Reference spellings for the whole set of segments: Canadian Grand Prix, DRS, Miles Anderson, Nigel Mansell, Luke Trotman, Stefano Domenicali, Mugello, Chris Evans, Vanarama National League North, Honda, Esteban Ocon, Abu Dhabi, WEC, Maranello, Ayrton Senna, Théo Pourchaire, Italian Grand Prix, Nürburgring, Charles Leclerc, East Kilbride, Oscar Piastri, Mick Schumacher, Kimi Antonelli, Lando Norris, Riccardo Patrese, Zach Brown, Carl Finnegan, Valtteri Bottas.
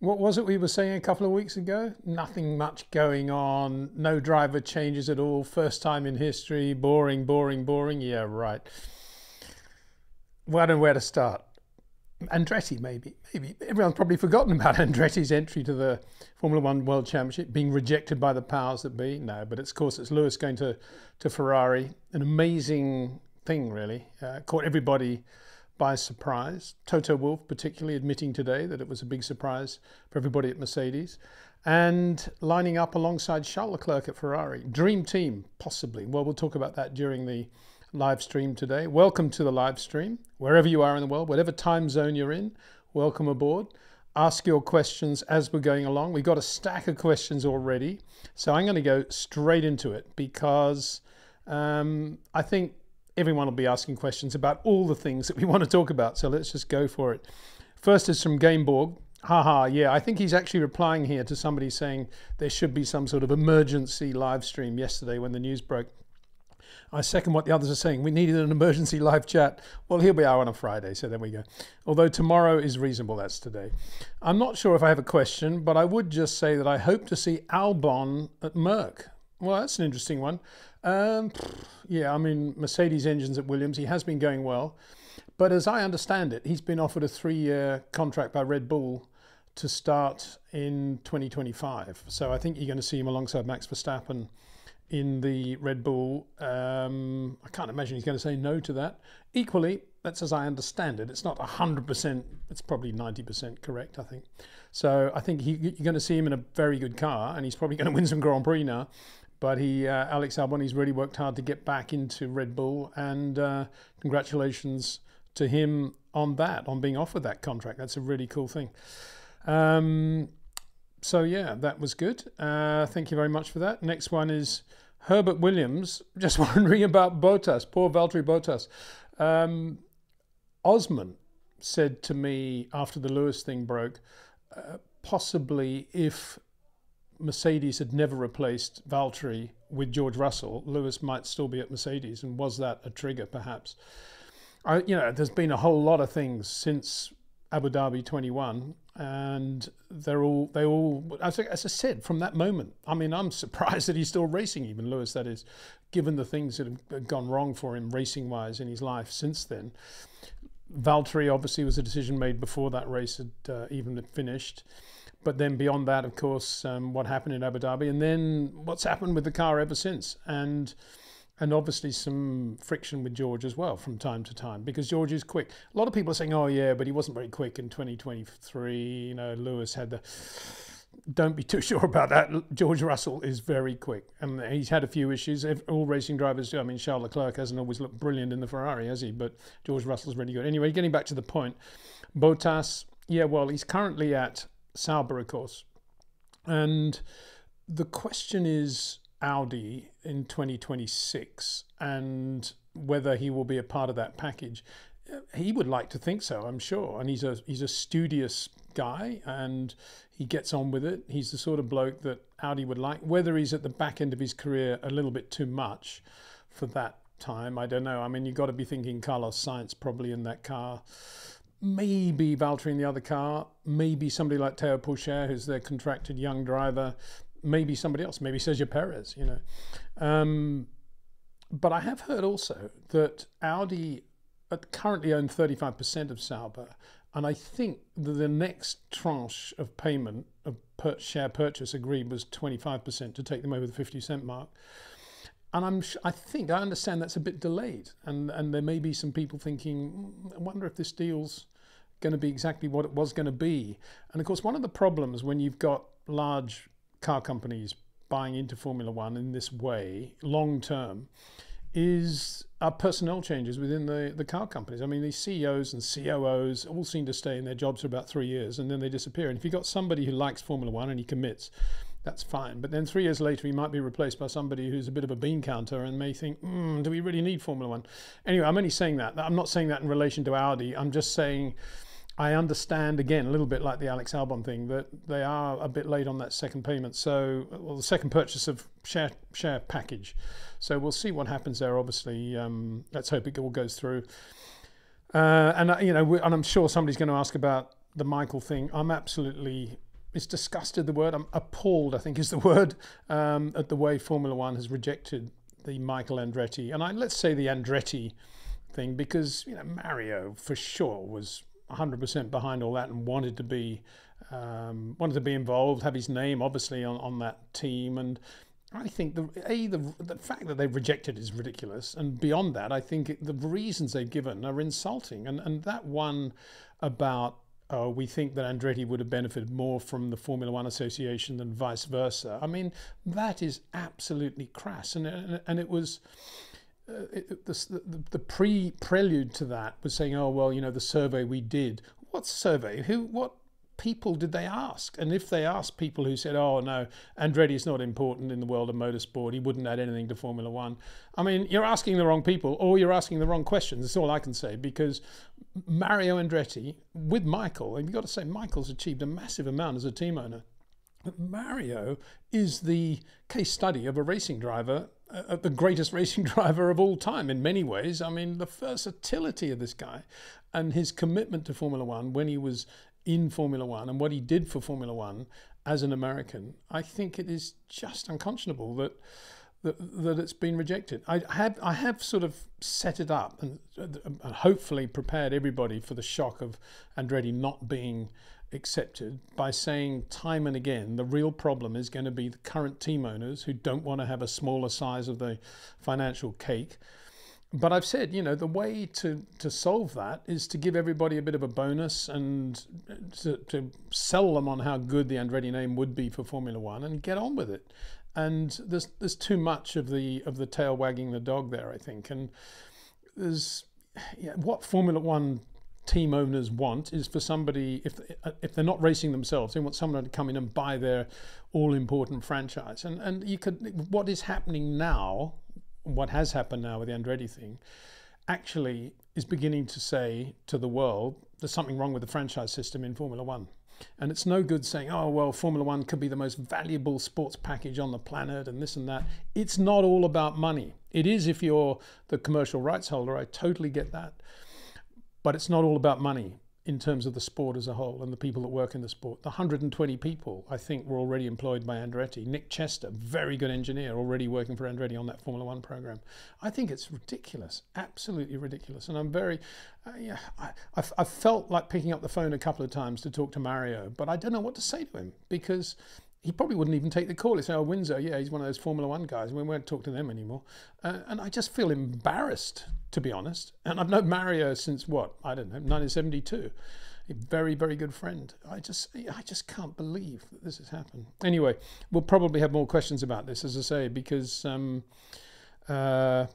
What was it we were saying a couple of weeks ago? Nothing much going on, no driver changes at all, first time in history, boring, boring, boring. Yeah, right. Well, I don't know where to start. Andretti, maybe. Everyone's probably forgotten about Andretti's entry to the Formula One World Championship being rejected by the powers that be. No, but it's, of course, it's Lewis going to Ferrari. An amazing thing, really. Caught everybody by surprise. Toto Wolff particularly admitting today that it was a big surprise for everybody at Mercedes. And lining up alongside Charles Leclerc at Ferrari. Dream team, possibly. Well, we'll talk about that during the live stream today. Welcome to the live stream, wherever you are in the world, whatever time zone you're in. Welcome aboard. Ask your questions as we're going along. We've got a stack of questions already, so I'm going to go straight into it because I think everyone will be asking questions about all the things that we want to talk about, so let's just go for it. First is from Gameborg. Haha, yeah, I think he's actually replying here to somebody saying there should be some sort of emergency live stream yesterday when the news broke. I second what the others are saying. We needed an emergency live chat. Well, here we are on a Friday, so there we go. Although tomorrow is reasonable, that's today. I'm not sure if I have a question, but I would just say that I hope to see Albon at Merck. Well, that's an interesting one. Yeah, I mean, Mercedes engines at Williams. He has been going well. But as I understand it, he's been offered a 3-year contract by Red Bull to start in 2025. So I think you're going to see him alongside Max Verstappen in the Red Bull. I can't imagine he's going to say no to that. Equally, that's as I understand it. It's not 100%, it's probably 90% correct, I think. So I think you're going to see him in a very good car, and he's probably going to win some Grand Prix now. But he, Alex Albon, he's really worked hard to get back into Red Bull, and congratulations to him on that, on being offered that contract. That's a really cool thing. So yeah, that was good. Thank you very much for that. Next one is Herbert Williams. Just wondering about Bottas, poor Valtteri Bottas. Osman said to me after the Lewis thing broke, possibly if Mercedes had never replaced Valtteri with George Russell, Lewis might still be at Mercedes, and was that a trigger perhaps? You know, there's been a whole lot of things since Abu Dhabi 21, and they all, as I said, from that moment, I mean, I'm surprised that he's still racing, even Lewis, that is, given the things that have gone wrong for him racing wise in his life since then. Valtteri obviously was a decision made before that race had even finished, but then beyond that, of course, what happened in Abu Dhabi, and then what's happened with the car ever since, and obviously some friction with George as well from time to time, because George is quick. A lot of people are saying, oh yeah, but he wasn't very quick in 2023. You know, Lewis had the... Don't be too sure about that. George Russell is very quick. And he's had a few issues. All racing drivers do. I mean, Charles Leclerc hasn't always looked brilliant in the Ferrari, has he? But George Russell's really good. Anyway, getting back to the point. Bottas, yeah, well, he's currently at Sauber, of course. And the question is Audi in 2026 and whether he will be a part of that package. He would like to think so, I'm sure, and he's a studious guy and he gets on with it. He's the sort of bloke that Audi would like. Whether he's at the back end of his career a little bit too much for that time, I don't know. I mean, you've got to be thinking Carlos Sainz probably in that car, maybe Valtteri in the other car, maybe somebody like Théo Pourchaire, who's their contracted young driver, maybe somebody else, maybe Sergio Perez, you know. But I have heard also that Audi currently own 35% of Sauber, and I think that the next tranche of payment of share purchase agreed was 25% to take them over the 50-cent mark. And I think I understand that's a bit delayed, and there may be some people thinking, I wonder if this deal's going to be exactly what it was going to be. And of course, one of the problems when you've got large car companies buying into Formula One in this way, long term, are personnel changes within the car companies. I mean, these CEOs and COOs all seem to stay in their jobs for about 3 years and then they disappear. And if you've got somebody who likes Formula One and he commits, that's fine. But then 3 years later, he might be replaced by somebody who's a bit of a bean counter and may think, do we really need Formula One? Anyway, I'm only saying that. I'm not saying that in relation to Audi. I'm just saying I understand, again, a little bit like the Alex Albon thing, that they are a bit late on that second payment. So, well, the second purchase of share package. So we'll see what happens there, obviously. Let's hope it all goes through. And I'm sure somebody's going to ask about the Michael thing. I'm absolutely is disgusted, the word. I'm appalled, I think is the word, at the way Formula One has rejected the Michael Andretti. And let's say the Andretti thing, because, you know, Mario for sure was 100% behind all that and wanted to be involved, have his name obviously on that team. And I think the fact that they've rejected is ridiculous, and beyond that, I think the reasons they've given are insulting. And that one about we think that Andretti would have benefited more from the Formula One Association than vice versa. I mean, that is absolutely crass, and it was. The prelude to that was saying, oh, well, you know, the survey we did. What survey? What people did they ask? And if they asked people who said, oh, no, Andretti's not important in the world of motorsport, he wouldn't add anything to Formula One. I mean, you're asking the wrong people, or you're asking the wrong questions. That's all I can say, because Mario Andretti with Michael, and you've got to say Michael's achieved a massive amount as a team owner. But Mario is the case study of a racing driver, the greatest racing driver of all time in many ways. I mean, the versatility of this guy and his commitment to Formula One when he was in Formula One and what he did for Formula One as an American, I think it is just unconscionable that it's been rejected. I have sort of set it up and hopefully prepared everybody for the shock of Andretti not being accepted by saying time and again the real problem is going to be the current team owners who don't want to have a smaller size of the financial cake. But I've said, you know, the way to solve that is to give everybody a bit of a bonus and to sell them on how good the Andretti name would be for Formula One and get on with it. And there's too much of the tail wagging the dog there, I think. And there's, yeah, what Formula One team owners want is for somebody, if they're not racing themselves, they want someone to come in and buy their all-important franchise. And you could, what is happening now, what has happened now with the Andretti thing, actually is beginning to say to the world, there's something wrong with the franchise system in Formula One. And it's no good saying, oh, well, Formula One could be the most valuable sports package on the planet and this and that. It's not all about money. It is if you're the commercial rights holder. I totally get that. But it's not all about money in terms of the sport as a whole and the people that work in the sport. The 120 people, I think, were already employed by Andretti. Nick Chester, very good engineer, already working for Andretti on that Formula One program. I think it's ridiculous, absolutely ridiculous. And I'm very, yeah, I felt like picking up the phone a couple of times to talk to Mario, but I don't know what to say to him because he probably wouldn't even take the call. He'd say, oh, Windsor, yeah, he's one of those Formula One guys. We won't talk to them anymore. And I just feel embarrassed, to be honest. And I've known Mario since, what, I don't know, 1972. A very, very good friend. I just can't believe that this has happened. Anyway, we'll probably have more questions about this, as I say, because I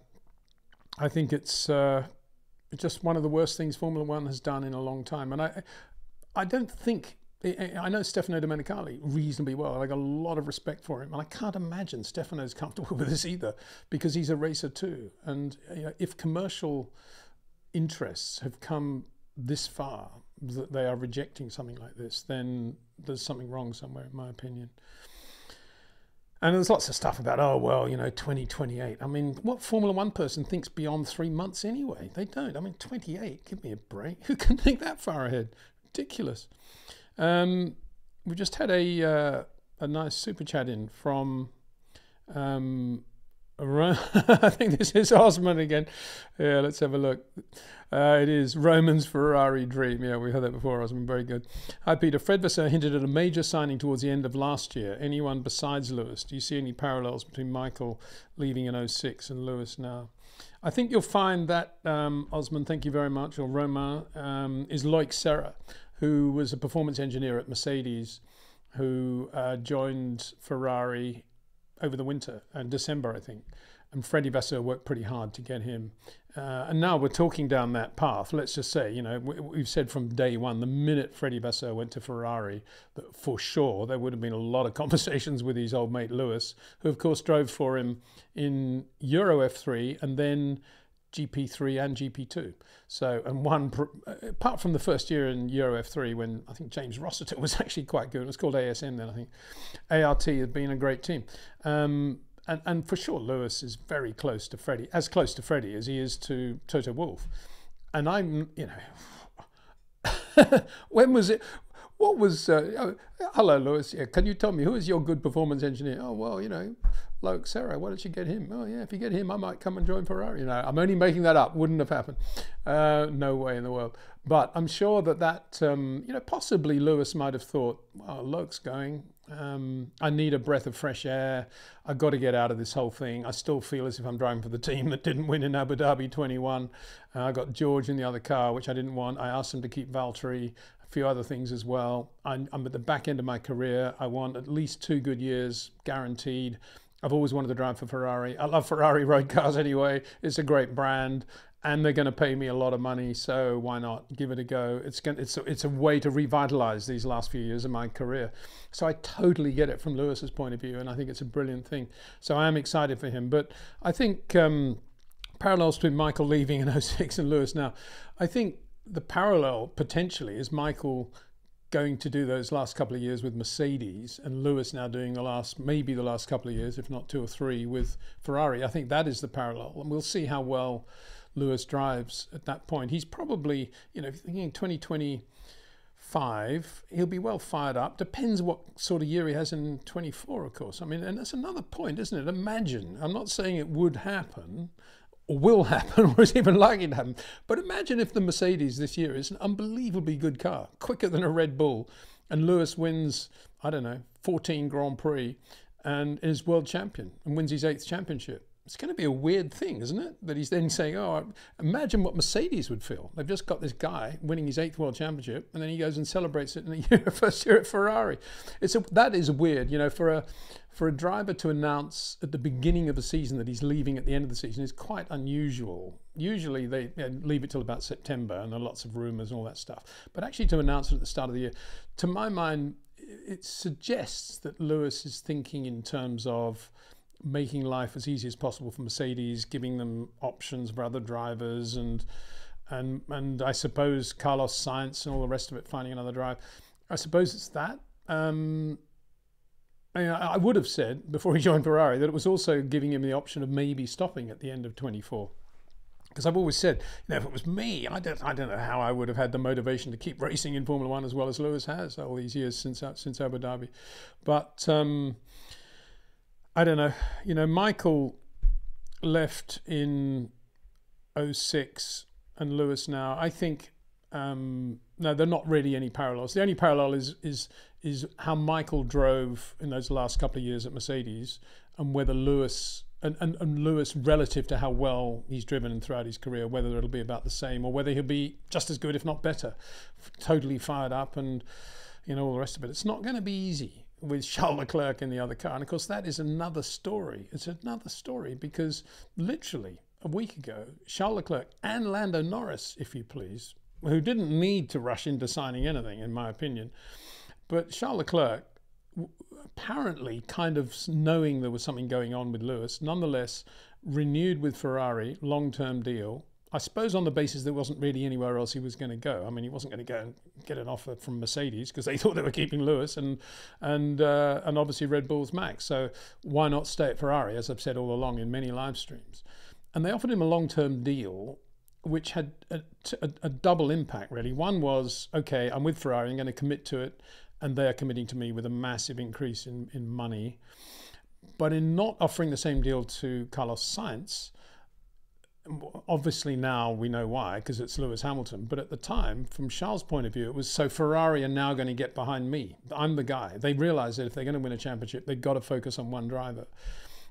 think it's just one of the worst things Formula One has done in a long time. And I don't think... I know Stefano Domenicali reasonably well. I got a lot of respect for him. And I can't imagine Stefano's comfortable with this either because he's a racer too. And you know, if commercial interests have come this far, that they are rejecting something like this, then there's something wrong somewhere, in my opinion. And there's lots of stuff about, oh, well, you know, 2028. I mean, what Formula One person thinks beyond 3 months anyway? They don't. I mean, 28, give me a break. Who can think that far ahead? Ridiculous. We just had a nice super chat in from I think this is Osman again. Yeah, let's have a look. It is Roman's Ferrari dream. Yeah, we heard that before, Osman. Very good. Hi, Peter. Fred Vasseur hinted at a major signing towards the end of last year. Anyone besides Lewis? Do you see any parallels between Michael leaving in 06 and Lewis now? I think you'll find that Osman, thank you very much, or Roman, is Loic Serra, who was a performance engineer at Mercedes, who joined Ferrari over the winter, in December, I think. And Freddy Vasseur worked pretty hard to get him. And now we're talking down that path. Let's just say, you know, we've said from day one, the minute Freddy Vasseur went to Ferrari, that for sure there would have been a lot of conversations with his old mate Lewis, who of course drove for him in Euro F3 and then GP3 and GP2. So, and one, apart from the first year in Euro F3 when I think James Rossiter was actually quite good, it was called ASM then I think, ART had been a great team. And for sure Lewis is very close to Freddie, as close to Freddie as he is to Toto Wolff. And I'm, you know, when was it? What was, hello, Lewis, yeah, can you tell me, who is your good performance engineer? Oh, well, you know, Loke Serra, why don't you get him? Oh, yeah, if you get him, I might come and join Ferrari. You know, I'm only making that up. Wouldn't have happened. No way in the world. But I'm sure that you know, possibly Lewis might have thought, well, Loke's going. I need a breath of fresh air. I've got to get out of this whole thing. I still feel as if I'm driving for the team that didn't win in Abu Dhabi 21. I got George in the other car, which I didn't want. I asked him to keep Valtteri. Few other things as well. I'm at the back end of my career. I want at least 2 good years guaranteed. I've always wanted to drive for Ferrari. I love Ferrari road cars anyway. It's a great brand and they're going to pay me a lot of money, so why not give it a go? It's a way to revitalize these last few years of my career. So I totally get it from Lewis's point of view, and I think it's a brilliant thing. So I am excited for him, but I think parallels between Michael leaving in 06 and Lewis now, I think the parallel potentially is Michael going to do those last couple of years with Mercedes and Lewis now doing maybe the last couple of years, if not 2 or 3, with Ferrari. I think that is the parallel, and we'll see how well Lewis drives at that point. He's probably, you know, if you're thinking 2025, he'll be well fired up. Depends what sort of year he has in 24, of course. I mean, and that's another point, isn't it? Imagine, I'm not saying it would happen, or will happen, or is even likely to happen. But imagine if the Mercedes this year is an unbelievably good car, quicker than a Red Bull, and Lewis wins, I don't know, 14 Grand Prix and is world champion and wins his 8th championship. It's going to be a weird thing, isn't it? That he's then saying, oh, imagine what Mercedes would feel. They've just got this guy winning his 8th world championship and then he goes and celebrates it in the first year at Ferrari. That is weird, you know, for a driver to announce at the beginning of a season that he's leaving at the end of the season is quite unusual. Usually they leave it till about September and there are lots of rumours and all that stuff. But actually to announce it at the start of the year, to my mind, it suggests that Lewis is thinking in terms of making life as easy as possible for Mercedes, giving them options for other drivers, and I suppose Carlos Sainz and all the rest of it, finding another drive. I suppose it's that. I would have said before he joined Ferrari that it was also giving him the option of maybe stopping at the end of 24. Because I've always said, you know, if it was me, I don't know how I would have had the motivation to keep racing in Formula One as well as Lewis has all these years since Abu Dhabi. But I don't know. You know, Michael left in 06 and Lewis now. I think no, they're not really any parallels. The only parallel is how Michael drove in those last couple of years at Mercedes, and whether Lewis and Lewis relative to how well he's driven and throughout his career, whether it'll be about the same or whether he'll be just as good, if not better, totally fired up and, you know, all the rest of it. It's not going to be easy with Charles Leclerc in the other car. And of course, that is another story. It's another story because literally a week ago, Charles Leclerc and Lando Norris, if you please, who didn't need to rush into signing anything, in my opinion. But Charles Leclerc, apparently kind of knowing there was something going on with Lewis, nonetheless renewed with Ferrari, long-term deal. I suppose on the basis there wasn't really anywhere else he was going to go. I mean, he wasn't going to go and get an offer from Mercedes because they thought they were keeping Lewis and obviously Red Bull's Max. So why not stay at Ferrari, as I've said all along in many live streams? And they offered him a long-term deal, which had a double impact, really. One was, okay, I'm with Ferrari, I'm going to commit to it, and they are committing to me with a massive increase in money. But in not offering the same deal to Carlos Sainz, obviously now we know why, because it's Lewis Hamilton. But at the time, from Charles' point of view, it was, so Ferrari are now going to get behind me. I'm the guy. They realised that if they're going to win a championship, they've got to focus on one driver.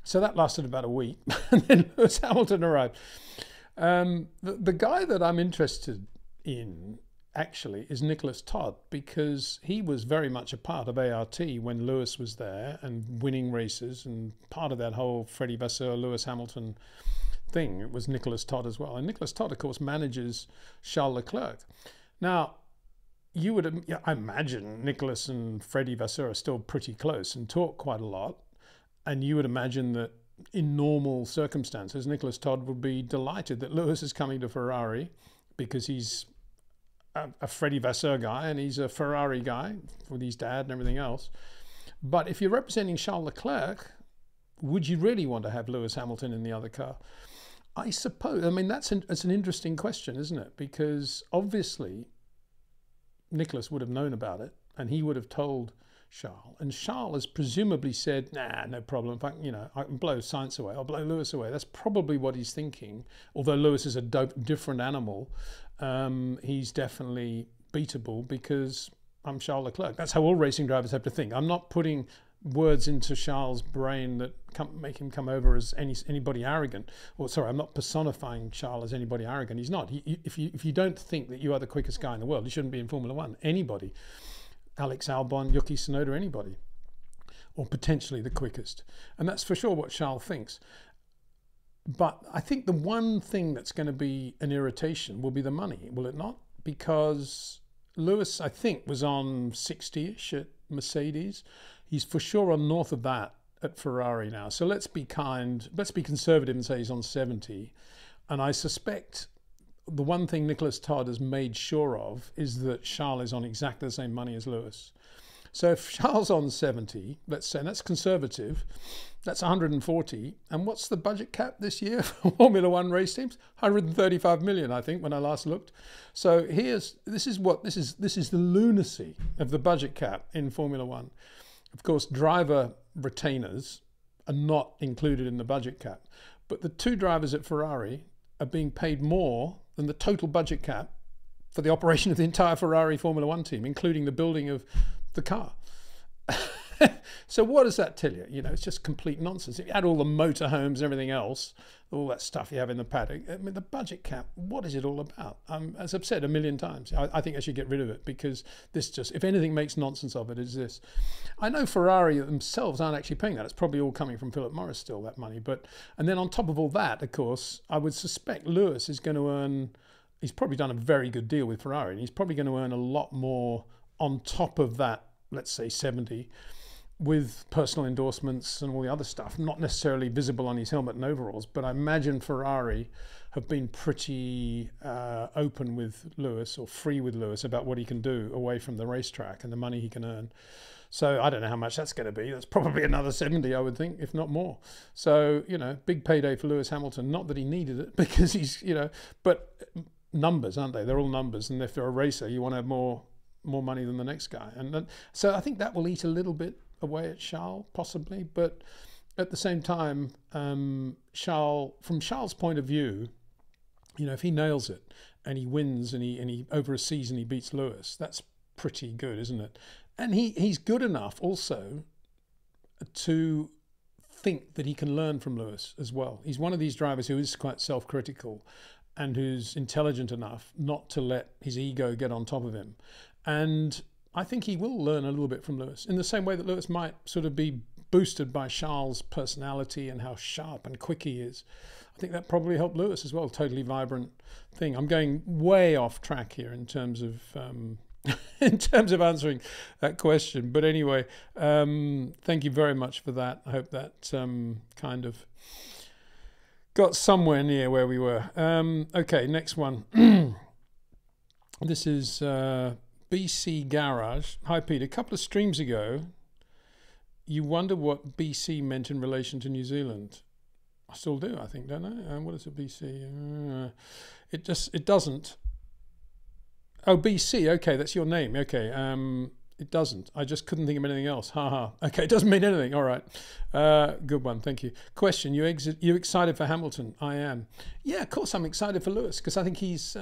So that lasted about a week, and then Lewis Hamilton arrived. The guy that I'm interested in, actually, is Niklas Todt, because he was very much a part of ART when Lewis was there and winning races, and part of that whole Fred Vasseur, Lewis Hamilton thing. It was Niklas Todt as well. And Niklas Todt, of course, manages Charles Leclerc. Now, you would, I imagine Niklas and Fred Vasseur are still pretty close and talk quite a lot. And you would imagine that in normal circumstances, Niklas Todt would be delighted that Lewis is coming to Ferrari, because he's a Fred Vasseur guy and he's a Ferrari guy with his dad and everything else. But if you're representing Charles Leclerc, would you really want to have Lewis Hamilton in the other car? I suppose, I mean, that's an interesting question, isn't it? Because obviously Niklas would have known about it and he would have told Charles. And Charles has presumably said, nah, no problem. In fact, you know, I can blow Sainz away. I'll blow Lewis away. That's probably what he's thinking. Although Lewis is a different animal, he's definitely beatable because I'm Charles Leclerc. That's how all racing drivers have to think. I'm not putting words into Charles' brain that make him come over as anybody arrogant. Or sorry, I'm not personifying Charles as anybody arrogant. He's not. If you don't think that you are the quickest guy in the world, you shouldn't be in Formula One. Anybody, Alex Albon, Yuki Tsunoda, anybody, or potentially the quickest. And that's for sure what Charles thinks. But I think the one thing that's going to be an irritation will be the money, will it not? Because Lewis, I think, was on 60-ish at Mercedes. He's for sure on north of that at Ferrari now. So let's be kind, let's be conservative and say he's on 70. And I suspect the one thing Niklas Todt has made sure of is that Charles is on exactly the same money as Lewis. So if Charles on 70, let's say, and that's conservative, that's 140. And what's the budget cap this year for Formula One race teams? 135 million, I think, when I last looked. So here's, this is the lunacy of the budget cap in Formula One. Of course, driver retainers are not included in the budget cap, but the two drivers at Ferrari are being paid more than the total budget cap for the operation of the entire Ferrari Formula One team, including the building of the car. So what does that tell you? You know, it's just complete nonsense. If you add all the motorhomes and everything else, all that stuff you have in the paddock, I mean, the budget cap, what is it all about? As I've said a million times, I think I should get rid of it because this just, if anything makes nonsense of it, is this. I know Ferrari themselves aren't actually paying that. It's probably all coming from Philip Morris still, that money. But, and then on top of all that, of course, I would suspect Lewis is going to earn, he's probably done a very good deal with Ferrari, and he's probably going to earn a lot more on top of that, let's say 70, with personal endorsements and all the other stuff, not necessarily visible on his helmet and overalls, but I imagine Ferrari have been pretty open with Lewis, or free with Lewis, about what he can do away from the racetrack and the money he can earn. So I don't know how much that's going to be. That's probably another 70, I would think, if not more. So, you know, big payday for Lewis Hamilton. Not that he needed it, because he's, you know, but numbers, aren't they? They're all numbers. And if you're a racer, you want to have more money than the next guy. And then, so I think that will eat a little bit away at Charles, possibly, but at the same time, Charles, from Charles' point of view, you know, if he nails it and he wins and he overseas and he beats Lewis, that's pretty good, isn't it? And he's good enough also to think that he can learn from Lewis as well. He's one of these drivers who is quite self-critical and who's intelligent enough not to let his ego get on top of him. And I think he will learn a little bit from Lewis, in the same way that Lewis might sort of be boosted by Charles' personality and how sharp and quick he is. I think that probably helped Lewis as well. Totally vibrant thing. I'm going way off track here in terms of answering that question. But anyway, thank you very much for that. I hope that kind of got somewhere near where we were. Okay, next one. This is BC Garage. Hi, Pete. A couple of streams ago, you wonder what BC meant in relation to New Zealand. I still do, I think, don't I? What is a BC? It doesn't. Oh, BC. Okay, that's your name. Okay. It doesn't. I just couldn't think of anything else. Haha. Okay, it doesn't mean anything. All right. Good one. Thank you. Question. You excited for Hamilton? I am. Yeah, of course I'm excited for Lewis, because I think he's...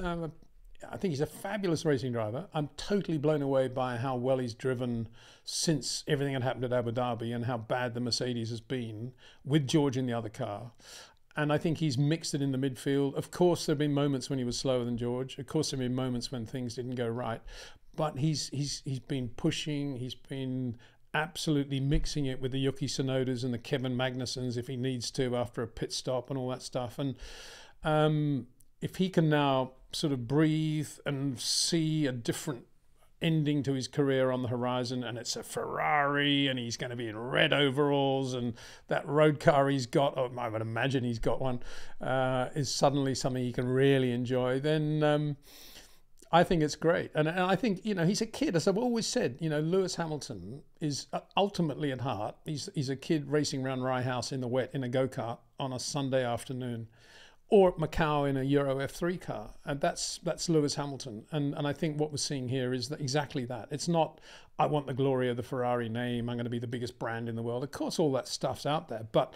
I think he's a fabulous racing driver. I'm totally blown away by how well he's driven since everything had happened at Abu Dhabi and how bad the Mercedes has been with George in the other car. And I think he's mixed it in the midfield. Of course, there have been moments when he was slower than George. Of course, there have been moments when things didn't go right. But he's been pushing. He's been absolutely mixing it with the Yuki Tsunodas and the Kevin Magnussens if he needs to after a pit stop and all that stuff. And if he can now sort of breathe and see a different ending to his career on the horizon, and it's a Ferrari and he's going to be in red overalls, and that road car he's got, or I would imagine he's got one, is suddenly something he can really enjoy, then I think it's great. And I think, you know, he's a kid. As I've always said, you know, Lewis Hamilton is ultimately at heart, he's a kid racing around Rye House in the wet in a go-kart on a Sunday afternoon. or Macau in a Euro F3 car, and that's Lewis Hamilton. And I think what we're seeing here is that exactly that. It's not, I want the glory of the Ferrari name, I'm going to be the biggest brand in the world. Of course, all that stuff's out there, but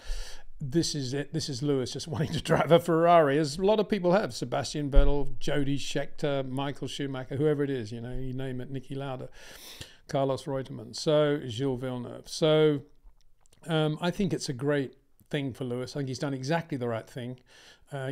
this is it. This is Lewis just wanting to drive a Ferrari, as a lot of people have. Sebastian Vettel, Jody Scheckter, Michael Schumacher, whoever it is, you know, you name it, Niki Lauda, Carlos Reutemann, so Gilles Villeneuve. So I think it's a great thing for Lewis. I think he's done exactly the right thing.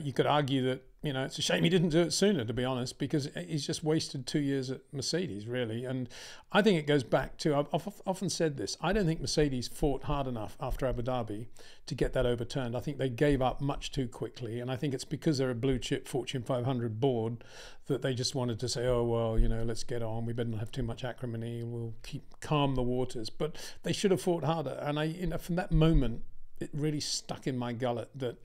You could argue that, you know, it's a shame he didn't do it sooner, to be honest, because he's just wasted 2 years at Mercedes, really. And I think it goes back to, I've often said this, I don't think Mercedes fought hard enough after Abu Dhabi to get that overturned. I think they gave up much too quickly. And I think it's because they're a blue chip Fortune 500 board that they just wanted to say, oh, well, you know, let's get on. We better not have too much acrimony. We'll keep calm the waters. But they should have fought harder. And I, you know, from that moment, it really stuck in my gullet that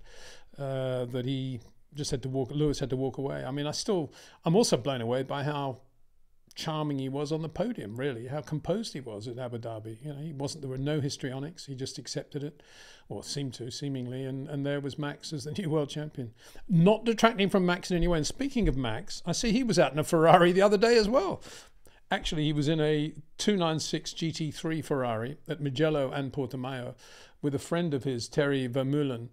that he just had to walk. Lewis had to walk away. I mean, I'm also blown away by how charming he was on the podium. Really, how composed he was at Abu Dhabi. You know, he wasn't. There were no histrionics. He just accepted it, or seemed to, seemingly. And there was Max as the new world champion, not detracting from Max in any way. And speaking of Max, I see he was out in a Ferrari the other day as well. Actually, he was in a 296 GT3 Ferrari at Mugello and Portimao with a friend of his, Terry Vermeulen,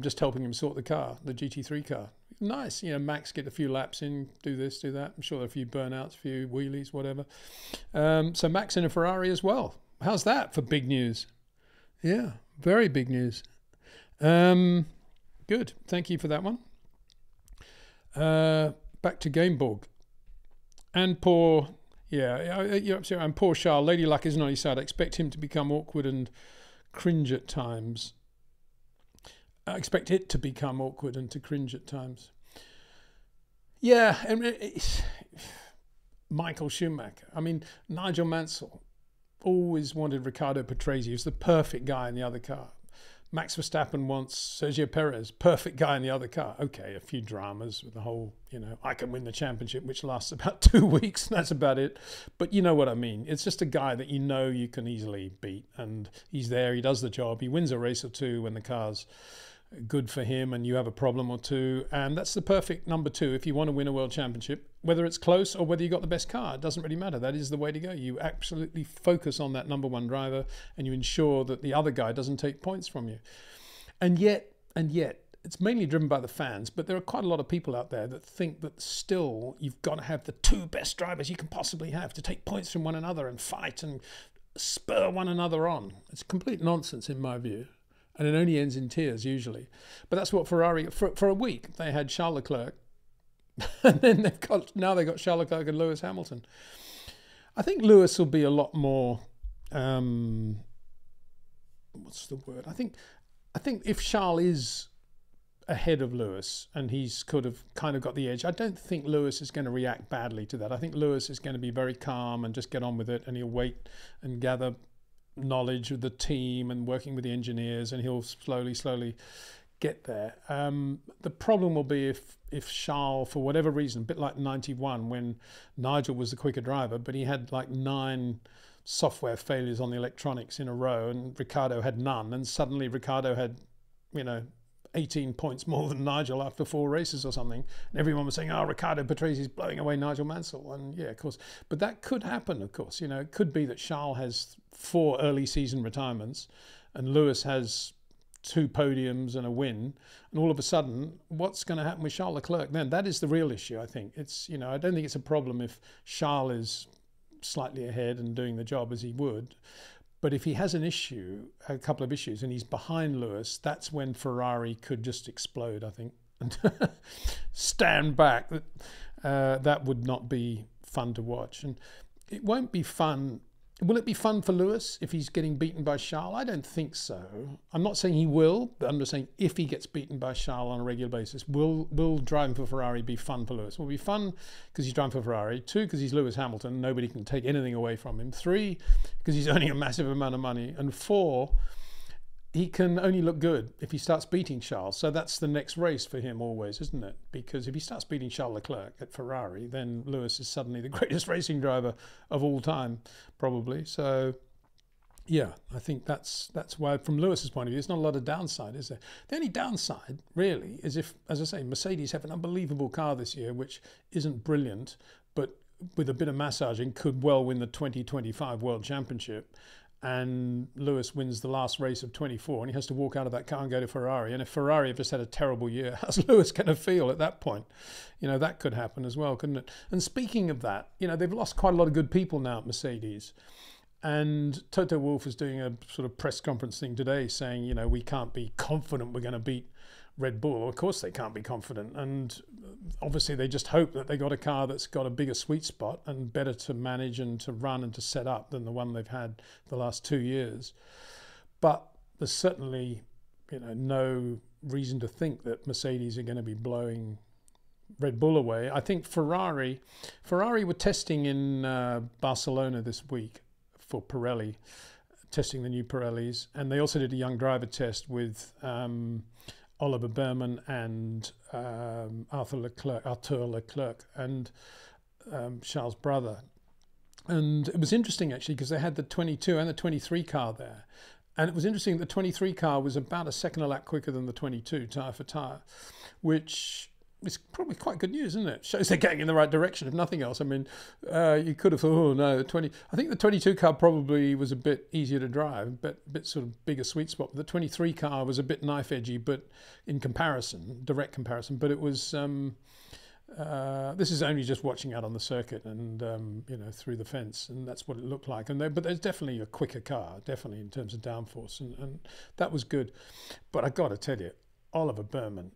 just helping him sort the car, the GT3 car. Nice, you know, Max get a few laps in, do this, do that. I'm sure there are a few burnouts, a few wheelies, whatever. So Max in a Ferrari as well. How's that for big news? Yeah, very big news. Good, thank you for that one. Back to Gameborg. And poor, yeah, you're absolutely right. And poor Charles, Lady Luck isn't on his side. I expect him to become awkward and cringe at times. I expect it to become awkward and to cringe at times. Yeah, and it's Michael Schumacher. I mean, Nigel Mansell always wanted Riccardo Patrese. He was the perfect guy in the other car. Max Verstappen wants Sergio Perez, perfect guy in the other car. Okay, a few dramas with the whole, you know, I can win the championship, which lasts about 2 weeks. That's about it. But you know what I mean. It's just a guy that you know you can easily beat. And he's there. He does the job. He wins a race or two when the car's good for him and you have a problem or two. And that's the perfect number two if you want to win a world championship. Whether it's close or whether you got the best car, it doesn't really matter. That is the way to go. You absolutely focus on that number one driver and you ensure that the other guy doesn't take points from you. And yet, it's mainly driven by the fans, but there are quite a lot of people out there that think that still you've got to have the two best drivers you can possibly have to take points from one another and fight and spur one another on. It's complete nonsense in my view. And it only ends in tears usually. But that's what Ferrari, for a week, they had Charles Leclerc. And then now they've got Charles Leclerc and Lewis Hamilton. I think Lewis will be a lot more, what's the word? I think if Charles is ahead of Lewis and he's kind of got the edge, I don't think Lewis is going to react badly to that. I think Lewis is going to be very calm and just get on with it, and he'll wait and gather knowledge of the team and working with the engineers, and he'll slowly get there. The problem will be if Charles, for whatever reason, a bit like 91 when Nigel was the quicker driver, but he had like 9 software failures on the electronics in a row and Ricardo had none, and suddenly Ricardo had, you know, 18 points more than Nigel after 4 races or something, and everyone was saying, oh, Riccardo Patrese is blowing away Nigel Mansell. And yeah, of course, but that could happen, of course. You know, it could be that Charles has 4 early season retirements and Lewis has 2 podiums and a win, and all of a sudden what's going to happen with Charles Leclerc then? That is the real issue, I think. It's, you know, I don't think it's a problem if Charles is slightly ahead and doing the job as he would. But if he has an issue, a couple of issues, and he's behind Lewis, that's when Ferrari could just explode, I think. Stand back. That would not be fun to watch. And it won't be fun. Will it be fun for Lewis if he's getting beaten by Charles? I don't think so. I'm not saying he will, but I'm just saying if he gets beaten by Charles on a regular basis, will driving for Ferrari be fun for Lewis? Will it be fun because he's driving for Ferrari? 2, because he's Lewis Hamilton. Nobody can take anything away from him. 3, because he's earning a massive amount of money. And 4, he can only look good if he starts beating Charles. So that's the next race for him always, isn't it? Because if he starts beating Charles Leclerc at Ferrari, then Lewis is suddenly the greatest racing driver of all time, probably. So Yeah, I think that's why, from Lewis's point of view, there's not a lot of downside, is there? The only downside, really, is if, as I say, Mercedes have an unbelievable car this year, which isn't brilliant, but with a bit of massaging could well win the 2025 World Championship. And Lewis wins the last race of 24 and he has to walk out of that car and go to Ferrari. And if Ferrari have just had a terrible year, how's Lewis going to feel at that point? You know, that could happen as well, couldn't it? And speaking of that, you know, they've lost quite a lot of good people now at Mercedes. And Toto Wolff was doing a sort of press conference thing today saying, you know, we can't be confident we're going to beat Red Bull. Well, of course they can't be confident. And obviously they just hope that they got a car that's got a bigger sweet spot and better to manage and to run and to set up than the one they've had the last 2 years. But there's certainly, you know, no reason to think that Mercedes are going to be blowing Red Bull away. I think Ferrari were testing in Barcelona this week for Pirelli, testing the new Pirellis. And they also did a young driver test with Oliver Bearman and Arthur Leclerc and Charles' brother. And it was interesting, actually, because they had the 22 and the 23 car there. And it was interesting that the 23 car was about a second a lap quicker than the 22, tyre for tyre, which is probably quite good news, isn't it? Shows they're going in the right direction, if nothing else. I mean, you could have thought, oh, no, the 20... I think the 22 car probably was a bit easier to drive, but a bit sort of bigger sweet spot. The 23 car was a bit knife-edgy, but in comparison, direct comparison. But it was... this is only just watching out on the circuit and, you know, through the fence. And that's what it looked like. And but there's definitely a quicker car, definitely, in terms of downforce. And that was good. But I've got to tell you, Oliver Bearman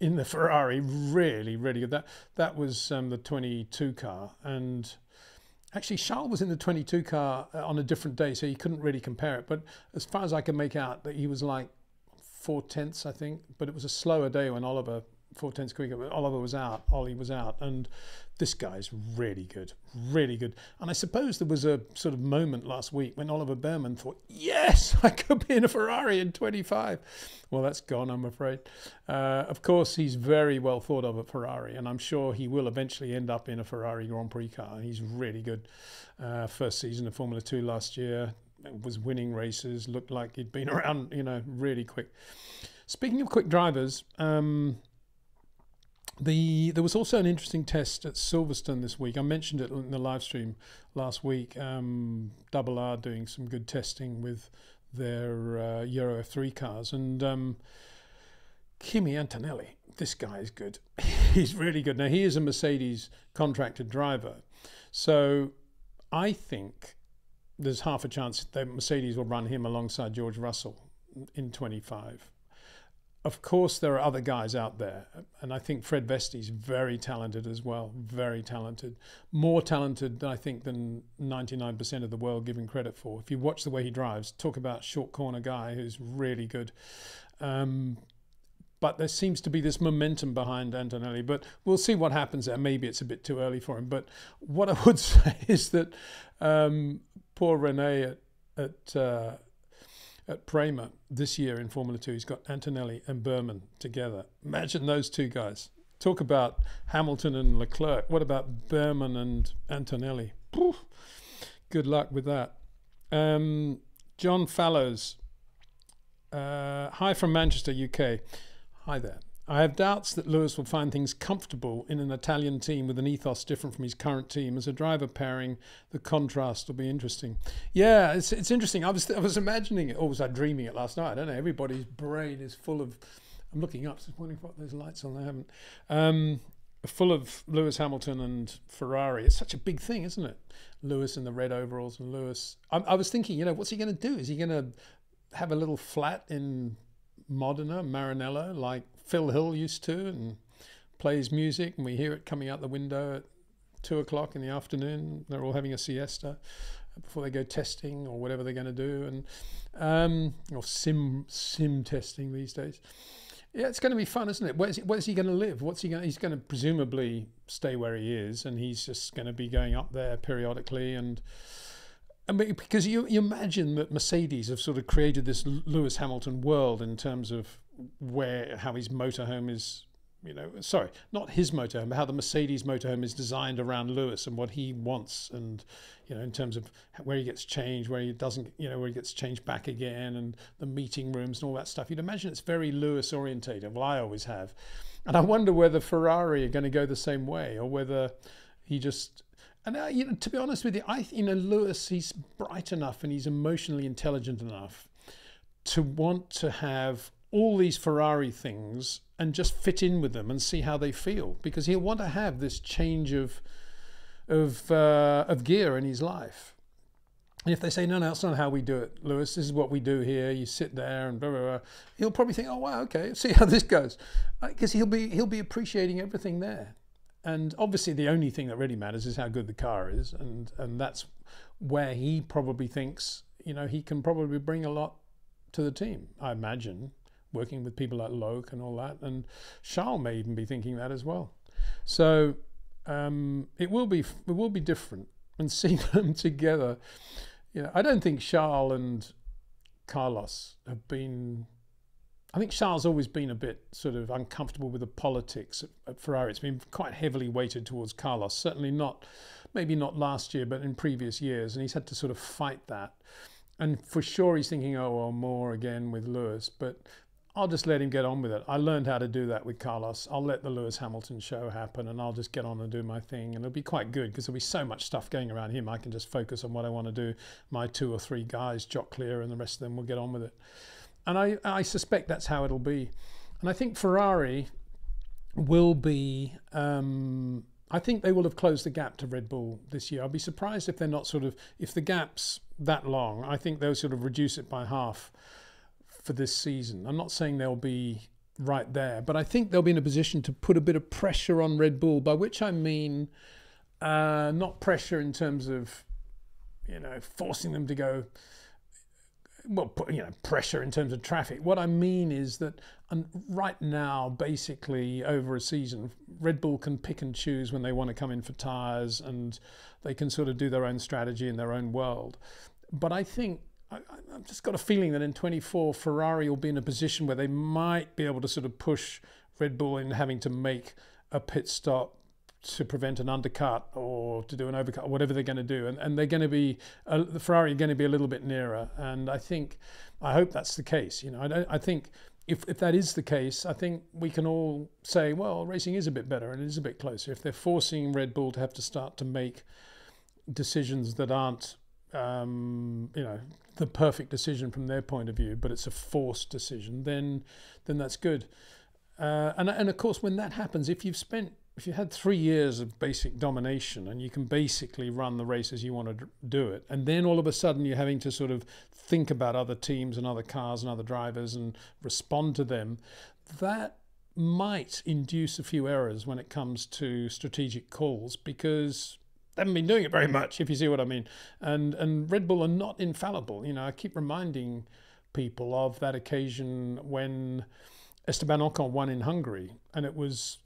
in the Ferrari, really, really good. That was the 22 car. And actually, Charles was in the 22 car on a different day, so he couldn't really compare it. But as far as I can make out, that he was like 4/10, I think. But it was a slower day when Oliver, 4/10 quicker, but Oliver was out, Ollie was out. And this guy's really good, really good. And I suppose there was a sort of moment last week when Oliver Bearman thought, yes, I could be in a Ferrari in 25. Well, that's gone, I'm afraid. Of course, he's very well thought of at Ferrari, and I'm sure he will eventually end up in a Ferrari Grand Prix car. He's really good. First season of Formula 2 last year, was winning races, looked like he'd been around, you know, really quick. Speaking of quick drivers, there was also an interesting test at Silverstone this week. I mentioned it in the live stream last week. Double R doing some good testing with their Euro F3 cars. And Kimi Antonelli, this guy is good. He's really good. Now, he is a Mercedes contracted driver. So I think there's half a chance that Mercedes will run him alongside George Russell in 25. Of course, there are other guys out there. And I think Fred Vasseur very talented as well. Very talented. More talented, I think, than 99% of the world give him credit for. If you watch the way he drives, talk about short corner guy who's really good. But there seems to be this momentum behind Antonelli. But we'll see what happens there. Maybe it's a bit too early for him. But what I would say is that poor Rene at Prema this year in Formula 2, he's got Antonelli and Bearman together. Imagine those two guys. Talk about Hamilton and Leclerc. What about Bearman and Antonelli? Poof. Good luck with that. John Fallows. Hi from Manchester, UK. Hi there. I have doubts that Lewis will find things comfortable in an Italian team with an ethos different from his current team. As a driver pairing, the contrast will be interesting. Yeah, it's interesting. I was imagining it, or was I dreaming it last night? I don't know. Everybody's brain is full of... I'm looking up, just wondering what those lights on. I haven't. Full of Lewis Hamilton and Ferrari. It's such a big thing, isn't it? Lewis in the red overalls and Lewis... I was thinking, you know, what's he going to do? Is he going to have a little flat in Modena, Maranello, like Phil Hill used to, and plays music and we hear it coming out the window at 2 o'clock in the afternoon? They're all having a siesta before they go testing or whatever they're going to do, and or sim testing these days. Yeah, it's going to be fun, isn't it? Where's he going to live? He's going to presumably stay where he is, and he's just going to be going up there periodically. And because you imagine that Mercedes have sort of created this Lewis Hamilton world in terms of how his motorhome is you know, sorry, not his motorhome, but how the Mercedes motorhome is designed around Lewis and what he wants, and, you know, in terms of where he gets changed, where he doesn't, you know, where he gets changed back again, and the meeting rooms and all that stuff. You'd imagine it's very Lewis orientated. Well, I always have. And I wonder whether Ferrari are going to go the same way, or whether he just... And you know, to be honest with you, you know, Lewis, he's bright enough and he's emotionally intelligent enough to want to have all these Ferrari things and just fit in with them and see how they feel, because he'll want to have this change of gear in his life. And if they say, no, no, that's not how we do it, Lewis, this is what we do here, you sit there and blah, blah, blah, he'll probably think, oh, wow, okay, see how this goes. Because he'll be appreciating everything there. And obviously the only thing that really matters is how good the car is. And that's where he probably thinks, you know, he can probably bring a lot to the team, I imagine, working with people like Loke and all that. And Charles may even be thinking that as well. So it will be different. And seeing them together, you know, I don't think Charles and Carlos have been... I think Charles has always been a bit sort of uncomfortable with the politics at Ferrari. It's been quite heavily weighted towards Carlos, certainly not, maybe not last year, but in previous years. And he's had to sort of fight that. And for sure he's thinking, oh, well, more again with Lewis. But I'll just let him get on with it. I learned how to do that with Carlos. I'll let the Lewis Hamilton show happen and I'll just get on and do my thing. And it'll be quite good because there'll be so much stuff going around him. I can just focus on what I want to do. My 2 or 3 guys jock clear and the rest of them will get on with it. And I suspect that's how it'll be. And I think Ferrari will be... I think they will have closed the gap to Red Bull this year. I'll be surprised if they're not sort of... If the gap's that long, I think they'll sort of reduce it by half for this season. I'm not saying they'll be right there, but I think they'll be in a position to put a bit of pressure on Red Bull, by which I mean not pressure in terms of, you know, forcing them to go, well, you know, pressure in terms of traffic. What I mean is that right now, basically over a season, Red Bull can pick and choose when they want to come in for tyres, and they can sort of do their own strategy in their own world. But I think I've just got a feeling that in 24 Ferrari will be in a position where they might be able to sort of push Red Bull in having to make a pit stop to prevent an undercut or to do an overcut, or whatever they're going to do. And they're going to be, the Ferrari are going to be a little bit nearer. And I think, I hope that's the case. You know, I think if that is the case, I think we can all say, well, racing is a bit better and it is a bit closer. If they're forcing Red Bull to have to start to make decisions that aren't, you know, the perfect decision from their point of view, but it's a forced decision, then that's good. And of course, when that happens, if you had 3 years of basic domination and you can basically run the race as you want to do it, and then all of a sudden you're having to sort of think about other teams and other cars and other drivers and respond to them, that might induce a few errors when it comes to strategic calls, because they haven't been doing it very much, if you see what I mean. And Red Bull are not infallible. You know, I keep reminding people of that occasion when Esteban Ocon won in Hungary, and it was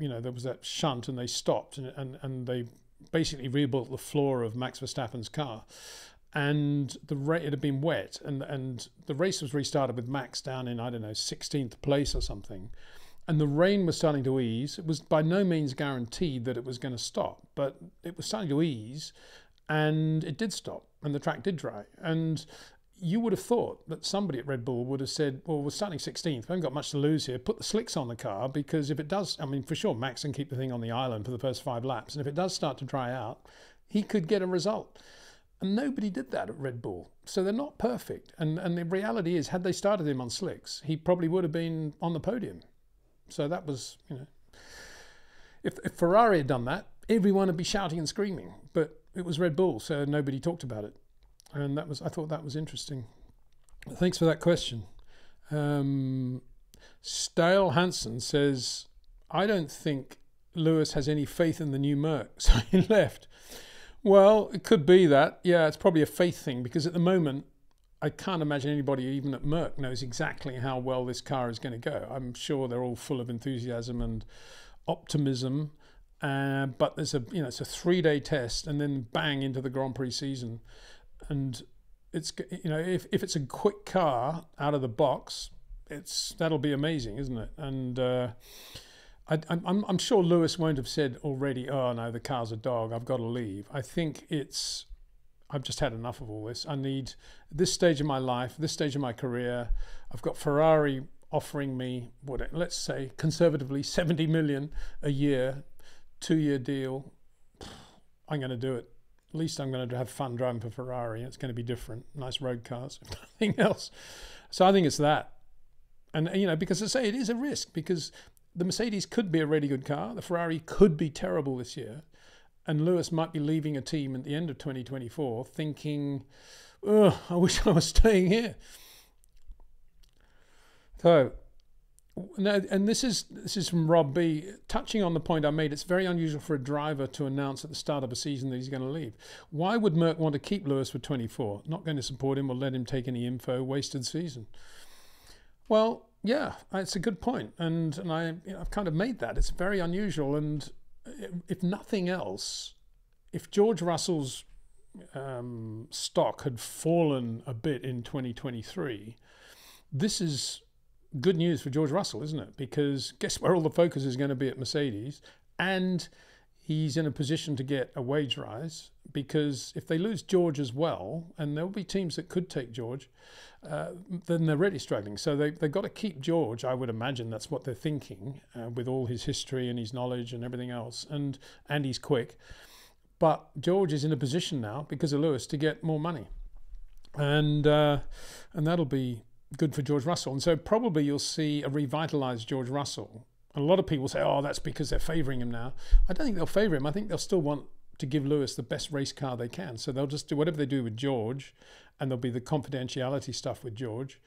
you know, there was that shunt and they stopped and they basically rebuilt the floor of Max Verstappen's car, and it had been wet, and the race was restarted with Max down in, I don't know, 16th place or something, and the rain was starting to ease. It was by no means guaranteed that it was going to stop, but it was starting to ease, and it did stop, and the track did dry. And you would have thought that somebody at Red Bull would have said, well, we're starting 16th, we haven't got much to lose here, put the slicks on the car, because if it does, I mean, for sure, Max can keep the thing on the island for the first 5 laps, and if it does start to dry out, he could get a result. And nobody did that at Red Bull, so they're not perfect. And the reality is, had they started him on slicks, he probably would have been on the podium. So that was, you know, if Ferrari had done that, everyone would be shouting and screaming, but it was Red Bull, so nobody talked about it. And that was, I thought that was interesting. Thanks for that question. Stale Hansen says, I don't think Lewis has any faith in the new Merc, so he left. Well, it could be that. Yeah, it's probably a faith thing, because at the moment, I can't imagine anybody, even at Merc, knows exactly how well this car is going to go. I'm sure they're all full of enthusiasm and optimism, but there's a, you know, it's a 3-day test, and then bang into the Grand Prix season. And it's, you know, if it's a quick car out of the box, that'll be amazing, isn't it? And I'm sure Lewis won't have said already, oh no, the car's a dog, I've got to leave. I think it's, I've just had enough of all this. I need, at this stage of my life, this stage of my career, I've got Ferrari offering me, what, let's say conservatively 70 million a year, 2-year deal. I'm going to do it. At least I'm going to have fun driving for Ferrari. It's going to be different. Nice road cars, if nothing else. So I think it's that. And, you know, because I say it is a risk, because the Mercedes could be a really good car. The Ferrari could be terrible this year. And Lewis might be leaving a team at the end of 2024 thinking, oh, I wish I was staying here. So, and this is from Rob B. Touching on the point I made, it's very unusual for a driver to announce at the start of a season that he's going to leave. Why would Merck want to keep Lewis for 24? Not going to support him or let him take any info. Wasted season. Well, yeah, it's a good point. And I've kind of made that. It's very unusual. And if nothing else, if George Russell's stock had fallen a bit in 2023, this is good news for George Russell, isn't it? Because guess where all the focus is going to be at Mercedes, and he's in a position to get a wage rise, because if they lose George as well, and there'll be teams that could take George, then they're really struggling. So they've got to keep George. I would imagine that's what they're thinking, with all his history and his knowledge and everything else, and he's quick. But George is in a position now, because of Lewis, to get more money, and that'll be good for George Russell. And so probably you'll see a revitalized George Russell. And a lot of people say, oh, that's because they're favoring him now. I don't think they'll favor him. I think they'll still want to give Lewis the best race car they can. So they'll just do whatever they do with George, and there'll be the confidentiality stuff with George,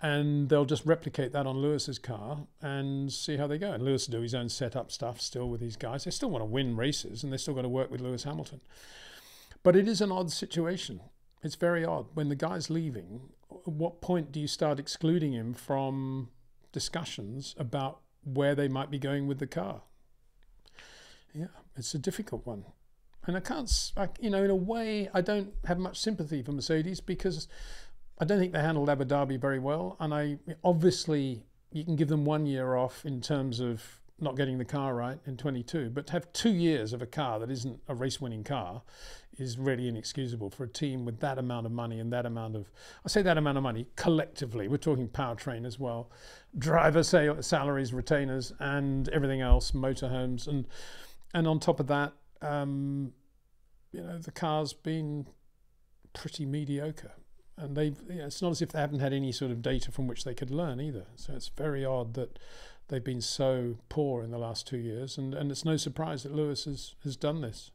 and they'll just replicate that on Lewis's car and see how they go. And Lewis will do his own setup stuff still with these guys. They still want to win races, and they're still going to work with Lewis Hamilton. But it is an odd situation. It's very odd. When the guy's leaving, at what point do you start excluding him from discussions about where they might be going with the car? Yeah, it's a difficult one. And I can't, you know, in a way, I don't have much sympathy for Mercedes, because I don't think they handled Abu Dhabi very well. And I obviously, you can give them 1 year off in terms of not getting the car right in 22, but to have 2 years of a car that isn't a race-winning car is really inexcusable for a team with that amount of money and that amount of, I say that amount of money collectively, we're talking powertrain as well, driver salaries, retainers and everything else, motorhomes, and on top of that, you know, the car's been pretty mediocre, and they've, you know, it's not as if they haven't had any sort of data from which they could learn either. So it's very odd that they've been so poor in the last 2 years, and it's no surprise that Lewis has done this.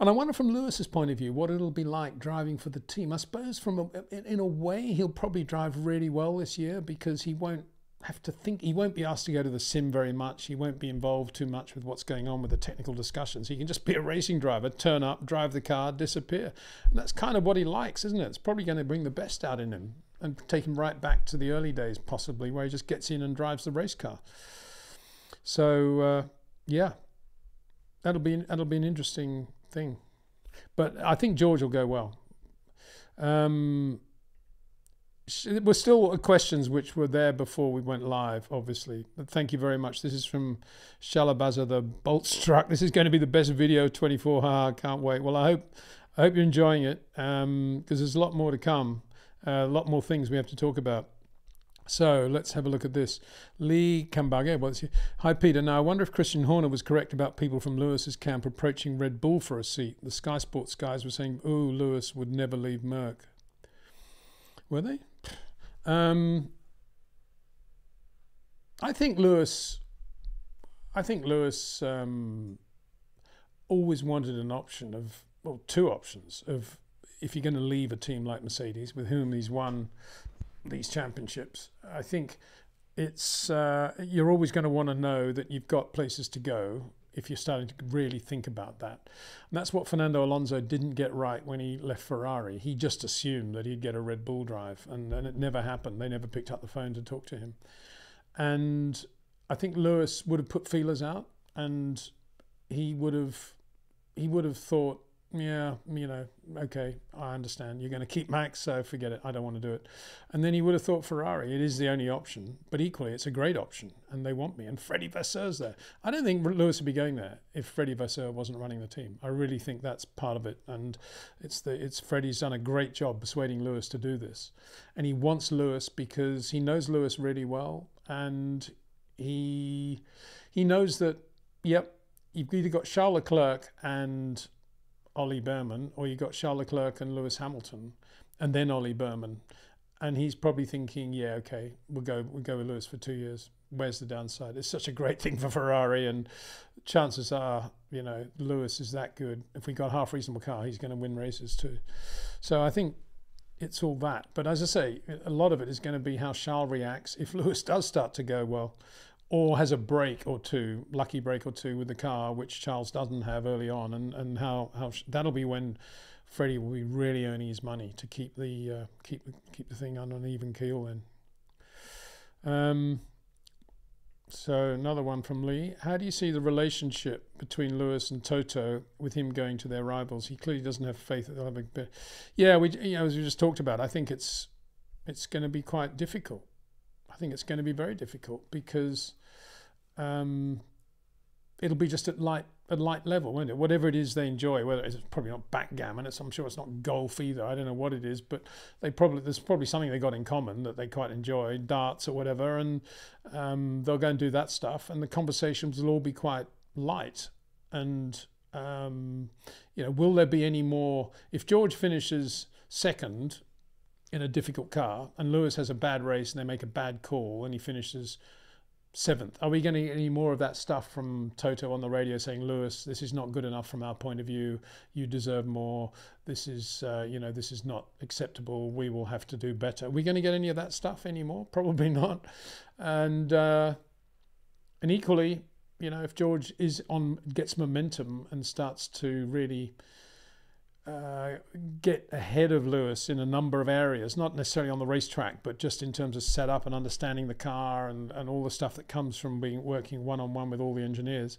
And I wonder from Lewis's point of view what it'll be like driving for the team. I suppose in a way he'll probably drive really well this year, because he won't have to think, he won't be asked to go to the sim very much, he won't be involved too much with what's going on with the technical discussions. He can just be a racing driver, turn up, drive the car, disappear. And that's kind of what he likes, isn't it? It's probably going to bring the best out in him and take him right back to the early days, possibly, where he just gets in and drives the race car. So, yeah, that'll be an interesting thing. But I think George will go well. There were still questions which were there before we went live, obviously. But thank you very much. This is from Shalabaza, the bolt struck. This is going to be the best video 24. Ha, can't wait. Well, I hope you're enjoying it, because there's a lot more to come. A lot more things we have to talk about. So let's have a look at this. Lee Kambage, what's he? Hi, Peter. Now, I wonder if Christian Horner was correct about people from Lewis's camp approaching Red Bull for a seat. The Sky Sports guys were saying, ooh, Lewis would never leave Merck. Were they? I think Lewis always wanted an option of, well, two options of, if you're going to leave a team like Mercedes, with whom he's won these championships, I think it's you're always going to want to know that you've got places to go if you're starting to really think about that. And that's what Fernando Alonso didn't get right when he left Ferrari. He just assumed that he'd get a Red Bull drive, and it never happened. They never picked up the phone to talk to him. And I think Lewis would have put feelers out, and he would have thought, yeah, you know, okay, I understand. You're going to keep Max, so forget it. I don't want to do it. And then he would have thought Ferrari. It is the only option, but equally, it's a great option, and they want me. And Freddy Vasseur's there. I don't think Lewis would be going there if Freddy Vasseur wasn't running the team. I really think that's part of it, and it's Freddy's done a great job persuading Lewis to do this, and he wants Lewis because he knows Lewis really well, and he knows that. Yep, you've either got Charles Leclerc and Ollie Bearman, or you got Charles Leclerc and Lewis Hamilton, and then Ollie Bearman, and he's probably thinking, yeah, okay, we'll go with Lewis for 2 years. Where's the downside? It's such a great thing for Ferrari, and chances are, you know, Lewis is that good. If we got half reasonable car, he's going to win races too. So I think it's all that. But as I say, a lot of it is going to be how Charles reacts if Lewis does start to go well, or has a break or two, lucky break or two with the car, which Charles doesn't have early on, and how that'll be when Freddie will be really earning his money to keep the keep the thing on an even keel. Then, so another one from Lee: how do you see the relationship between Lewis and Toto, with him going to their rivals? He clearly doesn't have faith that they'll have a bit. Yeah, as we just talked about, I think it's going to be quite difficult. I think it's going to be very difficult because. It'll be just at light level, won't it? Whatever it is they enjoy, whether it's probably not backgammon, I'm sure it's not golf either. I don't know what it is, but there's probably something they got in common that they quite enjoy, darts or whatever, and they'll go and do that stuff, and the conversations will all be quite light. And you know, will there be any more? If George finishes second in a difficult car, and Lewis has a bad race, and they make a bad call, and he finishes seventh. Are we going to get any more of that stuff from Toto on the radio saying, Lewis, this is not good enough from our point of view. You deserve more. This is, you know, this is not acceptable. We will have to do better. Are we going to get any of that stuff anymore? Probably not. And equally, you know, if George gets momentum and starts to really get ahead of Lewis in a number of areas, not necessarily on the racetrack, but just in terms of setup and understanding the car and all the stuff that comes from working one-on-one with all the engineers.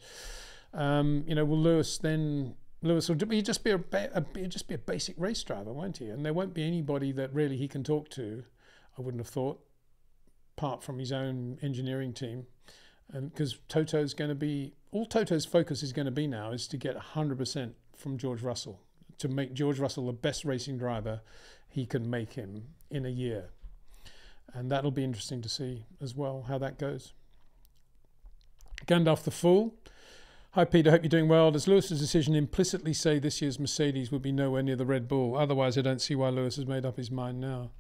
You know, will Lewis then? Lewis will just be a basic race driver, won't he? And there won't be anybody that really he can talk to. I wouldn't have thought, apart from his own engineering team, and because Toto's going to be all Toto's focus is going to be now is to get 100% from George Russell. To make George Russell the best racing driver he can make him in a year. And that'll be interesting to see as well how that goes. Gandalf the Fool. Hi Peter, hope you're doing well. Does Lewis's decision implicitly say this year's Mercedes would be nowhere near the Red Bull? Otherwise I don't see why Lewis has made up his mind now.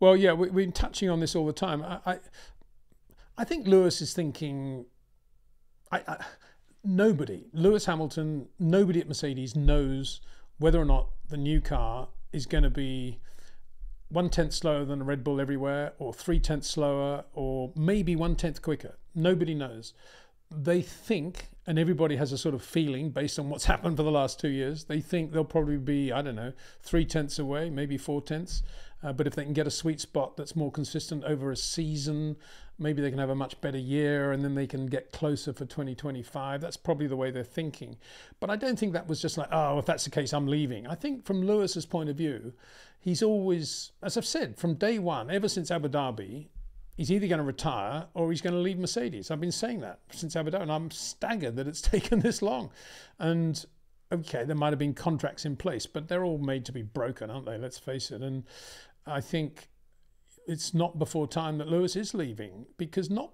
Well, yeah, we've been touching on this all the time. I think Lewis is thinking... Nobody, Lewis Hamilton, nobody at Mercedes knows whether or not the new car is going to be 1/10 slower than a Red Bull everywhere, or 3/10 slower, or maybe 1/10 quicker. Nobody knows. They think, and everybody has a sort of feeling based on what's happened for the last 2 years, they think they'll probably be, I don't know, 3/10 away, maybe 4/10. But if they can get a sweet spot that's more consistent over a season, maybe they can have a much better year, and then they can get closer for 2025. That's probably the way they're thinking. But I don't think that was just like, oh, if that's the case, I'm leaving. I think from Lewis's point of view, he's always, as I've said, from day one, ever since Abu Dhabi, he's either going to retire or he's going to leave Mercedes. I've been saying that since Abu Dhabi, and I'm staggered that it's taken this long. And okay, there might have been contracts in place, but they're all made to be broken, aren't they? Let's face it. And I think it's not before time that Lewis is leaving, because I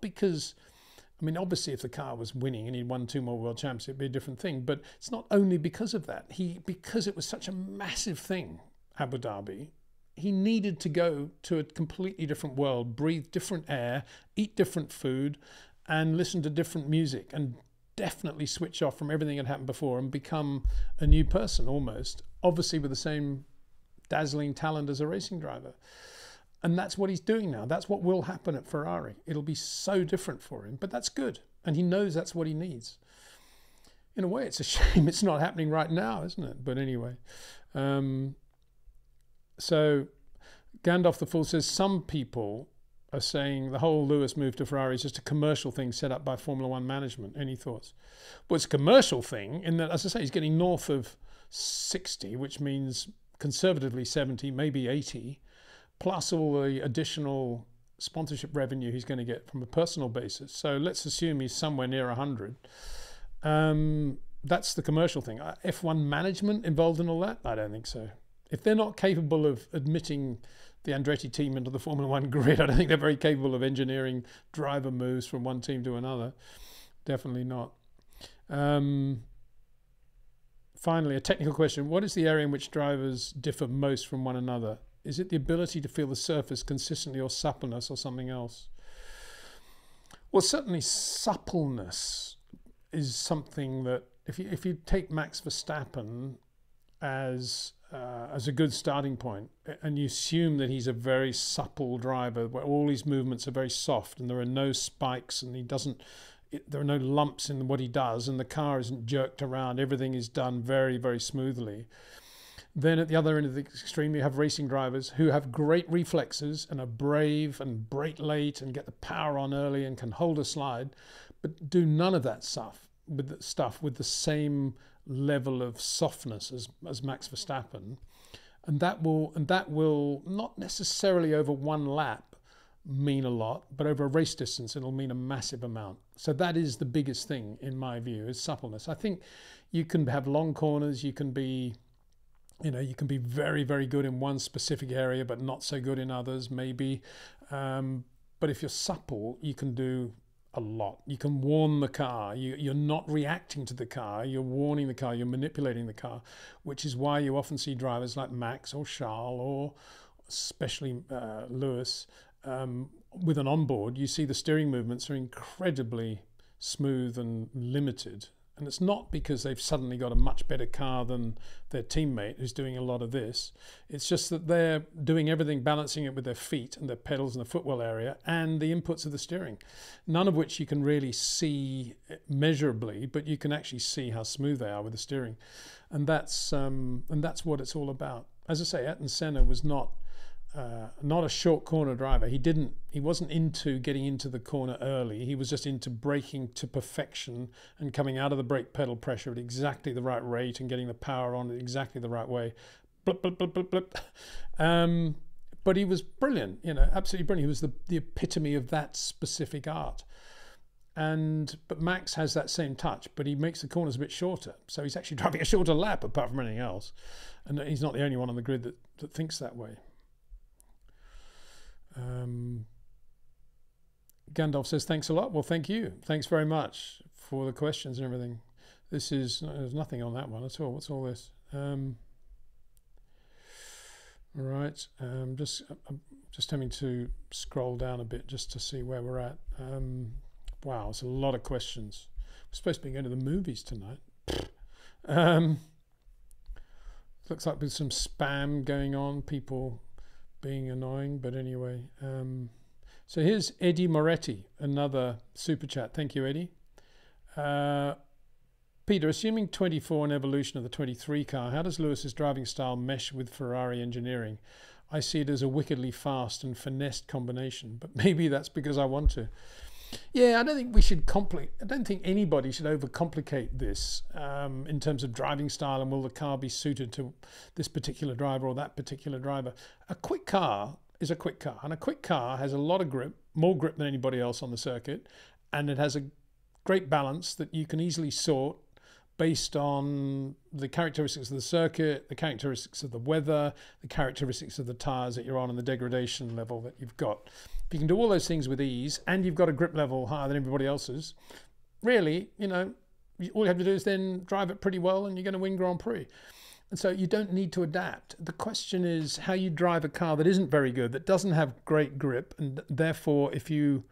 mean, obviously if the car was winning and he'd won 2 more world championships, it'd be a different thing, but it's not only because of that. Because it was such a massive thing, Abu Dhabi, he needed to go to a completely different world, breathe different air, eat different food, and listen to different music, and definitely switch off from everything that happened before and become a new person almost, obviously with the same dazzling talent as a racing driver. And that's what he's doing now. That's what will happen at Ferrari. It'll be so different for him, but that's good. And he knows that's what he needs. In a way, it's a shame it's not happening right now, isn't it? But anyway, so Gandalf the Fool says, some people are saying the whole Lewis move to Ferrari is just a commercial thing set up by Formula One management. Any thoughts? Well, it's a commercial thing in that, as I say, he's getting north of 60, which means conservatively 70, maybe 80, plus all the additional sponsorship revenue he's going to get from a personal basis. So let's assume he's somewhere near 100. That's the commercial thing. F1 management involved in all that? I don't think so. If they're not capable of admitting the Andretti team into the Formula One grid, I don't think they're very capable of engineering driver moves from one team to another. Definitely not. Finally, a technical question. What is the area in which drivers differ most from one another? Is it the ability to feel the surface consistently, or suppleness, or something else? Well, certainly suppleness is something that, if you take Max Verstappen as a good starting point, and you assume that he's a very supple driver where all his movements are very soft and there are no spikes and there are no lumps in what he does and the car isn't jerked around, everything is done very, very smoothly. Then at the other end of the extreme, you have racing drivers who have great reflexes and are brave and brake late and get the power on early and can hold a slide, but do none of that stuff with the same level of softness as Max Verstappen, and that will not necessarily over one lap mean a lot, but over a race distance it'll mean a massive amount. So that is the biggest thing in my view, is suppleness. I think you can have long corners, you can be very, very good in one specific area but not so good in others, maybe, but if you're supple you can do a lot. You can warn the car. You're not reacting to the car. You're warning the car. You're manipulating the car, which is why you often see drivers like Max or Charles or especially Lewis with an onboard. You see the steering movements are incredibly smooth and limited. And it's not because they've suddenly got a much better car than their teammate who's doing a lot of this. It's just that they're doing everything, balancing it with their feet and their pedals and the footwell area and the inputs of the steering, none of which you can really see measurably, but you can actually see how smooth they are with the steering. And that's what it's all about. As I say, Ayrton Senna was not a short corner driver. He wasn't into getting into the corner early. He was just into braking to perfection and coming out of the brake pedal pressure at exactly the right rate and getting the power on at exactly the right way. Blip, blip, blip, blip, blip. But he was brilliant, absolutely brilliant. He was the epitome of that specific art. But Max has that same touch, but he makes the corners a bit shorter, so he's actually driving a shorter lap apart from anything else, and he's not the only one on the grid that thinks that way. Gandalf says thanks a lot. Well, thank you. Thanks very much for the questions and everything. There's nothing on that one at all. What's all this? Right. I'm just having to scroll down a bit just to see where we're at. Wow, it's a lot of questions. We're supposed to be going to the movies tonight. Looks like there's some spam going on. People being annoying, but anyway. So here's Eddie Moretti, another super chat. Thank you, Eddie. Peter, assuming 24 an evolution of the 23 car, how does Lewis's driving style mesh with Ferrari engineering? I see it as a wickedly fast and finessed combination, but maybe that's because I want to. Yeah, I don't think we should complicate. I don't think anybody should overcomplicate this in terms of driving style and will the car be suited to this particular driver or that particular driver. A quick car is a quick car, and a quick car has a lot of grip, more grip than anybody else on the circuit, and it has a great balance that you can easily sort based on the characteristics of the circuit, the characteristics of the weather, the characteristics of the tires that you're on, and the degradation level that you've got. If you can do all those things with ease and you've got a grip level higher than everybody else's, really, all you have to do is then drive it pretty well and you're going to win Grand Prix. And so you don't need to adapt. The question is how you drive a car that isn't very good, that doesn't have great grip, and therefore if you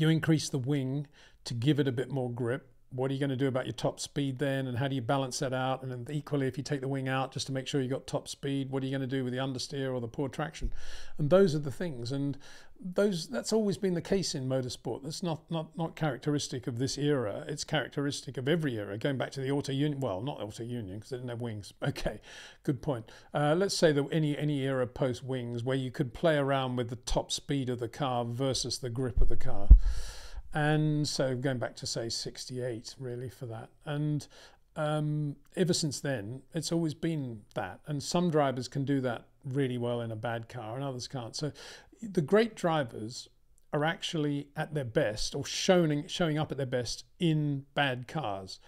increase the wing to give it a bit more grip, what are you going to do about your top speed then, and how do you balance that out? And then equally, if you take the wing out just to make sure you got top speed, what are you going to do with the understeer or the poor traction? And those are the things, and those, that's always been the case in motorsport. That's not characteristic of this era. It's characteristic of every era. Going back to the auto union, well, not auto union because they didn't have wings. Okay, good point. Let's say that any era post wings where you could play around with the top speed of the car versus the grip of the car. And so going back to, say, 68, really, for that. And ever since then, it's always been that. And some drivers can do that really well in a bad car and others can't. So the great drivers are actually at their best, or showing up at their best, in bad cars.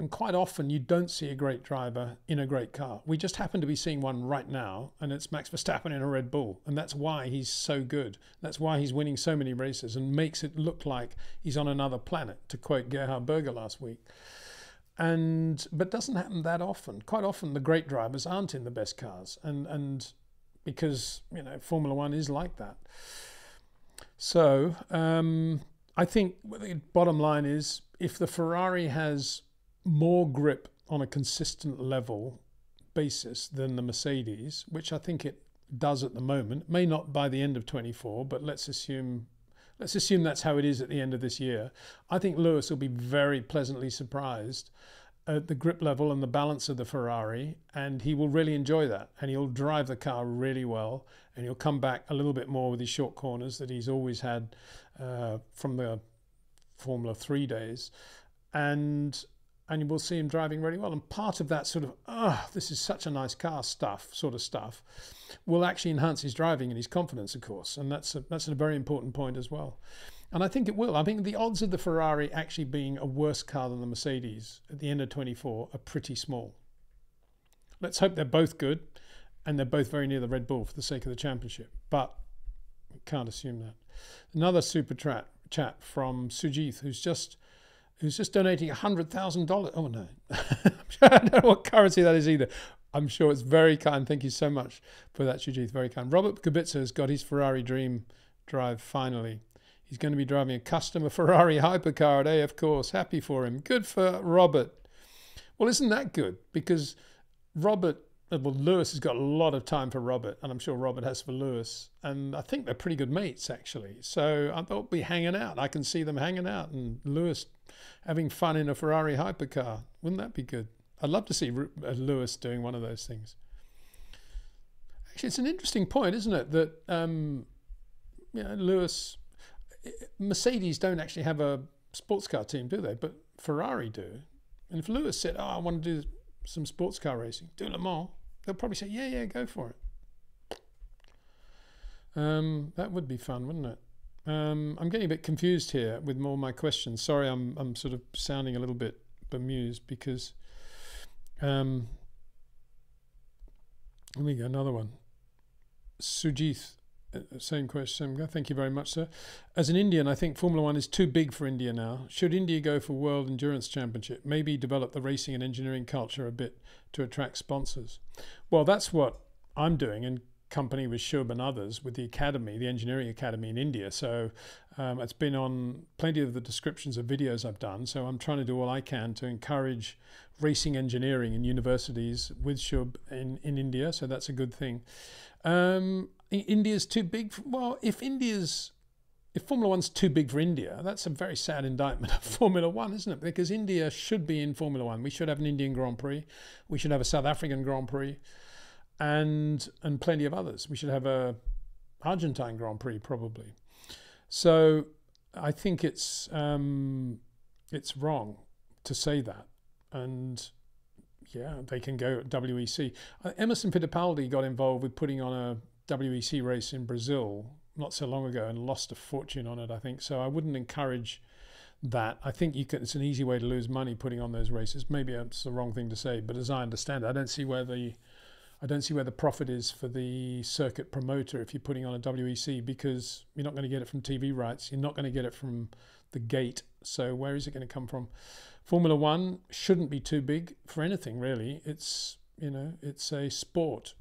And quite often you don't see a great driver in a great car. We just happen to be seeing one right now, and it's Max Verstappen in a Red Bull. And that's why he's so good. That's why he's winning so many races and makes it look like he's on another planet, to quote Gerhard Berger last week. But it doesn't happen that often. Quite often the great drivers aren't in the best cars, and because, you know, Formula One is like that. So I think the bottom line is, if the Ferrari has more grip on a consistent level basis than the Mercedes, which I think it does at the moment, may not by the end of 24, but let's assume that's how it is at the end of this year. I think Lewis will be very pleasantly surprised at the grip level and the balance of the Ferrari, and he will really enjoy that, and he'll drive the car really well, and he'll come back a little bit more with his short corners that he's always had from the Formula 3 days, and we'll see him driving really well. And part of that sort of, oh, this is such a nice car stuff, sort of stuff, will actually enhance his driving and his confidence, of course. And that's a very important point as well. And I think it will. I think the odds of the Ferrari actually being a worse car than the Mercedes at the end of 24 are pretty small. Let's hope they're both good and they're both very near the Red Bull for the sake of the championship. But we can't assume that. Another super chat from Sujith, who's just donating $100,000. Oh, no. I don't know what currency that is either. I'm sure it's very kind. Thank you so much for that, Sujith. Very kind. Robert Kubica has got his Ferrari dream drive finally. He's going to be driving a custom Ferrari hypercar at AF Course. Happy for him. Good for Robert. Well, isn't that good? Because Lewis has got a lot of time for Robert, and I'm sure Robert has for Lewis, and I think they're pretty good mates, actually. So I thought we'd be hanging out. I can see them hanging out, and Lewis having fun in a Ferrari hypercar. Wouldn't that be good? I'd love to see Lewis doing one of those things. Actually, it's an interesting point, isn't it, that you know, Mercedes don't actually have a sports car team, do they? But Ferrari do. And if Lewis said, oh, I want to do some sports car racing, do Le Mans, they'll probably say, yeah, yeah, go for it. That would be fun, wouldn't it? I'm getting a bit confused here with more of my questions. Sorry, I'm sort of sounding a little bit bemused because here we go, another one. Sujith, same question. Thank you very much, sir. As an Indian, I think Formula 1 is too big for India now. Should India go for World Endurance Championship? Maybe develop the racing and engineering culture a bit to attract sponsors. Well, that's what I'm doing in company with Shub and others with the academy, the engineering academy in India. So it's been on plenty of the descriptions of videos I've done. So I'm trying to do all I can to encourage racing engineering in universities with Shub in India. So that's a good thing. India's too big for, well, if Formula One's too big for India, that's a very sad indictment of Formula One, isn't it? Because India should be in Formula One. We should have an Indian Grand Prix. We should have a South African Grand Prix, and plenty of others. We should have a Argentine Grand Prix probably. So I think it's wrong to say that. And yeah, they can go at WEC. Emerson Fittipaldi got involved with putting on a WEC race in Brazil not so long ago and lost a fortune on it, I think. So I wouldn't encourage that. I think you can, it's an easy way to lose money putting on those races. Maybe it's the wrong thing to say, but as I understand it, I don't see where the profit is for the circuit promoter if you're putting on a WEC, because you're not going to get it from TV rights. You're not going to get it from the gate. So where is it going to come from? Formula One shouldn't be too big for anything, really. It's, you know, it's a sport.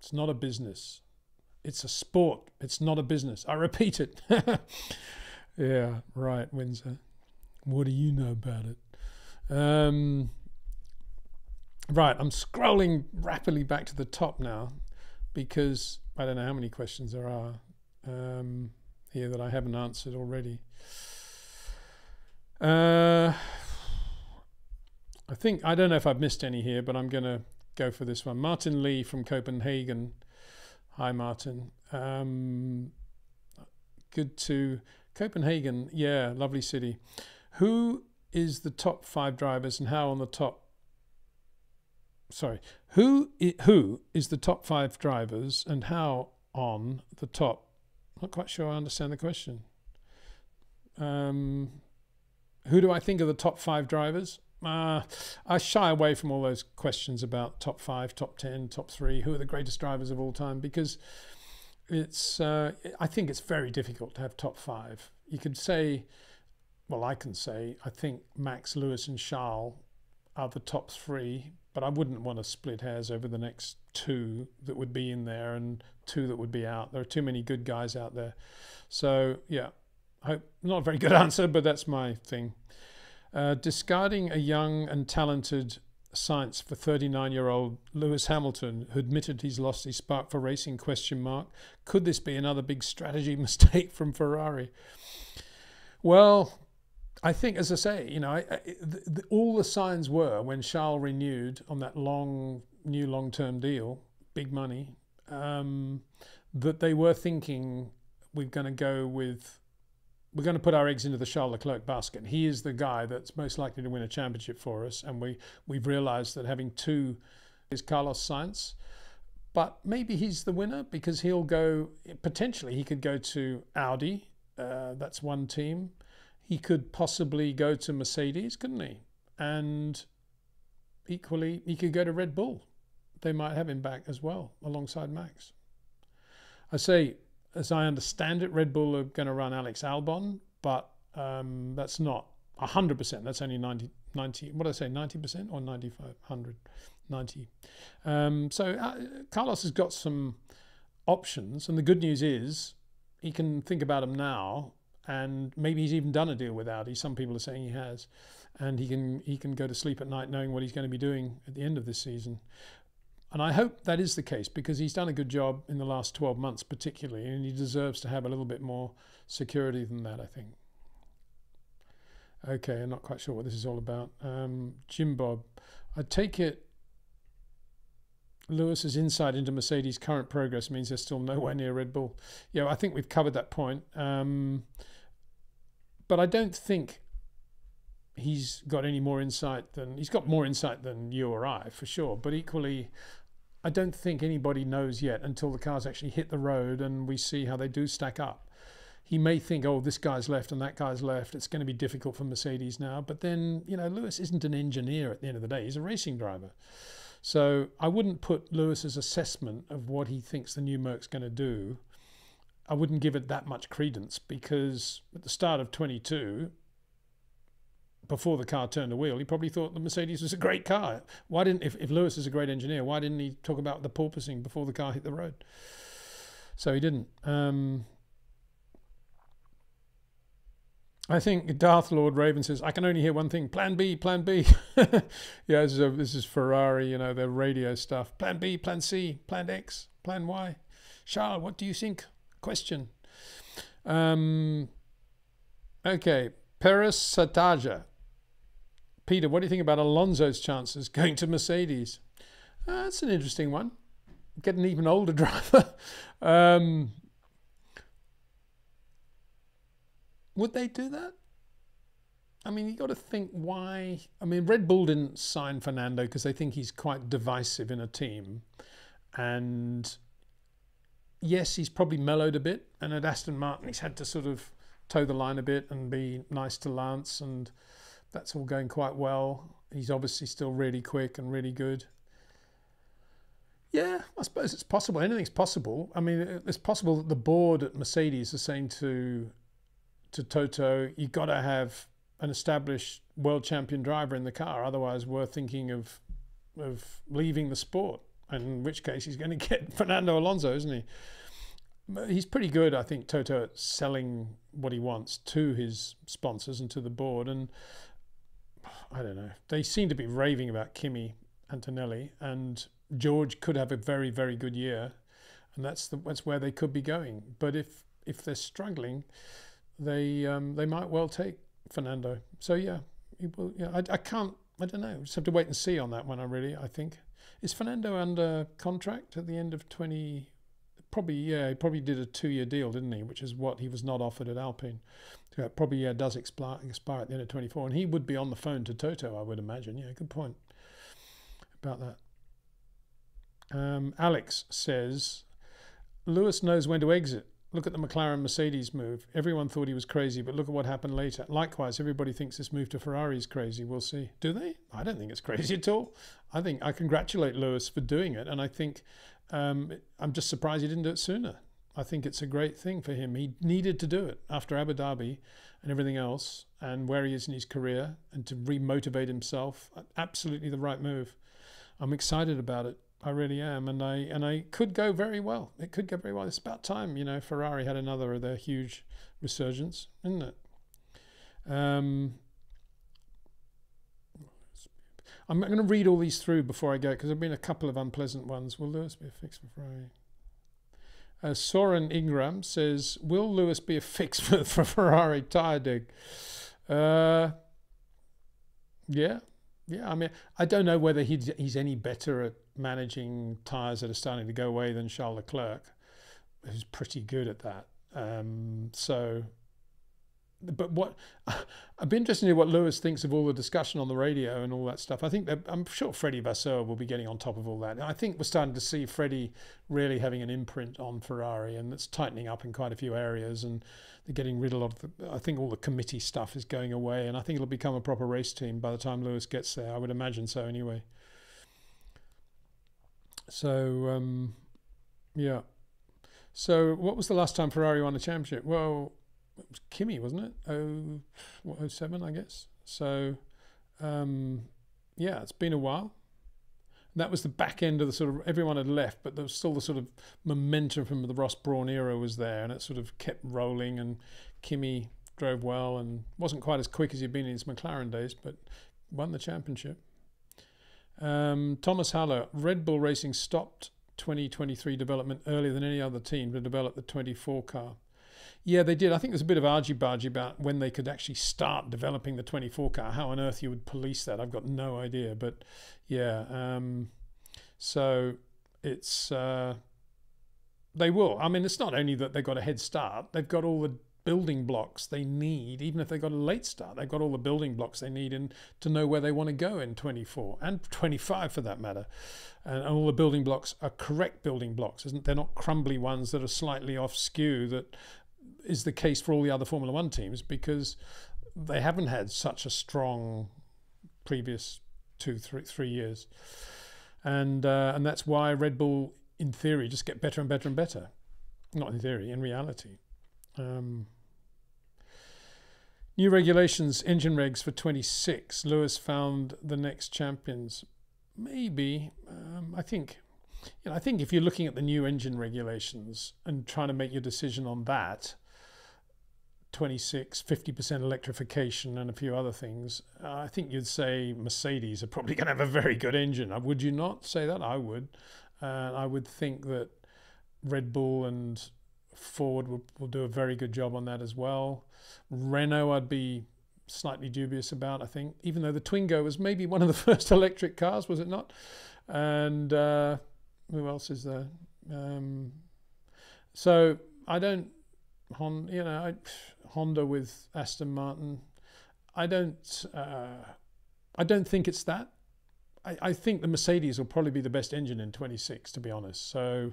It's not a business. It's a sport. It's not a business. I repeat it. Yeah, right, Windsor. What do you know about it? Right, I'm scrolling rapidly back to the top now because I don't know how many questions there are here that I haven't answered already. I think, I don't know if I've missed any here, but I'm going to go for this one. Martin Lee from Copenhagen. Hi, Martin. Good to... Copenhagen, yeah, lovely city. Who is the top five drivers and how on the top... Sorry, who is the top five drivers and how on the top? I'm not quite sure I understand the question. Who do I think are the top five drivers? I shy away from all those questions about top five, top 10, top three, who are the greatest drivers of all time, because it's, I think it's very difficult to have top five. You could say, well, I can say, I think Max, Lewis and Charles are the top three, but I wouldn't want to split hairs over the next two that would be in there and two that would be out. There are too many good guys out there. So yeah, I hope, not a very good answer, but that's my thing. Discarding a young and talented Sainz for 39-year-old Lewis Hamilton, who admitted he's lost his spark for racing, question mark. Could this be another big strategy mistake from Ferrari? Well, I think, as I say, you know, all the signs were when Charles renewed on that long-term deal, big money, that they were thinking we're going to put our eggs into the Charles Leclerc basket. He is the guy that's most likely to win a championship for us, and we've realised that having two is Carlos Sainz. But maybe he's the winner because he'll go, potentially he could go to Audi. That's one team. He could possibly go to Mercedes, couldn't he? And equally, he could go to Red Bull. They might have him back as well, alongside Max. I say, as I understand it, Red Bull are going to run Alex Albon, but that's not 100%. That's only 90, what did I say, 90% or 95, 100, 90. So Carlos has got some options, and the good news is he can think about them now. And maybe he's even done a deal with Audi. Some people are saying he has. And he can go to sleep at night knowing what he's going to be doing at the end of this season. And I hope that is the case because he's done a good job in the last 12 months particularly, and he deserves to have a little bit more security than that, I think. Okay, I'm not quite sure what this is all about. Jim Bob, I take it Lewis's insight into Mercedes' current progress means they're still nowhere near Red Bull. Yeah, I think we've covered that point. But I don't think he's got any more insight than... He's got more insight than you or I, for sure. But equally, I don't think anybody knows yet until the cars actually hit the road and we see how they do stack up. He may think, oh, this guy's left and that guy's left. It's going to be difficult for Mercedes now. But then, you know, Lewis isn't an engineer at the end of the day. He's a racing driver. So I wouldn't put Lewis's assessment of what he thinks the new Merc's going to do, I wouldn't give it that much credence, because at the start of 22, before the car turned the wheel, he probably thought the Mercedes was a great car. Why didn't, if Lewis is a great engineer, why didn't he talk about the porpoising before the car hit the road? So he didn't. I think Darth Lord Raven says, I can only hear one thing, plan B, plan B. Yeah, this is Ferrari, you know, their radio stuff. Plan B, plan C, plan X, plan Y. Charles, what do you think? Question. Okay, Paris Sataja. Peter, what do you think about Alonso's chances going to Mercedes? That's an interesting one. Get an even older driver. Would they do that? I mean, you got to think why. I mean, Red Bull didn't sign Fernando because they think he's quite divisive in a team. And yes, he's probably mellowed a bit. And at Aston Martin, he's had to sort of toe the line a bit and be nice to Lance. And that's all going quite well. He's obviously still really quick and really good. Yeah, I suppose it's possible. Anything's possible. I mean, it's possible that the board at Mercedes are saying to Toto, you've got to have an established world champion driver in the car, otherwise we're thinking of leaving the sport, in which case he's going to get Fernando Alonso, isn't he? he's pretty good, I think, Toto, at selling what he wants to his sponsors and to the board. And I don't know, they seem to be raving about Kimi Antonelli, and George could have a very, very good year, and that's where they could be going. But if they're struggling, they might well take Fernando. So yeah, I can't. I don't know. Just have to wait and see on that one. I think, is Fernando under contract at the end of 20? Probably, yeah. He probably did a 2-year deal, didn't he? Which is what he was not offered at Alpine. So it probably, yeah, does expire at the end of 24, and he would be on the phone to Toto, I would imagine. Yeah, good point about that. Alex says, Lewis knows when to exit. Look at the McLaren Mercedes move. Everyone thought he was crazy, but look at what happened later. Likewise, everybody thinks this move to Ferrari is crazy. We'll see. Do they? I don't think it's crazy at all. I think I congratulate Lewis for doing it, and I think I'm just surprised he didn't do it sooner. I think it's a great thing for him. He needed to do it after Abu Dhabi and everything else, and where he is in his career, and to re-motivate himself. Absolutely the right move. I'm excited about it. I really am, and I could go very well. It could go very well. It's about time, you know. Ferrari had another of their huge resurgence, isn't it? I'm going to read all these through before I go, because there've been a couple of unpleasant ones. Will Lewis be a fix for Ferrari? Soren Ingram says, "Will Lewis be a fix for Ferrari tire dig?" Yeah. Yeah, I mean, I don't know whether he's any better at managing tyres that are starting to go away than Charles Leclerc, who's pretty good at that. But what I'd be interested in what Lewis thinks of all the discussion on the radio and all that stuff. I think that, I'm sure Fred Vasseur will be getting on top of all that. I think we're starting to see Fred really having an imprint on Ferrari, and it's tightening up in quite a few areas, and they're getting rid of I think all the committee stuff is going away, and I think it'll become a proper race team by the time Lewis gets there. I would imagine so anyway. So, yeah. So what was the last time Ferrari won a championship? Well, it was Kimi, wasn't it? 07, I guess. So, yeah, it's been a while. And that was the back end of the sort of, everyone had left, but there was still the sort of momentum from the Ross Brawn era was there, and it sort of kept rolling, and Kimi drove well and wasn't quite as quick as he'd been in his McLaren days, but won the championship. Thomas Haller, Red Bull Racing stopped 2023 development earlier than any other team to develop the 24 car. Yeah, they did. I think there's a bit of argy-bargy about when they could actually start developing the 24 car. How on earth you would police that? I've got no idea. But yeah, so it's they will. I mean, it's not only that they've got a head start. They've got all the building blocks they need. Even if they've got a late start, they've got all the building blocks they need in to know where they want to go in 24 and 25 for that matter. And all the building blocks are correct building blocks, isn't? They're not crumbly ones that are slightly off skew that is the case for all the other Formula One teams, because they haven't had such a strong previous three years, and that's why Red Bull in theory just get better and better and better. Not in theory, in reality. New regulations, engine regs for 26. Lewis found the next champions. Maybe I think. You know, I think if you're looking at the new engine regulations and trying to make your decision on that, 26, 50% electrification and a few other things, I think you'd say Mercedes are probably going to have a very good engine. Would you not say that? I would. I would think that Red Bull and Ford will do a very good job on that as well. Renault I'd be slightly dubious about, I think, even though the Twingo was maybe one of the first electric cars, was it not? And... who else is there? So I don't, you know, Honda with Aston Martin. I don't think it's that. I think the Mercedes will probably be the best engine in 26, to be honest. So,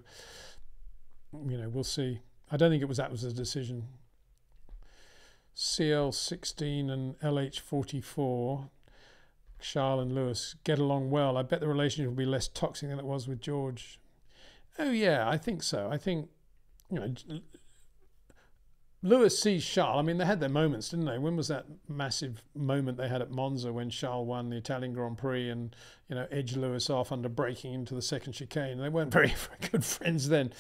you know, we'll see. I don't think that was the decision. CL16 and LH44. Charles and Lewis get along well. I bet the relationship will be less toxic than it was with George. Oh yeah, I think so. I think, you know, Lewis sees Charles. I mean, they had their moments, didn't they? When was that massive moment they had at Monza when Charles won the Italian Grand Prix and, you know, edged Lewis off under braking into the second chicane? They weren't very good friends then.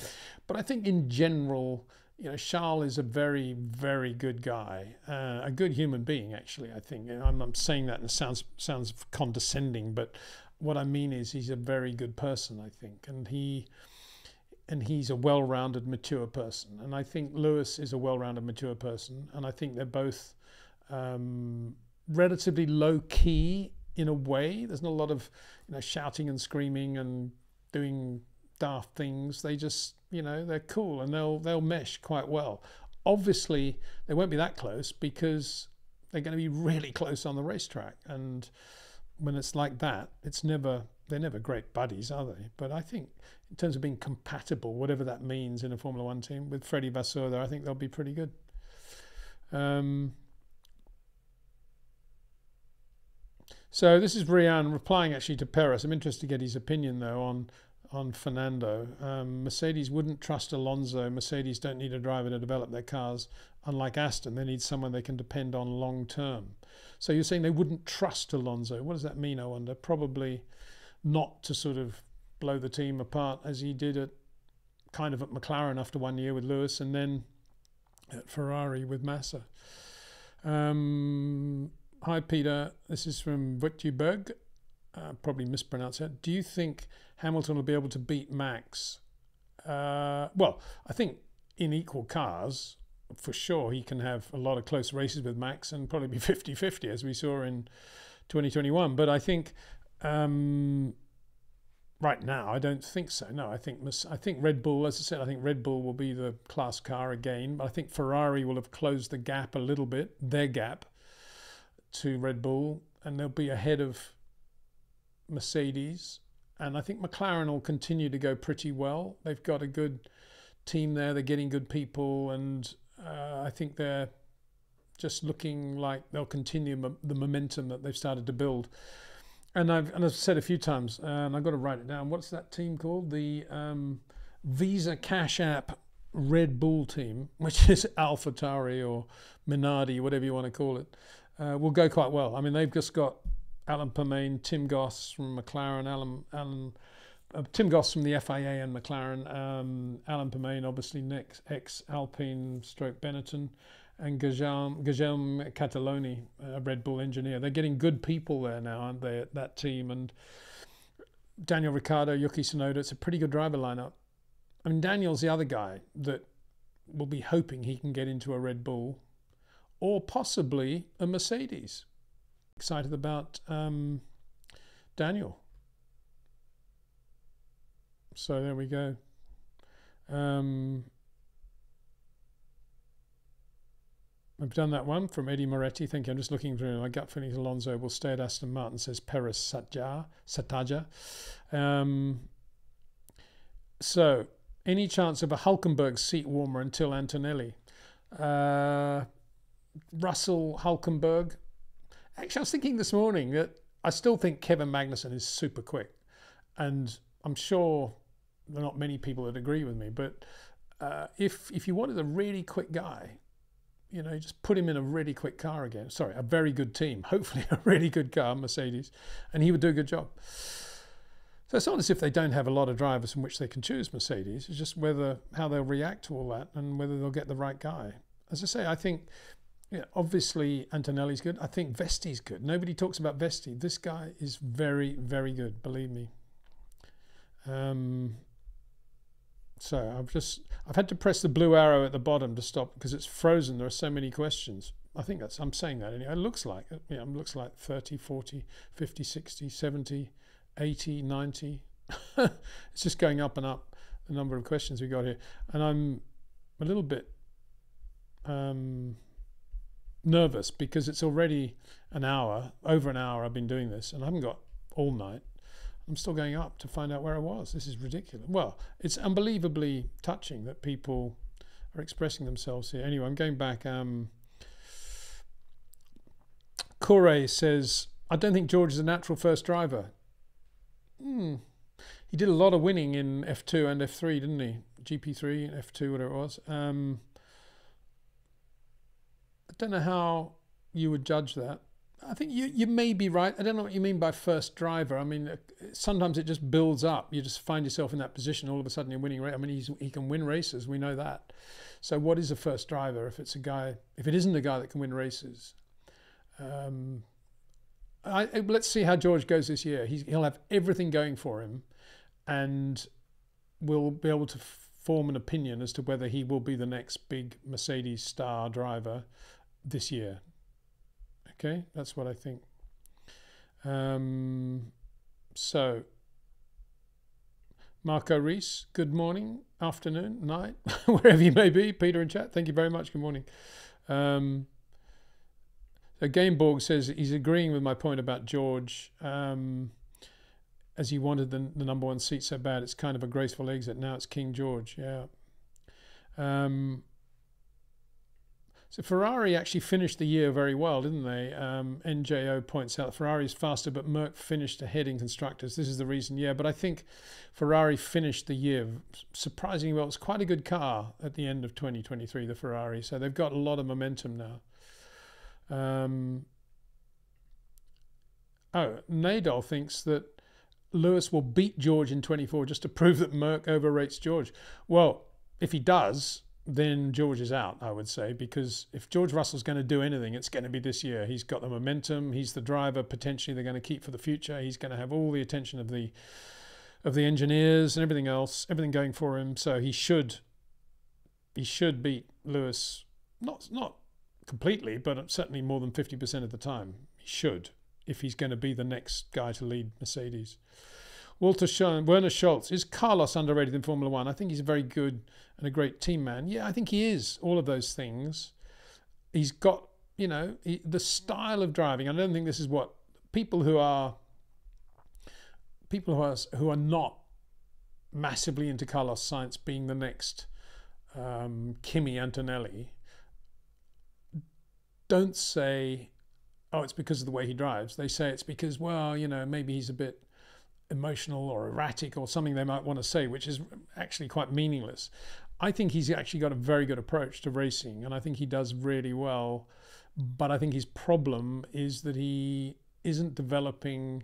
But I think in general, you know, Charles is a very, very good guy, a good human being, actually, I think. And I'm saying that and it sounds condescending, but what I mean is he's a very good person, I think. And he's a well-rounded, mature person. And I think Lewis is a well-rounded, mature person. And I think they're both relatively low-key in a way. There's not a lot of, you know, shouting and screaming and doing daft things. They just, you know, they're cool and they'll mesh quite well. Obviously, they won't be that close because they're going to be really close on the racetrack. And when it's like that, it's never... They're never great buddies, are they? But I think in terms of being compatible, whatever that means in a Formula One team, with Fred Vasseur there, I think they'll be pretty good. So this is Rian replying actually to Perez. I'm interested to get his opinion though on Fernando. Mercedes wouldn't trust Alonso. Mercedes don't need a driver to develop their cars. Unlike Aston, they need someone they can depend on long term. So you're saying they wouldn't trust Alonso. What does that mean, I wonder? Probably not to sort of blow the team apart as he did at kind of at McLaren after 1 year with Lewis and then at Ferrari with Massa. Hi Peter, this is from Wittenberg. Probably mispronounced that. Do you think Hamilton will be able to beat Max? Well, I think in equal cars, for sure he can have a lot of close races with Max and probably be 50-50 as we saw in 2021. But I think right now I don't think so. No, I think Red Bull, as I said, I think Red Bull will be the class car again, but I think Ferrari will have closed the gap a little bit, their gap to Red Bull, and they'll be ahead of Mercedes. And I think McLaren will continue to go pretty well. They've got a good team there, they're getting good people, and I think they're just looking like they'll continue the momentum that they've started to build. And I've said a few times, and I've got to write it down, what's that team called? The Visa Cash App Red Bull team, which is AlphaTauri or Minardi, whatever you want to call it, will go quite well. I mean, they've just got Alan Permain, Tim Goss from McLaren, Tim Goss from the FIA and McLaren, Alan Permain, obviously, next ex-Alpine stroke Benetton, and Guillaume Cataloni, a Red Bull engineer. They're getting good people there now, aren't they, at that team? And Daniel Ricciardo, Yuki Tsunoda, it's a pretty good driver lineup. I mean, Daniel's the other guy that will be hoping he can get into a Red Bull or possibly a Mercedes. Excited about Daniel. So there we go. I've done that one from Eddie Moretti. Thank you. I'm just looking through. My gut feeling Alonso will stay at Aston Martin, says Perez Sataja. So, any chance of a Hulkenberg seat warmer until Antonelli? Russell Hulkenberg. Actually, I was thinking this morning that I still think Kevin Magnussen is super quick. And I'm sure there are not many people that agree with me. But if you wanted a really quick guy, you know, just put him in a really quick car again. Sorry, a very good team. Hopefully a really good car, Mercedes. And he would do a good job. So it's not as if they don't have a lot of drivers from which they can choose Mercedes. It's just whether how they'll react to all that and whether they'll get the right guy. As I say, I think, yeah, obviously Antonelli's good. I think Vesti's good. Nobody talks about Vesti. This guy is very, very good, believe me. So I've had to press the blue arrow at the bottom to stop because it's frozen. There are so many questions. I think that's, I'm saying that anyway. It looks like, yeah, it looks like 30, 40, 50, 60, 70, 80, 90. It's just going up and up the number of questions we got here. And I'm a little bit nervous because it's already an hour, over an hour I've been doing this and I haven't got all night. I'm still going up to find out where I was. This is ridiculous. Well, it's unbelievably touching that people are expressing themselves here. Anyway, I'm going back. Corey says, I don't think George is a natural first driver. He did a lot of winning in F2 and F3, didn't he? GP3, F2, whatever it was. don't know how you would judge that. I think you may be right. I don't know what you mean by first driver. I mean, sometimes it just builds up. You just find yourself in that position. All of a sudden you're winning. I mean, he can win races. We know that. So what is a first driver if it's a guy, if it isn't a guy that can win races? Let's see how George goes this year. He'll have everything going for him, and we'll be able to form an opinion as to whether he will be the next big Mercedes star driver this year. Okay, that's what I think. So, Marco Rees, good morning, afternoon, night, wherever you may be. Peter in chat, thank you very much. Good morning. So Gameborg says he's agreeing with my point about George. As he wanted the #1 seat so bad, it's kind of a graceful exit. Now it's King George, yeah. So Ferrari actually finished the year very well, didn't they? NJO points out Ferrari's faster, but Merck finished ahead in constructors. This is the reason, yeah. But I think Ferrari finished the year surprisingly well. It's quite a good car at the end of 2023, the Ferrari. So they've got a lot of momentum now. Oh, Nadal thinks that Lewis will beat George in 24 just to prove that Merck overrates George. Well, if he does, then George is out, I would say, because if George Russell's going to do anything, it's going to be this year. He's got the momentum. He's the driver potentially they're going to keep for the future. He's going to have all the attention of the engineers and everything else, everything going for him. So he should beat Lewis, not completely, but certainly more than 50% of the time. He should, if he's going to be the next guy to lead Mercedes. Werner Schultz, is Carlos underrated in Formula One? I think he's very good and a great team man. Yeah, I think he is all of those things. He's got, you know, the style of driving. I don't think this is what people who are not massively into Carlos Sainz being the next Kimi Antonelli don't say, oh, it's because of the way he drives. They say it's because, well, you know, maybe he's a bit emotional or erratic or something they might want to say, which is actually quite meaningless. I think he's actually got a very good approach to racing, and I think he does really well. But I think his problem is that he isn't developing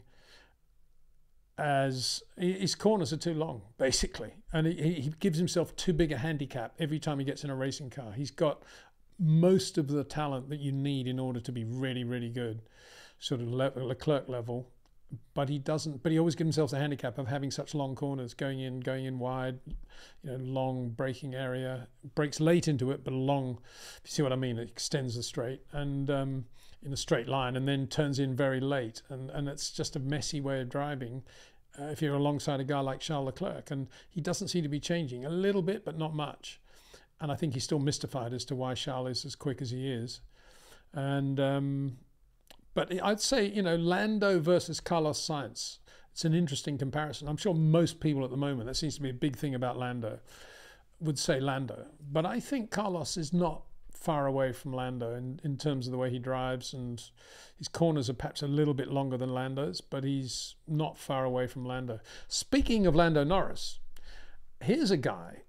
as his corners are too long, basically, and he gives himself too big a handicap every time he gets in a racing car. He's got most of the talent that you need in order to be really, really good, sort of Leclerc level. But he doesn't. But he always gives himself the handicap of having such long corners, going in wide, you know, long braking area. Breaks late into it, but long. If you see what I mean, it extends the straight and in a straight line, and then turns in very late, and it's just a messy way of driving. If you're alongside a guy like Charles Leclerc, and he doesn't seem to be changing a little bit, but not much. And I think he's still mystified as to why Charles is as quick as he is, and. But I'd say, you know, Lando versus Carlos Sainz, it's an interesting comparison. I'm sure most people at the moment, that seems to be a big thing about Lando, would say Lando. But I think Carlos is not far away from Lando in terms of the way he drives, and his corners are perhaps a little bit longer than Lando's, but he's not far away from Lando. Speaking of Lando Norris, here's a guy,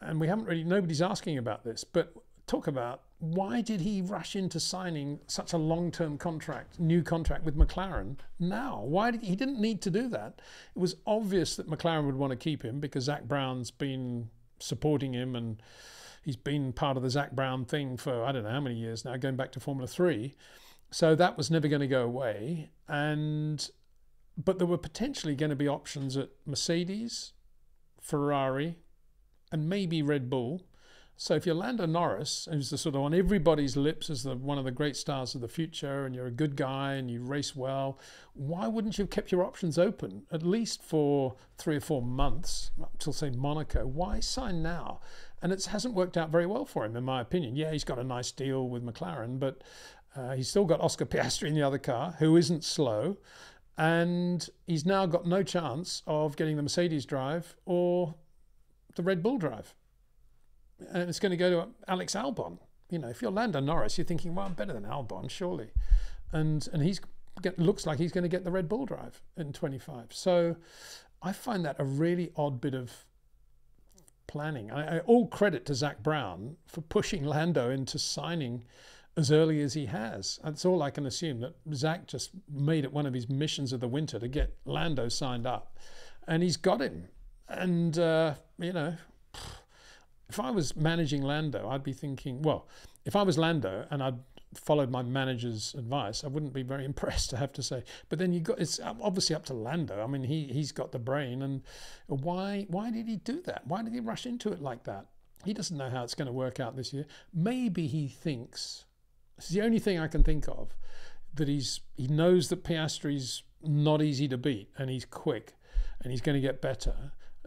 and we haven't really, nobody's asking about this, but talk about, why did he rush into signing such a long-term contract, new contract with McLaren now? Why did he didn't need to do that? It was obvious that McLaren would want to keep him because Zach Brown's been supporting him, and he's been part of the Zach Brown thing for I don't know how many years now, going back to Formula 3. So that was never going to go away. But there were potentially going to be options at Mercedes, Ferrari, and maybe Red Bull. So if you're Lando Norris, who's the sort of on everybody's lips as one of the great stars of the future, and you're a good guy and you race well, why wouldn't you have kept your options open at least for 3 or 4 months up till, say, Monaco? Why sign now? And it hasn't worked out very well for him, in my opinion. Yeah, he's got a nice deal with McLaren, but he's still got Oscar Piastri in the other car, who isn't slow. And he's now got no chance of getting the Mercedes drive or the Red Bull drive. And it's going to go to Alex Albon. You know, if you're Lando Norris, you're thinking, well, I'm better than Albon, surely. And he looks like he's going to get the Red Bull drive in 25. So I find that a really odd bit of planning. All credit to Zach Brown for pushing Lando into signing as early as he has. That's all I can assume, that Zach just made it one of his missions of the winter to get Lando signed up, and he's got him. And you know, if I was managing Lando, I'd be thinking, well, if I was Lando and I'd followed my manager's advice, I wouldn't be very impressed, I have to say. But then you got, it's obviously up to Lando. I mean, he's got the brain, and why did he do that? Why did he rush into it like that? He doesn't know how it's going to work out this year. Maybe he thinks, this is the only thing I can think of, that he knows that Piastri's not easy to beat, and he's quick, and he's going to get better.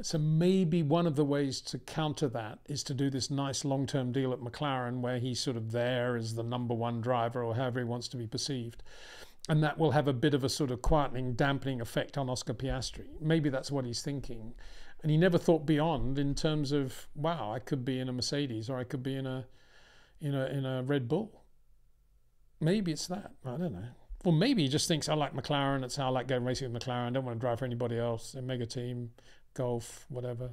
So maybe one of the ways to counter that is to do this nice long-term deal at McLaren, where he's sort of there as the #1 driver, or however he wants to be perceived. And that will have a bit of a sort of quietening, dampening effect on Oscar Piastri. Maybe that's what he's thinking. And he never thought beyond in terms of, wow, I could be in a Mercedes, or I could be in a Red Bull. Maybe it's that. I don't know. Or maybe he just thinks, I like McLaren. It's how I like going racing with McLaren. I don't want to drive for anybody else. A mega team, golf, whatever.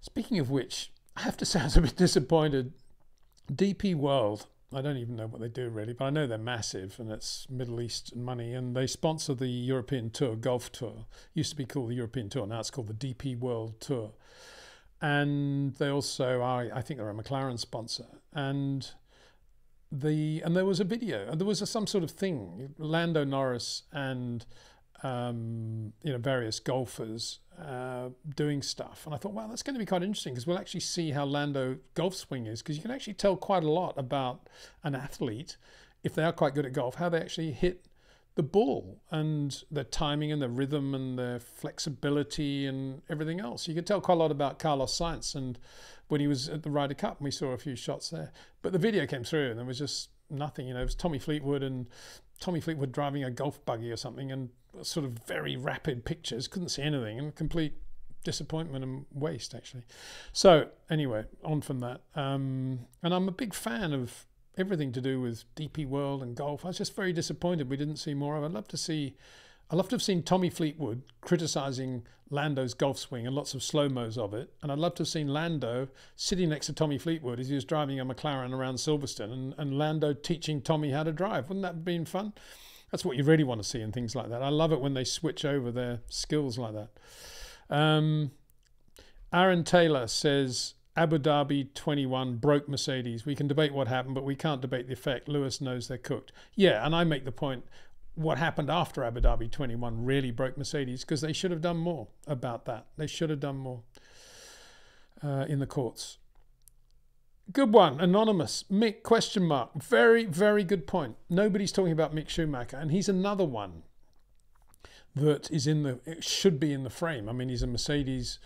Speaking of which, I have to say I was a bit disappointed. DP World, I don't even know what they do really, but I know they're massive, and it's Middle East money, and they sponsor the European Tour, Golf Tour. It used to be called the European Tour, now it's called the DP World Tour. And they also are, I think they're a McLaren sponsor. And there was a video, and there was some sort of thing, Lando Norris and you know, various golfers doing stuff, and I thought, wow, that's going to be quite interesting, because we'll actually see how Lando golf swing is, because you can actually tell quite a lot about an athlete, if they are quite good at golf, how they actually hit the ball, and their timing and their rhythm and their flexibility and everything else. You could tell quite a lot about Carlos Sainz, and when he was at the Ryder Cup, and we saw a few shots there, but the video came through and there was just nothing. You know, it was Tommy Fleetwood driving a golf buggy or something, and sort of very rapid pictures, couldn't see anything, and complete disappointment and waste, actually. So anyway, on from that, and I'm a big fan of everything to do with DP World and golf. I was just very disappointed we didn't see more of it. I'd love to have seen Tommy Fleetwood criticising Lando's golf swing, and lots of slow-mos of it. And I'd love to have seen Lando sitting next to Tommy Fleetwood as he was driving a McLaren around Silverstone, and Lando teaching Tommy how to drive. Wouldn't that have been fun? That's what you really want to see in things like that. I love it when they switch over their skills like that. Aaron Taylor says, Abu Dhabi 21 broke Mercedes. We can debate what happened, but we can't debate the effect. Lewis knows they're cooked. Yeah, and I make the point, what happened after Abu Dhabi 21 really broke Mercedes, because they should have done more about that. They should have done more in the courts. Good one, Anonymous. Mick, ? Very, very good point. Nobody's talking about Mick Schumacher, and he's another one that is should be in the frame. I mean, he's a Mercedes,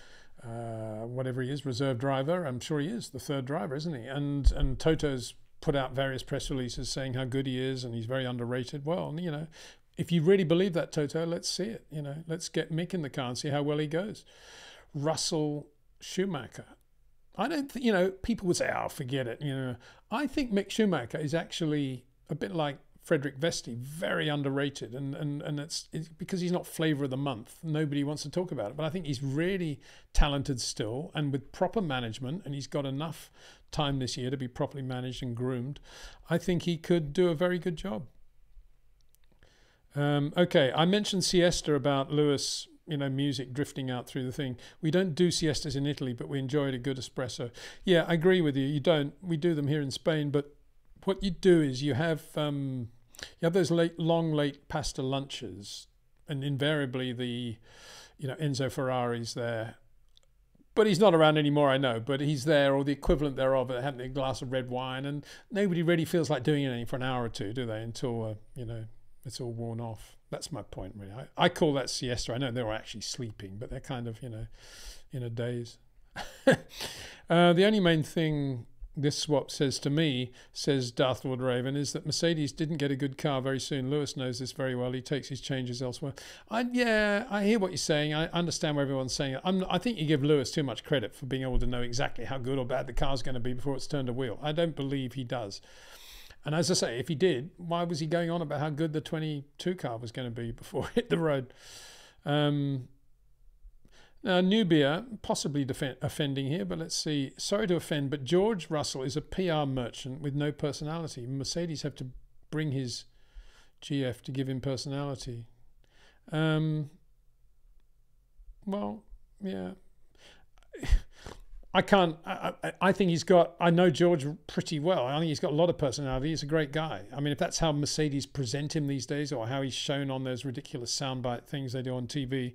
whatever he is, reserve driver. I'm sure he is the third driver, isn't he? And Toto's put out various press releases saying how good he is and he's very underrated. Well, you know, if you really believe that, Toto, let's see it. You know, let's get Mick in the car and see how well he goes. Russell Schumacher. I don't think, you know, people would say, oh, forget it. You know, I think Mick Schumacher is actually a bit like Frederick Vesti, very underrated. And it's because he's not flavour of the month. Nobody wants to talk about it. But I think he's really talented still, and with proper management, and he's got enough time this year to be properly managed and groomed, I think he could do a very good job. Okay, I mentioned Siesta about Lewis, you know, music drifting out through the thing. We don't do siestas in Italy, but we enjoyed a good espresso. Yeah, I agree with you. You don't. We do them here in Spain, but what you do is you have those long late pasta lunches, and invariably the, you know, Enzo Ferrari's there, but he's not around anymore, I know, but he's there, or the equivalent thereof, having a glass of red wine, and nobody really feels like doing anything for an hour or two, do they? Until you know, it's all worn off. That's my point, really. I call that siesta. I know they were actually sleeping, but they're kind of, you know, in a daze. The only main thing this swap says to me, says Darth Lord Raven, is that Mercedes didn't get a good car very soon. Lewis knows this very well. He takes his changes elsewhere. Yeah, I hear what you're saying. I understand where everyone's saying it. I think you give Lewis too much credit for being able to know exactly how good or bad the car's going to be before it's turned a wheel. I don't believe he does. And as I say, if he did, why was he going on about how good the 22 car was going to be before it hit the road? Now, Nubia, possibly offending here, but let's see. Sorry to offend, but George Russell is a PR merchant with no personality. Mercedes have to bring his GF to give him personality. Well, yeah. I can't. I think he's got. I know George pretty well. I think he's got a lot of personality. He's a great guy. I mean, if that's how Mercedes present him these days, or how he's shown on those ridiculous soundbite things they do on TV,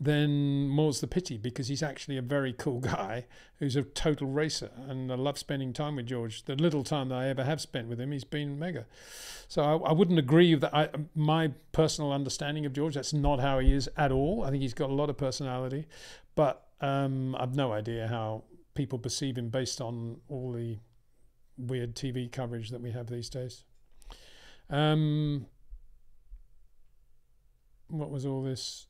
then more's the pity, because he's actually a very cool guy who's a total racer, and I love spending time with George. The little time that I ever have spent with him, he's been mega. So I wouldn't agree with that. My personal understanding of George, that's not how he is at all. I think he's got a lot of personality, but I've no idea how people perceive him based on all the weird TV coverage that we have these days. What was all this?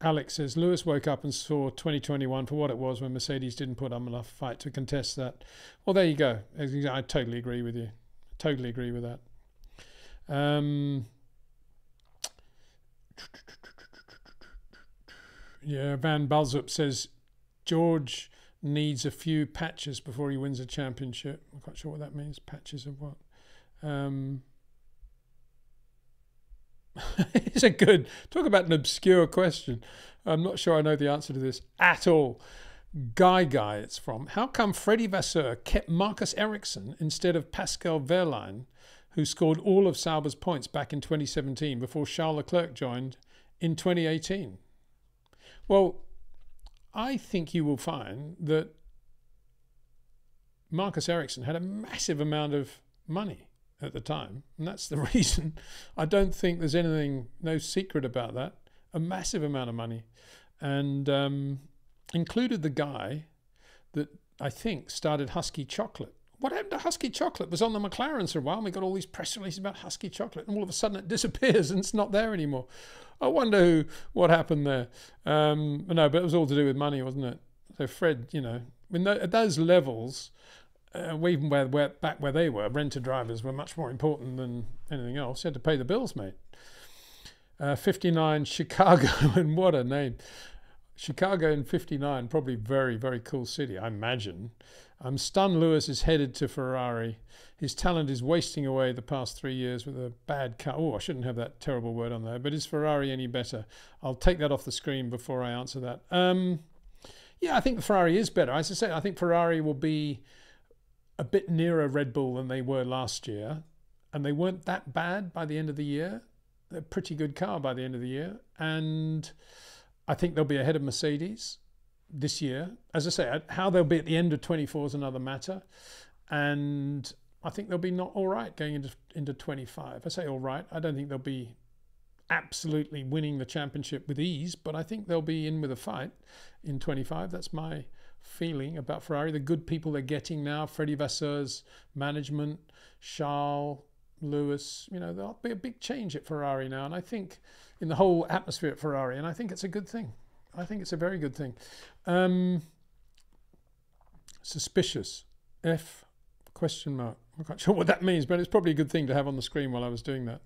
Alex says, Lewis woke up and saw 2021 for what it was when Mercedes didn't put up enough fight to contest that. Well, there you go. I totally agree with you. Totally agree with that. Yeah, Van Balzup says, George needs a few patches before he wins a championship. I'm not quite sure what that means. Patches of what? It's a good, talk about an obscure question. I'm not sure I know the answer to this at all. Guy, it's from. How come Freddy Vasseur kept Marcus Ericsson instead of Pascal Wehrlein, who scored all of Sauber's points back in 2017 before Charles Leclerc joined in 2018? Well, I think you will find that Marcus Ericsson had a massive amount of money at the time, and that's the reason. I don't think there's anything, no secret about that. A massive amount of money, and included the guy that I think started Husky Chocolate. What happened to Husky Chocolate? It was on the McLarens for a while, and we got all these press releases about Husky Chocolate, and all of a sudden it disappears and it's not there anymore. I wonder what happened there. No, but it was all to do with money, wasn't it? So Fred, you know, at those levels, even back where they were, renter drivers were much more important than anything else. You had to pay the bills, mate. 59 Chicago, and what a name. Chicago in 59, probably very, very cool city, I imagine. I'm stunned Lewis is headed to Ferrari. His talent is wasting away the past 3 years with a bad car. Oh, I shouldn't have that terrible word on there. But is Ferrari any better? I'll take that off the screen before I answer that. Yeah, I think Ferrari is better. As I say, I think Ferrari will be a bit nearer Red Bull than they were last year. And they weren't that bad by the end of the year. They're a pretty good car by the end of the year. And I think they'll be ahead of Mercedes this year. As I say, how they'll be at the end of 24 is another matter. And I think they'll be not all right going into 25. I say all right. I don't think they'll be absolutely winning the championship with ease, but I think they'll be in with a fight in 25. That's my feeling about Ferrari. The good people they're getting now, Freddy Vasseur's management, Charles, Lewis, you know, there'll be a big change at Ferrari now. And I think in the whole atmosphere at Ferrari, and I think it's a good thing. I think it's a very good thing. Suspicious. F question mark. I'm not sure what that means, but it's probably a good thing to have on the screen while I was doing that.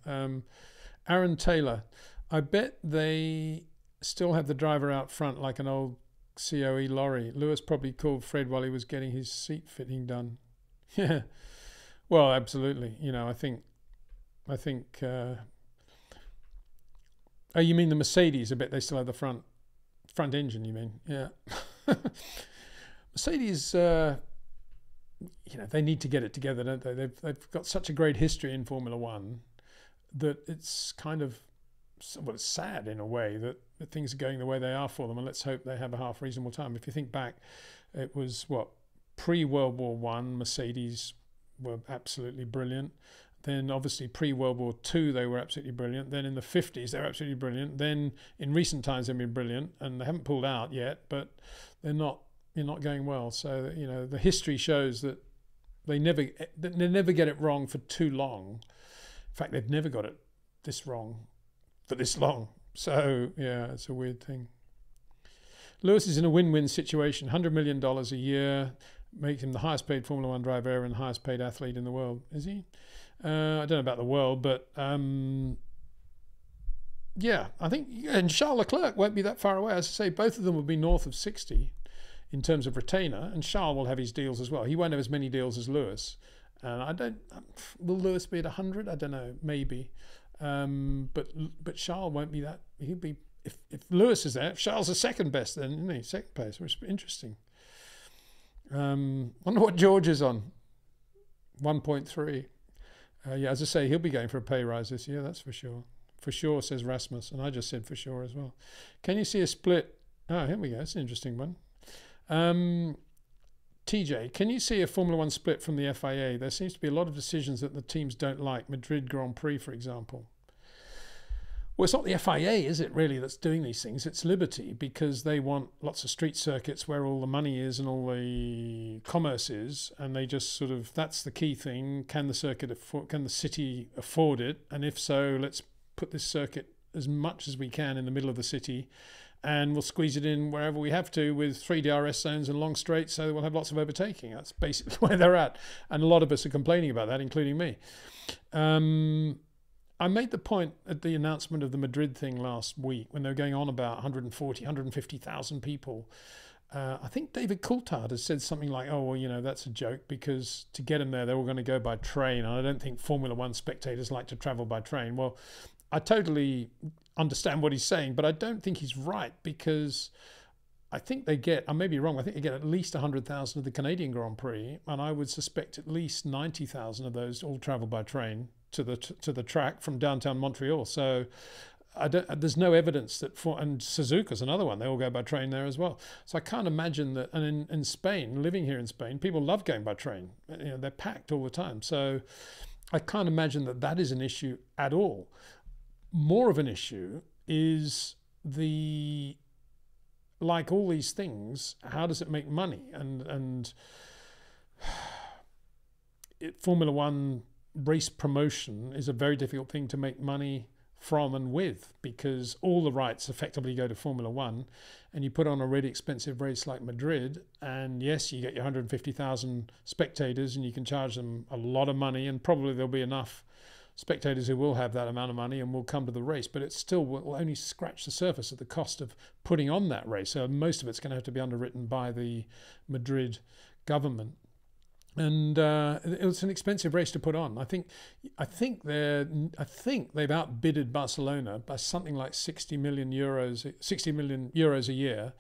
Aaron Taylor. I bet they still have the driver out front like an old COE lorry. Lewis probably called Fred while he was getting his seat fitting done. Yeah. Well, absolutely. You know, I think. Oh, you mean the Mercedes? I bet they still have the front engine. You mean, yeah. Mercedes, you know, they need to get it together, don't they? They've got such a great history in Formula One that it's kind of, well, it's sad in a way that things are going the way they are for them. And let's hope they have a half reasonable time. If you think back, it was what, pre-World War I, Mercedes were absolutely brilliant. Then obviously pre-World War II, they were absolutely brilliant. Then in the 50s, they were absolutely brilliant. Then in recent times, they've been brilliant, and they haven't pulled out yet, but they're not going well. So, you know, the history shows that they never get it wrong for too long. In fact, they've never got it this wrong for this long. So yeah, it's a weird thing. Lewis is in a win-win situation, $100 million a year, makes him the highest paid Formula One driver and highest paid athlete in the world. Is he? I don't know about the world, but Yeah, I think, and Charles Leclerc won't be that far away. As I say, both of them will be north of 60 in terms of retainer, and Charles will have his deals as well. He won't have as many deals as Lewis. And I don't, will Lewis be at 100? I don't know, maybe. But Charles won't be that. He'll be, if Lewis is there, if Charles is second best, then isn't he? Second place, which is interesting. Wonder what George is on. 1.3. Yeah, as I say, he'll be going for a pay rise this year, that's for sure. For sure, says Rasmus, and I just said for sure as well. Can you see a split? Oh, here we go. It's an interesting one. TJ, can you see a Formula One split from the FIA? There seems to be a lot of decisions that the teams don't like. Madrid Grand Prix, for example. Well, it's not the FIA, is it, really, that's doing these things? It's Liberty, because they want lots of street circuits where all the money is and all the commerce is, and they just sort of, that's the key thing. Can the circuit afford, can the city afford it? And if so, let's put this circuit as much as we can in the middle of the city, and we'll squeeze it in wherever we have to with 3 DRS zones and long straights, so we'll have lots of overtaking. That's basically where they're at, and a lot of us are complaining about that, including me. I made the point at the announcement of the Madrid thing last week when they were going on about 140, 150,000 people. I think David Coulthard has said something like, oh, well, you know, that's a joke, because to get them there, they're all going to go by train. And I don't think Formula One spectators like to travel by train. Well, I totally understand what he's saying, but I don't think he's right, because I think they get, I may be wrong, I think they get at least 100,000 of the Canadian Grand Prix, and I would suspect at least 90,000 of those all travel by train to the track from downtown Montreal. So I don't, there's no evidence that for, and Suzuka's another one, they all go by train there as well. So I can't imagine that. And in Spain, living here in Spain, people love going by train. You know, they're packed all the time. So I can't imagine that that is an issue at all. More of an issue is the, like all these things, how does it make money? And Formula One race promotion is a very difficult thing to make money from and with, because all the rights effectively go to Formula One, and you put on a really expensive race like Madrid, and yes, you get your 150,000 spectators and you can charge them a lot of money, and probably there'll be enough spectators who will have that amount of money and will come to the race, but it still will only scratch the surface at the cost of putting on that race. So most of it's going to have to be underwritten by the Madrid government. And it was an expensive race to put on. I think they've outbidded Barcelona by something like 60 million euros a year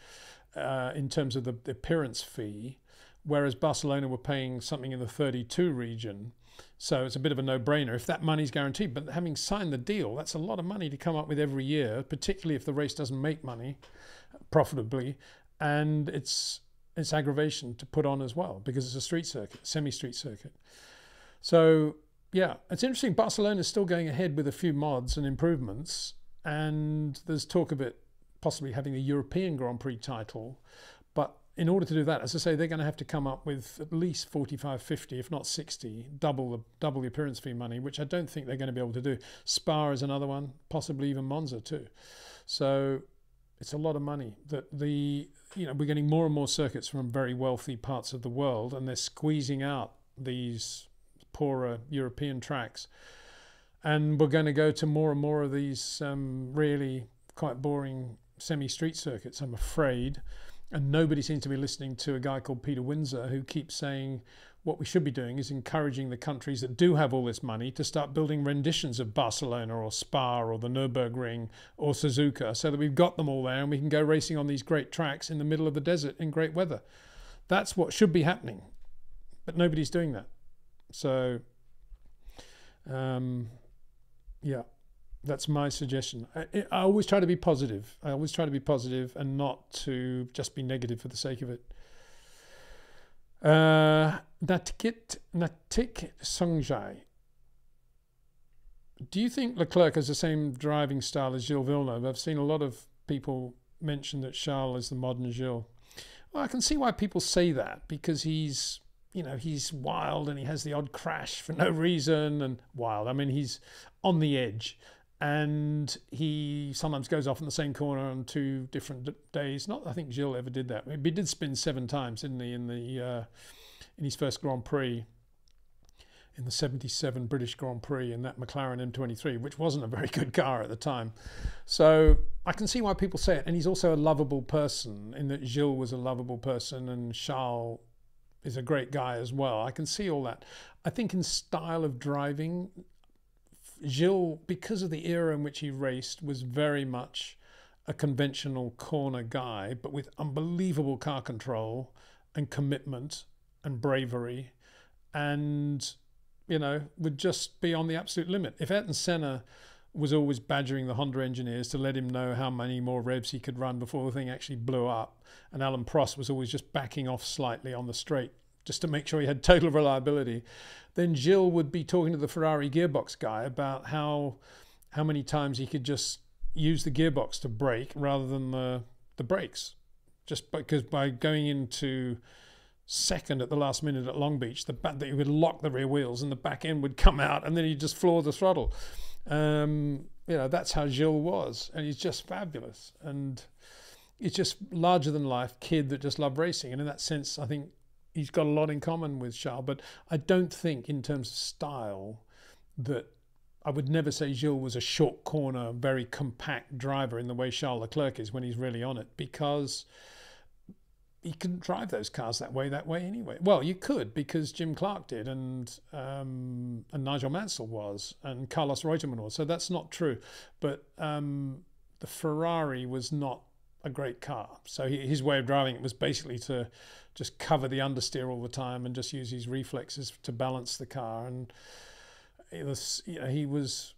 in terms of the appearance fee, whereas Barcelona were paying something in the 32 region. So it's a bit of a no-brainer if that money's guaranteed. But having signed the deal, that's a lot of money to come up with every year, particularly if the race doesn't make money profitably, and it's aggravation to put on as well, because it's a street circuit, semi-street circuit. So yeah, it's interesting. Barcelona's still going ahead with a few mods and improvements, and there's talk of it possibly having a European Grand Prix title. But in order to do that, as I say, they're going to have to come up with at least 45, 50, if not 60, double the appearance fee money, which I don't think they're going to be able to do. Spa is another one, possibly even Monza too. So it's a lot of money that the, you know, we're getting more and more circuits from very wealthy parts of the world, and they're squeezing out these poorer European tracks, and we're going to go to more and more of these really quite boring semi-street circuits, I'm afraid. And nobody seems to be listening to a guy called Peter Windsor, who keeps saying what we should be doing is encouraging the countries that do have all this money to start building renditions of Barcelona or Spa or the Nürburgring or Suzuka, so that we've got them all there and we can go racing on these great tracks in the middle of the desert in great weather. That's what should be happening, but nobody's doing that. So yeah, that's my suggestion. I always try to be positive. I always try to be positive and not to just be negative for the sake of it. Natik Songjai. Do you think Leclerc has the same driving style as Gilles Villeneuve? I've seen a lot of people mention that Charles is the modern Gilles. Well, I can see why people say that, because he's, you know, he's wild and he has the odd crash for no reason. And wild, I mean, he's on the edge. And he sometimes goes off in the same corner on 2 different days. Not, I think Gilles ever did that. He did spin 7 times, didn't he, in his first Grand Prix in the 77 British Grand Prix in that McLaren M23, which wasn't a very good car at the time. So I can see why people say it. And he's also a lovable person, in that Gilles was a lovable person and Charles is a great guy as well. I can see all that. I think in style of driving, Gilles, because of the era in which he raced, was very much a conventional corner guy, but with unbelievable car control and commitment and bravery, and, you know, would just be on the absolute limit. If Ayrton Senna was always badgering the Honda engineers to let him know how many more revs he could run before the thing actually blew up, and Alan Prost was always just backing off slightly on the straight just to make sure he had total reliability, then Gilles would be talking to the Ferrari gearbox guy about how many times he could just use the gearbox to brake rather than the brakes, just because by going into second at the last minute at Long Beach, he would lock the rear wheels and the back end would come out, and then he'd just floor the throttle. You know, that's how Gilles was, and he's just fabulous, and he's just larger than life kid that just loved racing. And in that sense, I think he's got a lot in common with Charles, but I don't think in terms of style that I would never say Gilles was a short corner, very compact driver in the way Charles Leclerc is when he's really on it, because he couldn't drive those cars that way anyway. Well, you could, because Jim Clark did, and Nigel Mansell was, and Carlos Reutemann was, so that's not true. But the Ferrari was not a great car, so his way of driving it was basically to just cover the understeer all the time and just use his reflexes to balance the car. And it was, you know, he was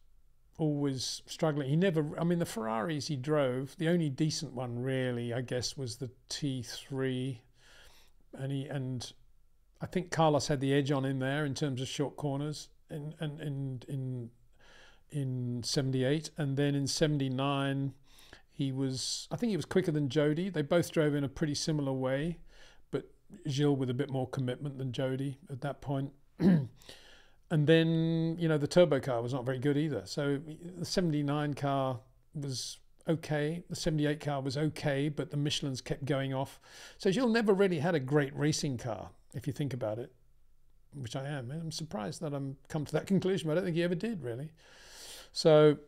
always struggling. He never, I mean, the Ferraris he drove, the only decent one really, I guess, was the T3, and I think Carlos had the edge on him there in terms of short corners in 78, and then in 79 he was, I think he was quicker than Jody. They both drove in a pretty similar way, but Gilles with a bit more commitment than Jody at that point. And then, you know, the turbo car was not very good either. So the 79 car was okay. The 78 car was okay, but the Michelins kept going off. So Gilles never really had a great racing car, if you think about it, which I am. I'm surprised that I'm come to that conclusion. I don't think he ever did, really. So,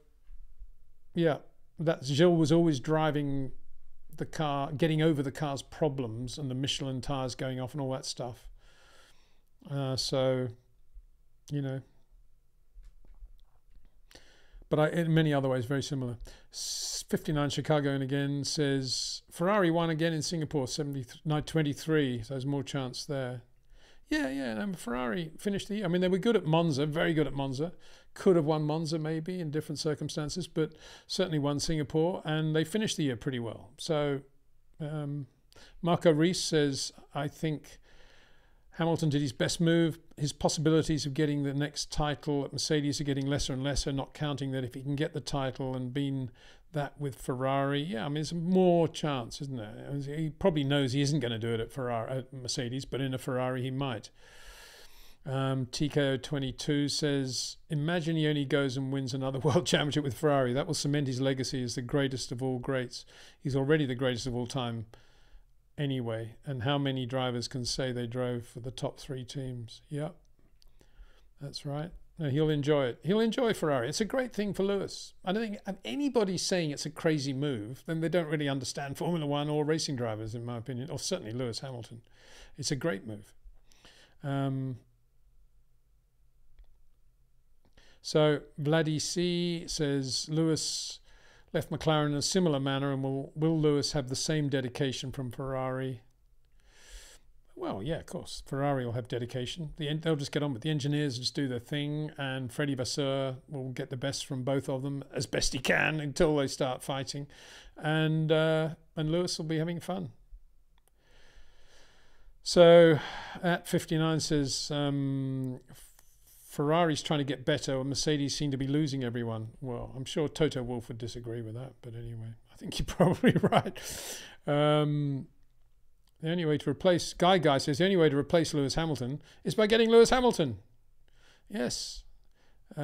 yeah, that's, Gilles was always driving the car, getting over the car's problems and the Michelin tires going off and all that stuff. So, you know, but in many other ways very similar. 59 Chicago and again says Ferrari won again in Singapore 23, so there's more chance there. Yeah, and Ferrari finished the year, I mean, they were good at Monza, very good at Monza, could have won Monza maybe in different circumstances, but certainly won Singapore, and they finished the year pretty well. So Marco Reese says, I think Hamilton did his best move. His possibilities of getting the next title at Mercedes are getting lesser and lesser, not counting that if he can get the title and been that with Ferrari. Yeah, I mean, it's more chance, isn't there? I mean, he probably knows he isn't going to do it at Ferrari, at Mercedes, but in a Ferrari he might. TKO22 says, imagine he only goes and wins another world championship with Ferrari. That will cement his legacy as the greatest of all greats. He's already the greatest of all time anyway, and how many drivers can say they drove for the top three teams? Yep, that's right. No, he'll enjoy it. He'll enjoy Ferrari. It's a great thing for Lewis. I don't think anybody's saying it's a crazy move, then they don't really understand Formula One or racing drivers, in my opinion, or certainly Lewis Hamilton. It's a great move. So Vladdy C says, Lewis left McLaren in a similar manner, and will Lewis have the same dedication from Ferrari? Well, yeah, of course. Ferrari will have dedication. They'll just get on with the engineers, just do their thing, and Freddy Vasseur will get the best from both of them as best he can until they start fighting, and Lewis will be having fun. So, at 59 says, Ferrari's trying to get better and Mercedes seem to be losing everyone. Well, I'm sure Toto Wolff would disagree with that, but anyway, I think you're probably right. The only way to replace... Guy says the only way to replace Lewis Hamilton is by getting Lewis Hamilton. Yes. For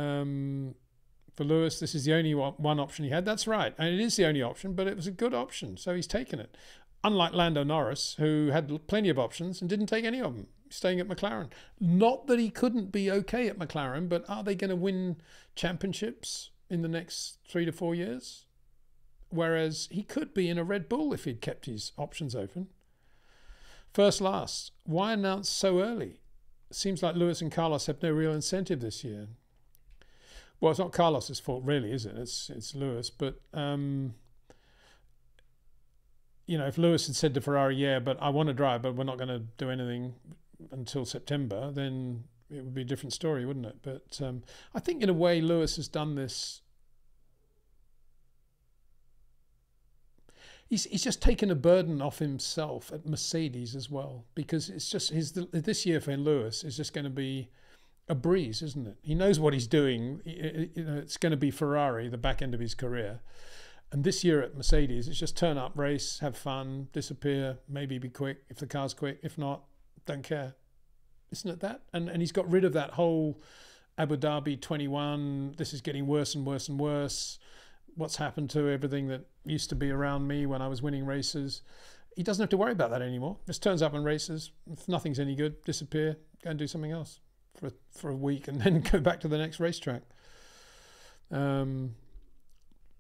Lewis, this is the only one option he had. That's right. And it is the only option, but it was a good option, so he's taken it. Unlike Lando Norris, who had plenty of options and didn't take any of them. staying at McLaren. Not that he couldn't be okay at McLaren, but are they going to win championships in the next 3 to 4 years? Whereas he could be in a Red Bull if he'd kept his options open. First last, why announce so early? It seems like Lewis and Carlos have no real incentive this year. Well, it's not Carlos's fault really, is it? It's Lewis, but you know, if Lewis had said to Ferrari, yeah, but I want to drive, but we're not going to do anything until September, then it would be a different story, wouldn't it? But I think in a way Lewis has done this. He's just taken a burden off himself at Mercedes as well, because it's just this year for Lewis is just going to be a breeze, isn't it? He knows what he's doing. You know, it's going to be Ferrari, the back end of his career. And this year at Mercedes, it's just turn up, race, have fun, disappear, maybe be quick if the car's quick. If not, don't care. Isn't it that? And he's got rid of that whole Abu Dhabi 21, this is getting worse and worse and worse. What's happened to everything that used to be around me when I was winning races? He doesn't have to worry about that anymore. Just turns up and races. If nothing's any good, disappear, go and do something else for a week and then go back to the next racetrack.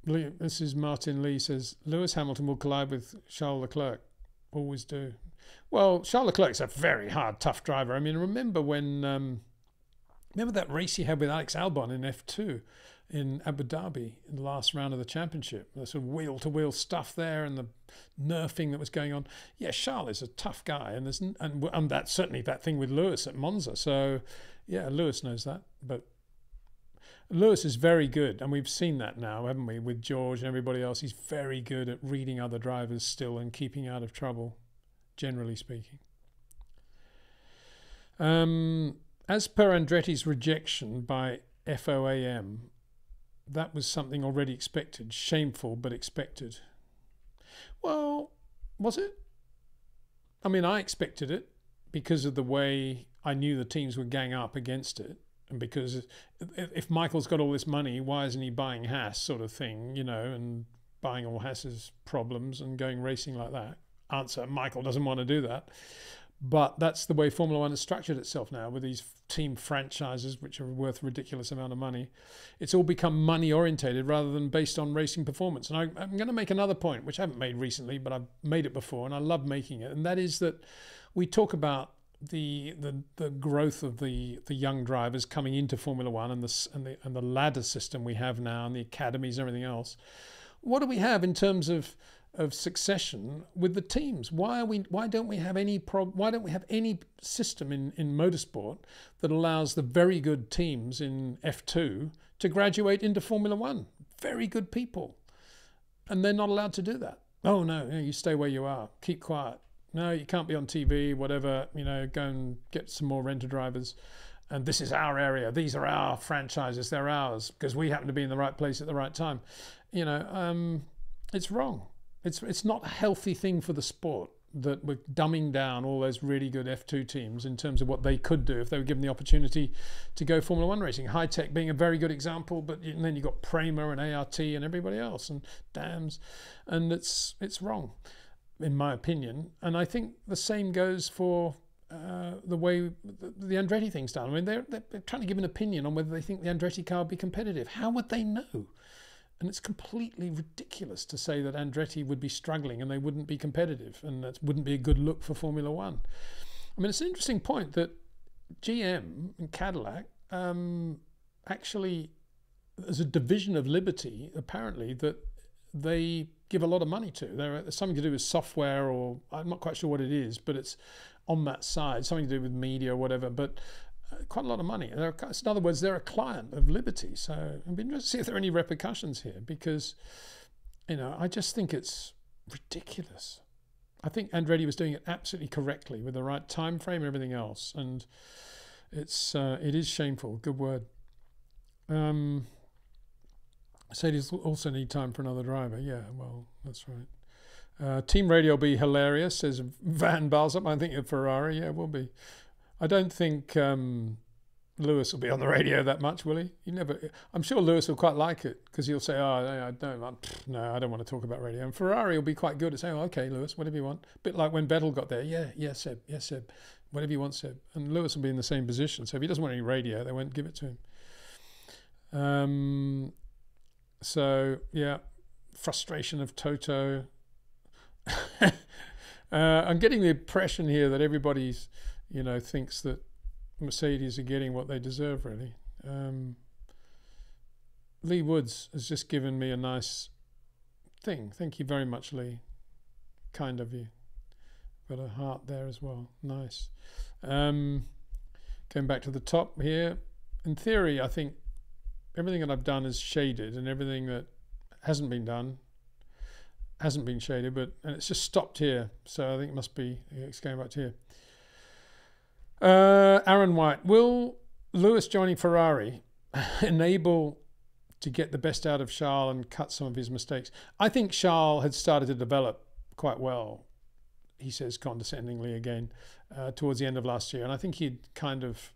This is Martin Lee says, Lewis Hamilton will collide with Charles Leclerc. Always do. Well, Charles Leclerc's a very hard, tough driver. I mean, remember when, remember that race he had with Alex Albon in F2 in Abu Dhabi in the last round of the championship? The sort of wheel-to-wheel stuff there and the nerfing that was going on. Yeah, Charles is a tough guy. And there's and that, certainly that thing with Lewis at Monza. So, yeah, Lewis knows that. But Lewis is very good, and we've seen that now, haven't we, with George and everybody else. He's very good at reading other drivers still and keeping out of trouble, generally speaking. As per Andretti's rejection by FOAM, that was something already expected. Shameful, but expected. Well, was it? I mean, I expected it because of the way I knew the teams would gang up against it. And because if Michael's got all this money, why isn't he buying Haas, sort of thing, you know, and buying all Haas's problems and going racing like that? Answer, Michael doesn't want to do that. But that's the way Formula One has structured itself now, with these team franchises, which are worth a ridiculous amount of money. It's all become money orientated rather than based on racing performance. And I'm going to make another point, which I haven't made recently, but I've made it before and I love making it. And that is that we talk about the growth of the young drivers coming into Formula One and the ladder system we have now and the academies and everything else. What do we have in terms of succession with the teams? Why don't we have any system in motorsport that allows the very good teams in F2 to graduate into Formula One? Very good people, and they're not allowed to do that. Oh no, you stay where you are, keep quiet. No, you can't be on TV, whatever, you know, go and get some more renter drivers. And this is our area. These are our franchises. They're ours because we happen to be in the right place at the right time. You know, it's wrong. It's not a healthy thing for the sport that we're dumbing down all those really good F2 teams in terms of what they could do if they were given the opportunity to go Formula One racing. High Tech being a very good example, but and then you've got Prema and ART and everybody else and Dams. And it's wrong, in my opinion. And I think the same goes for the way the Andretti thing's done. I mean, they're trying to give an opinion on whether they think the Andretti car would be competitive. How would they know? And it's completely ridiculous to say that Andretti would be struggling and they wouldn't be competitive, and that wouldn't be a good look for Formula One. I mean, it's an interesting point that GM and Cadillac actually, there's a division of liberty, apparently, that they give a lot of money to. There's something to do with software, or I'm not quite sure what it is, but it's on that side, something to do with media or whatever, but quite a lot of money. In other words, they're a client of Liberty. So I'd be interested to see if there are any repercussions here, because, you know, I just think it's ridiculous. I think Andretti was doing it absolutely correctly with the right time frame and everything else. And it is shameful. Good word. Mercedes also need time for another driver. Yeah, well, that's right. Team radio will be hilarious, says Van Balsam. I think of Ferrari. Yeah, will be. I don't think Lewis will be on the radio that much, will he? You never. I'm sure Lewis will quite like it, because he'll say, "Oh, I don't want to talk about radio." And Ferrari will be quite good at saying, "Oh, okay, Lewis, whatever you want." A bit like when Vettel got there. Yeah, Seb. whatever he wants it. And Lewis will be in the same position. So if he doesn't want any radio, they won't give it to him. So, yeah, frustration of Toto. I'm getting the impression here that everybody's, you know, thinks that Mercedes are getting what they deserve, really. Lee Woods has just given me a nice thing. Thank you very much, Lee. Kind of you. Got a heart there as well. Nice. Going back to the top here. In theory, I think everything that I've done is shaded, and everything that hasn't been done hasn't been shaded, but and it's just stopped here. So I think it must be, it's going back to here. Aaron White, will Lewis joining Ferrari enable to get the best out of Charles and cut some of his mistakes? I think Charles had started to develop quite well, he says condescendingly again, towards the end of last year. And I think he'd kind of,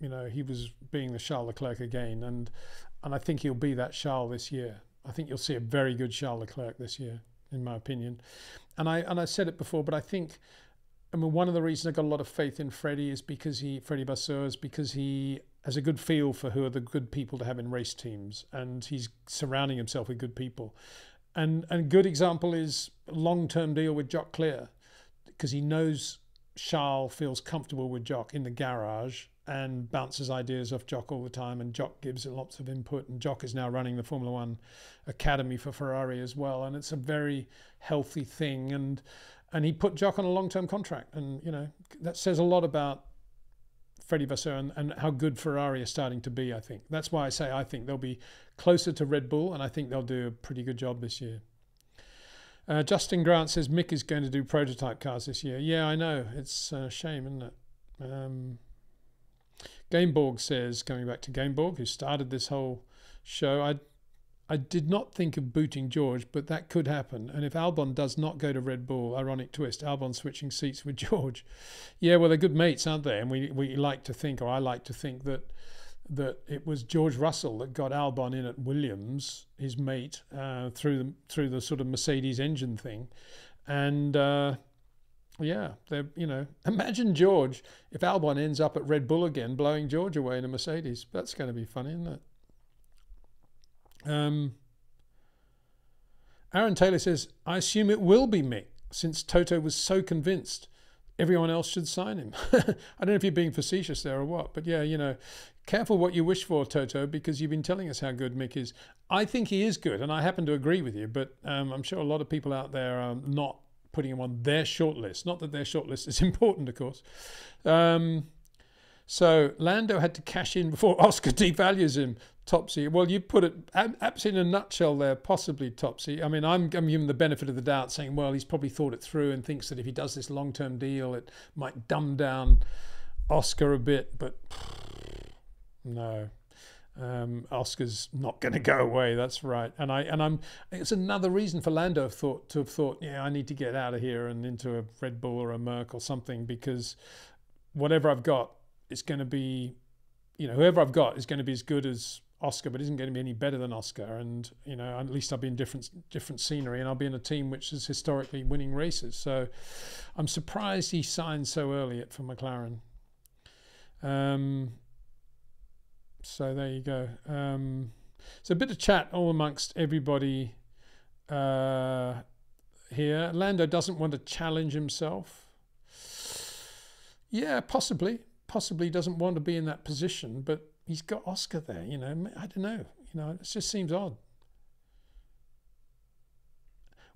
you know, he was being the Charles Leclerc again. And I think he'll be that Charles this year. I think you'll see a very good Charles Leclerc this year, in my opinion. And I said it before, but I think, I mean, one of the reasons I got a lot of faith in Freddie is because he, Freddy Vasseur, is because he has a good feel for who are the good people to have in race teams, and he's surrounding himself with good people. And a good example is a long-term deal with Jock Clear, because he knows Charles feels comfortable with Jock in the garage and bounces ideas off Jock all the time, and Jock gives it lots of input, and Jock is now running the Formula One Academy for Ferrari as well, and it's a very healthy thing. And he put Jock on a long-term contract, and, you know, that says a lot about Freddy Vasseur and how good Ferrari are starting to be, I think. That's why I say I think they'll be closer to Red Bull, and I think they'll do a pretty good job this year. Justin Grant says Mick is going to do prototype cars this year. Yeah, I know. It's a shame, isn't it? Gameborg says, coming back to Gameborg, who started this whole show, I did not think of booting George, but that could happen. And if Albon does not go to Red Bull, ironic twist, Albon switching seats with George. Yeah, well, they're good mates, aren't they? And we like to think, or I like to think, that it was George Russell that got Albon in at Williams, his mate, through the sort of Mercedes engine thing. And yeah, they're, you know, imagine George, if Albon ends up at Red Bull again, blowing George away in a Mercedes. That's going to be funny, isn't it? Aaron Taylor says, I assume it will be Mick, since Toto was so convinced everyone else should sign him. I don't know if you're being facetious there or what, but yeah, you know, careful what you wish for, Toto, because you've been telling us how good Mick is. I think he is good, and I happen to agree with you, but I'm sure a lot of people out there are not putting him on their shortlist. Not that their shortlist is important, of course. So Lando had to cash in before Oscar devalues him. Topsy. Well, you put it absolutely in a nutshell there, possibly, Topsy. I mean, I'm giving the benefit of the doubt, saying, well, he's probably thought it through and thinks that if he does this long-term deal, it might dumb down Oscar a bit. But no, Oscar's not going to go away. That's right. And it's another reason for Lando to have thought, yeah, I need to get out of here and into a Red Bull or a Merc or something, because whatever I've got, it's going to be, you know, whoever I've got is going to be as good as Oscar, but isn't going to be any better than Oscar. And, you know, at least I'll be in different scenery, and I'll be in a team which is historically winning races. So I'm surprised he signed so early for McLaren. So there you go. So a bit of chat all amongst everybody here. Lando doesn't want to challenge himself. Yeah, possibly doesn't want to be in that position, but he's got Oscar there, you know. I don't know, you know, it just seems odd.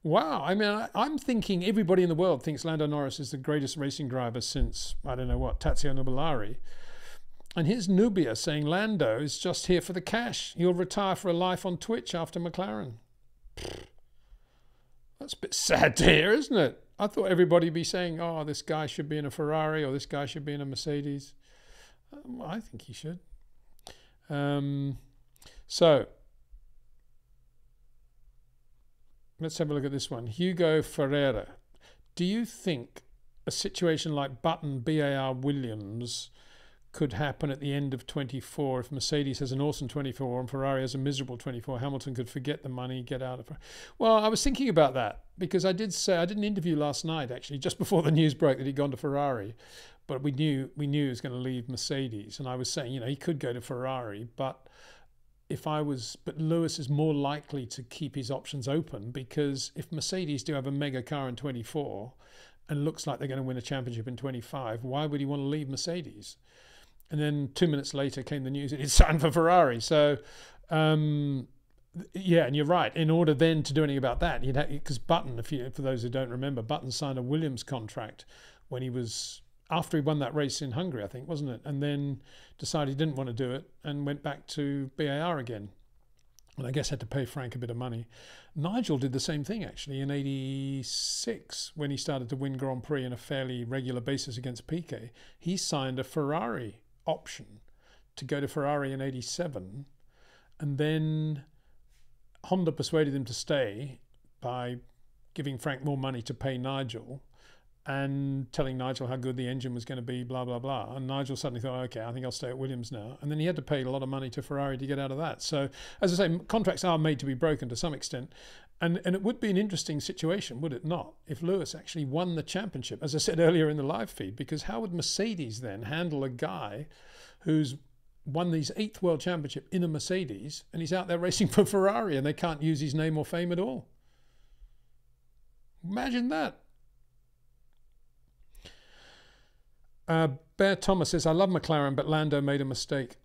Wow, I mean, I'm thinking everybody in the world thinks Lando Norris is the greatest racing driver since, I don't know what, Tazio Nuvolari. And here's Nubia saying Lando is just here for the cash. He'll retire for a life on Twitch after McLaren. That's a bit sad to hear, isn't it? I thought everybody would be saying, oh, this guy should be in a Ferrari, or this guy should be in a Mercedes. I think he should. So let's have a look at this one. Hugo Ferreira. Do you think a situation like Button, BAR Williams could happen at the end of 24. If Mercedes has an awesome 24 and Ferrari has a miserable 24, Hamilton could forget the money, get out of it. Well, I was thinking about that because I did say, I did an interview last night, actually, just before the news broke that he'd gone to Ferrari, but we knew he was going to leave Mercedes. And I was saying, you know, he could go to Ferrari, but but Lewis is more likely to keep his options open, because if Mercedes do have a mega car in 24 and looks like they're going to win a championship in 25, why would he want to leave Mercedes? And then 2 minutes later came the news that he'd signed for Ferrari. So, yeah, and you're right. In order then to do anything about that, because Button, for those who don't remember, Button signed a Williams contract when he was, after he won that race in Hungary, I think, wasn't it? And then decided he didn't want to do it and went back to BAR again. And I guess had to pay Frank a bit of money. Nigel did the same thing, actually, in 86, when he started to win Grand Prix on a fairly regular basis against Piquet. He signed a Ferrari option to go to Ferrari in 87, and then Honda persuaded him to stay by giving Frank more money to pay Nigel and telling Nigel how good the engine was going to be, blah, blah, blah. And Nigel suddenly thought, okay, I think I'll stay at Williams now. And then he had to pay a lot of money to Ferrari to get out of that. So, as I say, contracts are made to be broken to some extent. And it would be an interesting situation, would it not, if Lewis actually won the championship, as I said earlier in the live feed, because how would Mercedes then handle a guy who's won his 8th World Championship in a Mercedes and he's out there racing for Ferrari and they can't use his name or fame at all? Imagine that. Bear Thomas says, I love McLaren, but Lando made a mistake.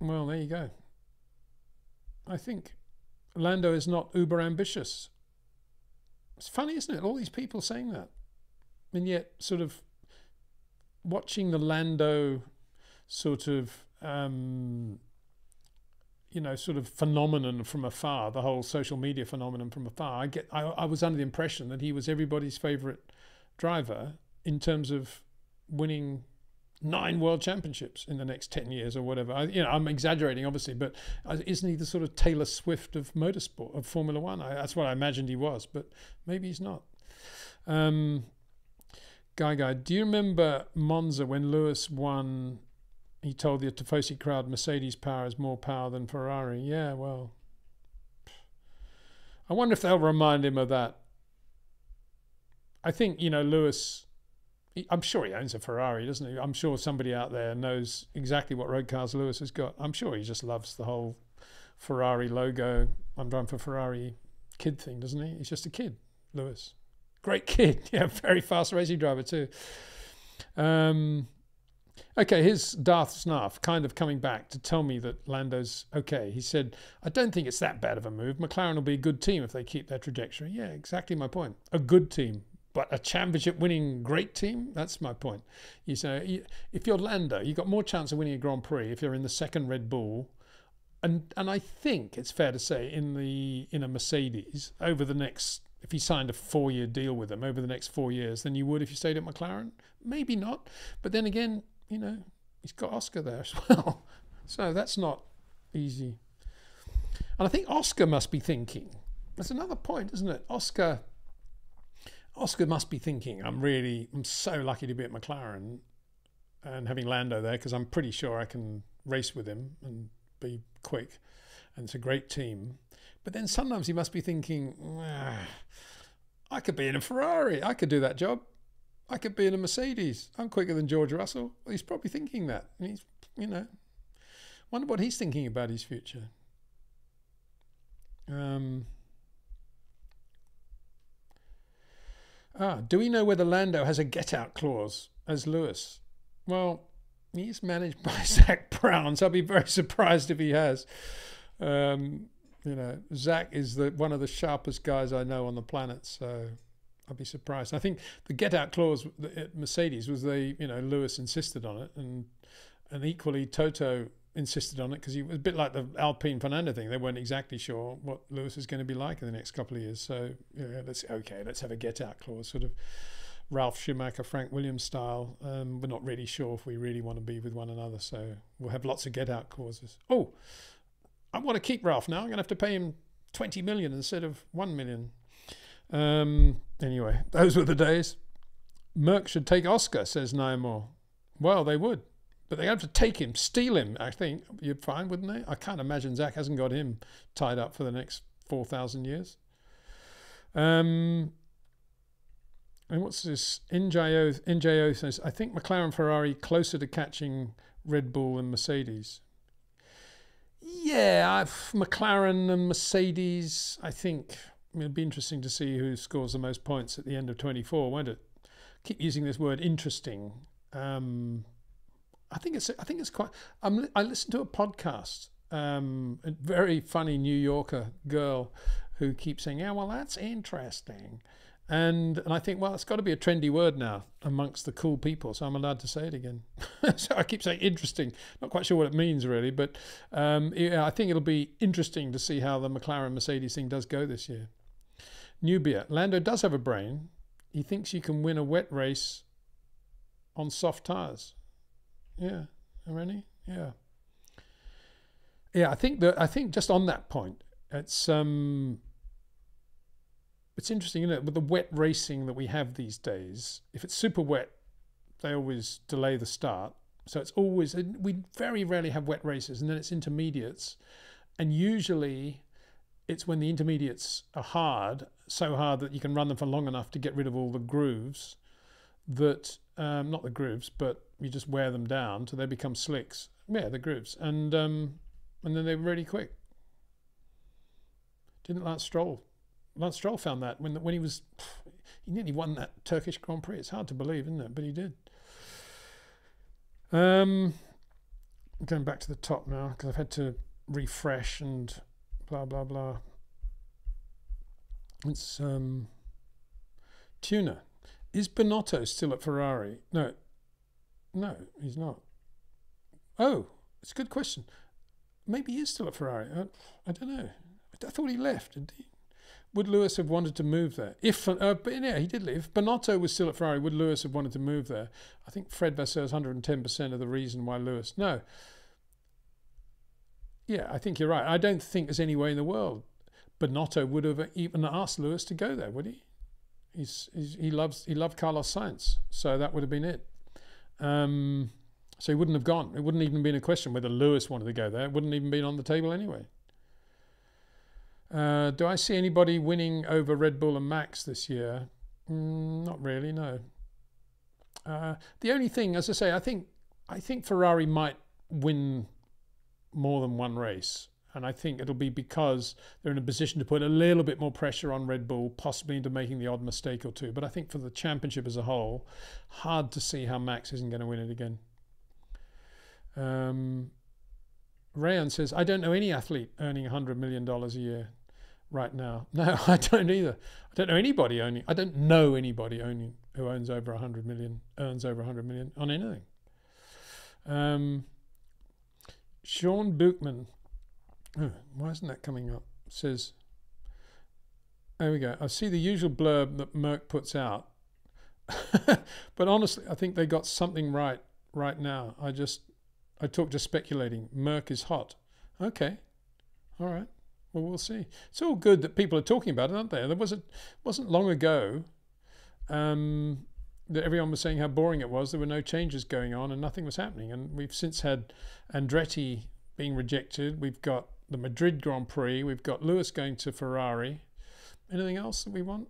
Well, there you go. I think Lando is not uber ambitious. It's funny, isn't it? All these people saying that. And yet, sort of watching the Lando sort of, you know, sort of phenomenon from afar, the whole social media phenomenon from afar, I was under the impression that he was everybody's favourite driver in terms of winning 9 world championships in the next 10 years or whatever. You know, I'm exaggerating, obviously, but isn't he the sort of Taylor Swift of motorsport, of Formula One? That's what I imagined he was, but maybe he's not. Guy, do you remember Monza when Lewis won? He told the Tifosi crowd, Mercedes power is more power than Ferrari. Yeah, well, I wonder if they'll remind him of that. I think, you know, Lewis, I'm sure he owns a Ferrari, doesn't he? I'm sure somebody out there knows exactly what road cars Lewis has got. I'm sure he just loves the whole Ferrari logo, I'm driving for Ferrari kid thing, doesn't he? He's just a kid, Lewis. Great kid. Yeah, very fast racing driver too. Okay, here's Darth Snarf kind of coming back to tell me that Lando's okay. He said, I don't think it's that bad of a move. McLaren will be a good team if they keep their trajectory. Yeah, exactly my point. A good team. But a championship-winning great team? That's my point. You say, if you're Lando, you've got more chance of winning a Grand Prix if you're in the second Red Bull. And I think it's fair to say in a Mercedes, over the next, if you signed a 4-year deal with them, over the next 4 years, than you would if you stayed at McLaren. Maybe not. But then again, you know, he's got Oscar there as well. So that's not easy. And I think Oscar must be thinking. That's another point, isn't it? Oscar must be thinking, I'm so lucky to be at McLaren and having Lando there, because I'm pretty sure I can race with him and be quick. And it's a great team. But then sometimes he must be thinking, I could be in a Ferrari. I could do that job. I could be in a Mercedes. I'm quicker than George Russell. He's probably thinking that. And he's, you know, wonder what he's thinking about his future. Do we know whether Lando has a get-out clause as Lewis? Well, he's managed by Zach Brown, so I'd be very surprised if he has. You know, Zach is one of the sharpest guys I know on the planet, so I'd be surprised. I think the get-out clause at Mercedes was Lewis insisted on it, and equally Toto insisted on it, because he was a bit like the Alpine Fernando thing. They weren't exactly sure what Lewis is going to be like in the next couple of years. So, yeah, let's have a get-out clause, sort of Ralf Schumacher, Frank Williams style. We're not really sure if we really want to be with one another, so we'll have lots of get-out clauses. Oh, I want to keep Ralf now. I'm going to have to pay him 20 million instead of 1 million. Anyway, those were the days. Merck should take Oscar, says Naimor. Well, they would. But they have to take him, steal him, I think. You'd find, wouldn't they? I can't imagine Zach hasn't got him tied up for the next 4,000 years. And what's this? NJO says, I think McLaren Ferrari closer to catching Red Bull than Mercedes. Yeah, McLaren and Mercedes, I think. It'd be interesting to see who scores the most points at the end of 24, won't it? I keep using this word, interesting. I think it's quite. I listened to a podcast. A very funny New Yorker girl who keeps saying, "Yeah, well, that's interesting," and I think, well, it's got to be a trendy word now amongst the cool people, so I'm allowed to say it again. So I keep saying interesting. Not quite sure what it means really, but yeah, I think it'll be interesting to see how the McLaren Mercedes thing does go this year. Nubia, Lando does have a brain. He thinks you can win a wet race on soft tires. Yeah, already. Yeah, yeah. I think just on that point, it's interesting, isn't it? With the wet racing that we have these days, if it's super wet, they always delay the start. So it's always, we very rarely have wet races, and then it's intermediates, and usually it's when the intermediates are hard, so hard that you can run them for long enough to get rid of all the grooves. That not the grooves, but you just wear them down till they become slicks. Yeah, the grooves, and then they're really quick. Didn't Lance Stroll? Lance Stroll found that when he was, he nearly won that Turkish Grand Prix. It's hard to believe, isn't it? But he did. Going back to the top now because I've had to refresh and blah blah blah. It's Tuna. Is Bonotto still at Ferrari? No. No, he's not. Oh, it's a good question. Maybe he is still at Ferrari. I don't know. I thought he left. Indeed. Would Lewis have wanted to move there? But yeah, he did leave. If Bonotto was still at Ferrari, would Lewis have wanted to move there? I think Fred Vasseur is 110% of the reason why Lewis. No. Yeah, I think you're right. I don't think there's any way in the world Bonotto would have even asked Lewis to go there, would he? He loved Carlos Sainz, so that would have been it. So he wouldn't have gone. It wouldn't even been a question whether Lewis wanted to go there. It wouldn't even been on the table anyway. Do I see anybody winning over Red Bull and Max this year? Not really, no. The only thing, as I say, I think Ferrari might win more than one race. And I think it'll be because they're in a position to put a little bit more pressure on Red Bull, possibly into making the odd mistake or two. But I think for the championship as a whole, hard to see how Max isn't going to win it again. Rayan says, I don't know any athlete earning $100 million a year right now. No, I don't either. I don't know anybody owning. I don't know anybody owning who owns over $100 million, earns over $100 million on anything. Sean Buchman. Oh, why isn't that coming up? It says, there we go. I see the usual blurb that Merck puts out. But honestly, I think they got something right now. I talk just speculating. Merck is hot. Okay. All right. Well, we'll see. It's all good that people are talking about it, aren't they? There wasn't long ago that everyone was saying how boring it was. There were no changes going on and nothing was happening. And we've since had Andretti being rejected. We've got the Madrid Grand Prix. We've got Lewis going to Ferrari. Anything else that we want?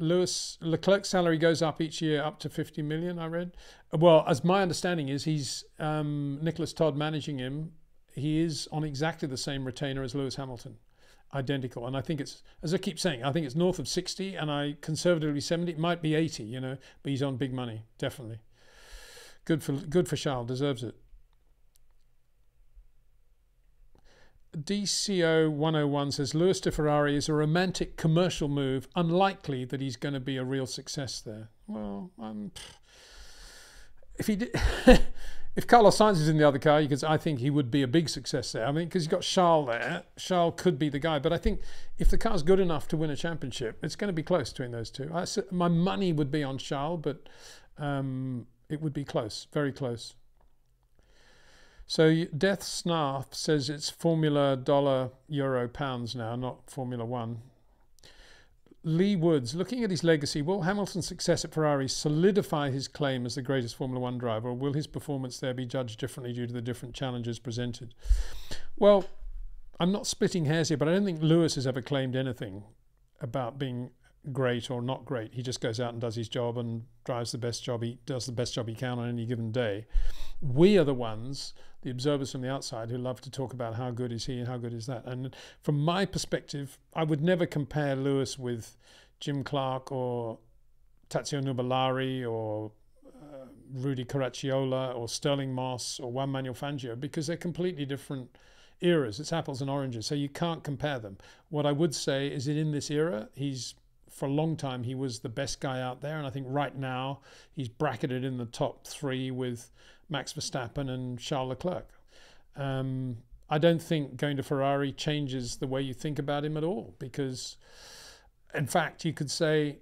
Leclerc's salary goes up each year up to 50 million, I read. Well, as my understanding is, he's Niklas Todt managing him. He is on exactly the same retainer as Lewis Hamilton. Identical. And I think it's, as I keep saying, I think it's north of 60 and I conservatively 70. It might be 80, you know, but he's on big money, definitely. Good for Charles, deserves it. DCO 101 says Lewis to Ferrari is a romantic commercial move. Unlikely that he's going to be a real success there. Well, if he did, if Carlos Sainz is in the other car, I think he would be a big success there. I mean, because you've got Charles there. Charles could be the guy, but I think if the car's good enough to win a championship, it's going to be close between those two. My money would be on Charles, but it would be close, very close. So Death Snarf says it's formula dollar, euro, pounds now, not Formula One. Lee Woods, looking at his legacy, will Hamilton's success at Ferrari solidify his claim as the greatest Formula One driver, or will his performance there be judged differently due to the different challenges presented? Well, I'm not splitting hairs here, but I don't think Lewis has ever claimed anything about being great or not great. He just goes out and does his job and drives the best job. He does the best job he can on any given day. We are the ones, the observers from the outside, who love to talk about how good is he and how good is that. And from my perspective, I would never compare Lewis with Jim Clark or Tazio Nuvolari or Rudi Caracciola or Sterling Moss or Juan Manuel Fangio, because they're completely different eras. It's apples and oranges, so you can't compare them. What I would say is that in this era, he's, for a long time, he was the best guy out there, and I think right now he's bracketed in the top three with Max Verstappen and Charles Leclerc. I don't think going to Ferrari changes the way you think about him at all, because in fact you could say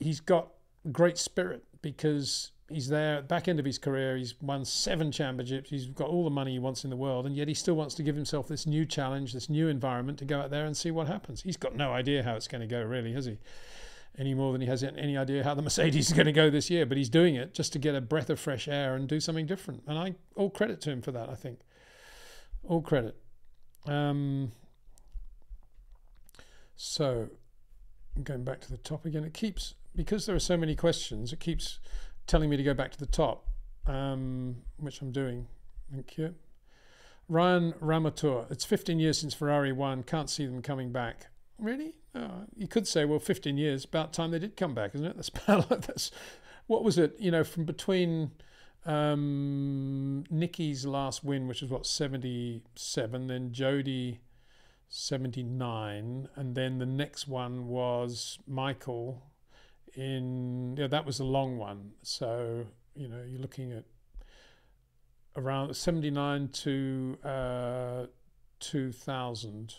he's got great spirit, because he's there at the back end of his career. He's won 7 championships. He's got all the money he wants in the world, and yet he still wants to give himself this new challenge, this new environment, to go out there and see what happens. He's got no idea how it's going to go, really, has he? Any more than he has any idea how the Mercedes is going to go this year, but he's doing it just to get a breath of fresh air and do something different. And all credit to him for that, I think. All credit. So going back to the top again, it keeps, because there are so many questions, it keeps telling me to go back to the top, which I'm doing. Thank you. Ryan Ramatur, it's 15 years since Ferrari won. Can't see them coming back. Really? You could say, well, 15 years, about time they did come back, isn't it? That's about like this. What was it? You know, from between Nicky's last win, which was what, 77, then Jody 79, and then the next one was Michael in, yeah, that was a long one. So, you know, you're looking at around 79 to 2000.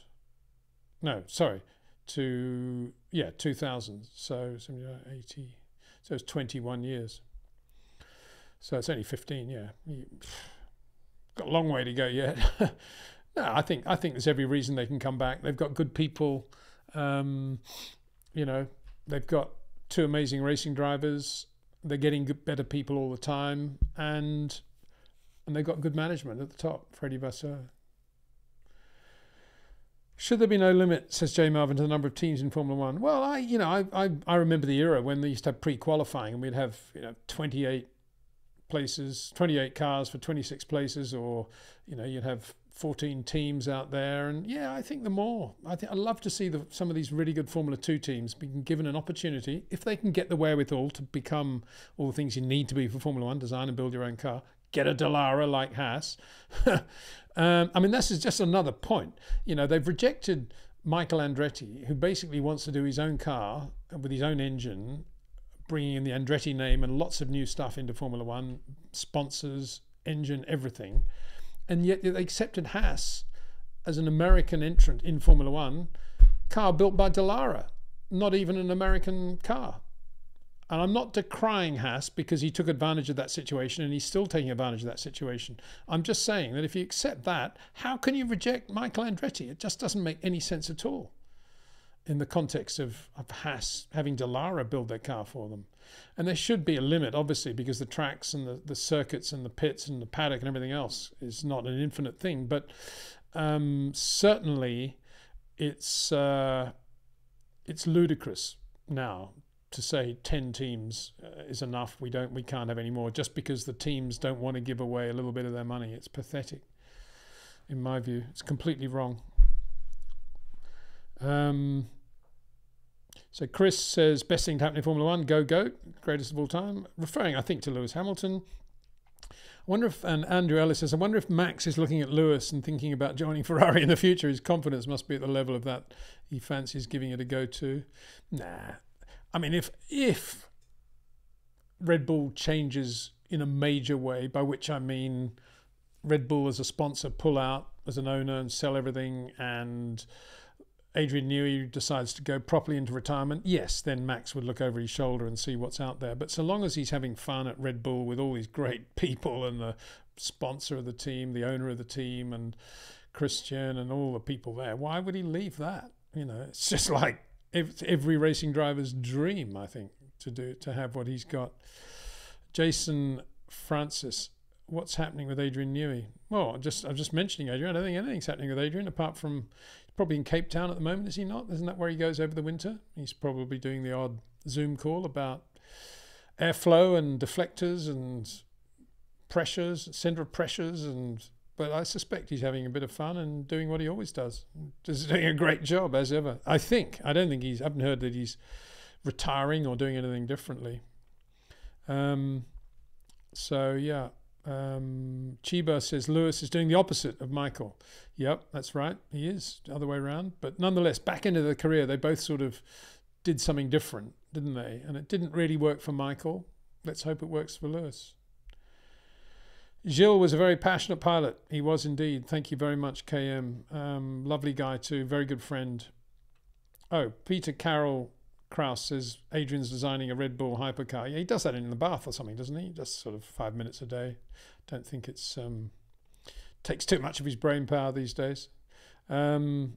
No, sorry, to, yeah, 2000. So 79, 80. So it's 21 years. So it's only 15. Yeah, got a long way to go yet. No, I think there's every reason they can come back. They've got good people. You know, they've got 2 amazing racing drivers. They're getting better people all the time, and they've got good management at the top. Fred Vasseur. Should there be no limit, says J Marvin, to the number of teams in Formula One? Well, I remember the era when they used to have pre-qualifying, and we'd have, you know, 28 places, 28 cars for 26 places, or, you know, you'd have 14 teams out there. And yeah, I think the more, I love to see some of these really good Formula 2 teams being given an opportunity, if they can get the wherewithal to become all the things you need to be for Formula 1, design and build your own car, get a Dallara like Haas. I mean, this is just another point. You know, they've rejected Michael Andretti, who basically wants to do his own car with his own engine, bringing in the Andretti name and lots of new stuff into Formula 1, sponsors, engine, everything. And yet they accepted Haas as an American entrant in Formula 1, car built by Dallara, not even an American car. And I'm not decrying Haas, because he took advantage of that situation, and he's still taking advantage of that situation. I'm just saying that if you accept that, how can you reject Michael Andretti? It just doesn't make any sense at all in the context of Haas having Dallara build their car for them. And there should be a limit, obviously, because the tracks and the circuits and the pits and the paddock and everything else is not an infinite thing. But certainly it's ludicrous now to say 10 teams is enough. We can't have any more, just because the teams don't want to give away a little bit of their money. It's pathetic, in my view. It's completely wrong. So Chris says, best thing to happen in Formula 1, go GOAT, greatest of all time, referring, I think, to Lewis Hamilton. I wonder if, and Andrew Ellis says, I wonder if Max is looking at Lewis and thinking about joining Ferrari in the future. His confidence must be at the level of that he fancies giving it a go to. Nah. I mean, if Red Bull changes in a major way, by which I mean Red Bull as a sponsor pull out as an owner and sell everything, and Adrian Newey decides to go properly into retirement, yes, then Max would look over his shoulder and see what's out there. But so long as he's having fun at Red Bull with all these great people, and the sponsor of the team, the owner of the team, and Christian and all the people there, why would he leave that? You know, it's just like it's every racing driver's dream, I think, to have what he's got. Jason Francis, what's happening with Adrian Newey? Well, I'm just mentioning Adrian. I don't think anything's happening with Adrian apart from he's probably in Cape Town at the moment, is he not? Isn't that where he goes over the winter? He's probably doing the odd Zoom call about airflow and deflectors and pressures, center of pressures, and but I suspect he's having a bit of fun and doing what he always does. Just doing a great job as ever. I think. I don't think he's. I haven't heard that he's retiring or doing anything differently. So yeah. Chiba says Lewis is doing the opposite of Michael. Yep, that's right. He is the other way around. But nonetheless, back into the career, they both sort of did something different, didn't they? And it didn't really work for Michael. Let's hope it works for Lewis. Gilles was a very passionate pilot. He was indeed. Thank you very much, KM. Lovely guy too. Very good friend. Oh, Peter Carroll Kraus says Adrian's designing a Red Bull hypercar. Yeah, he does that in the bath or something, doesn't he? Just sort of 5 minutes a day. Don't think it's takes too much of his brain power these days. Yeah,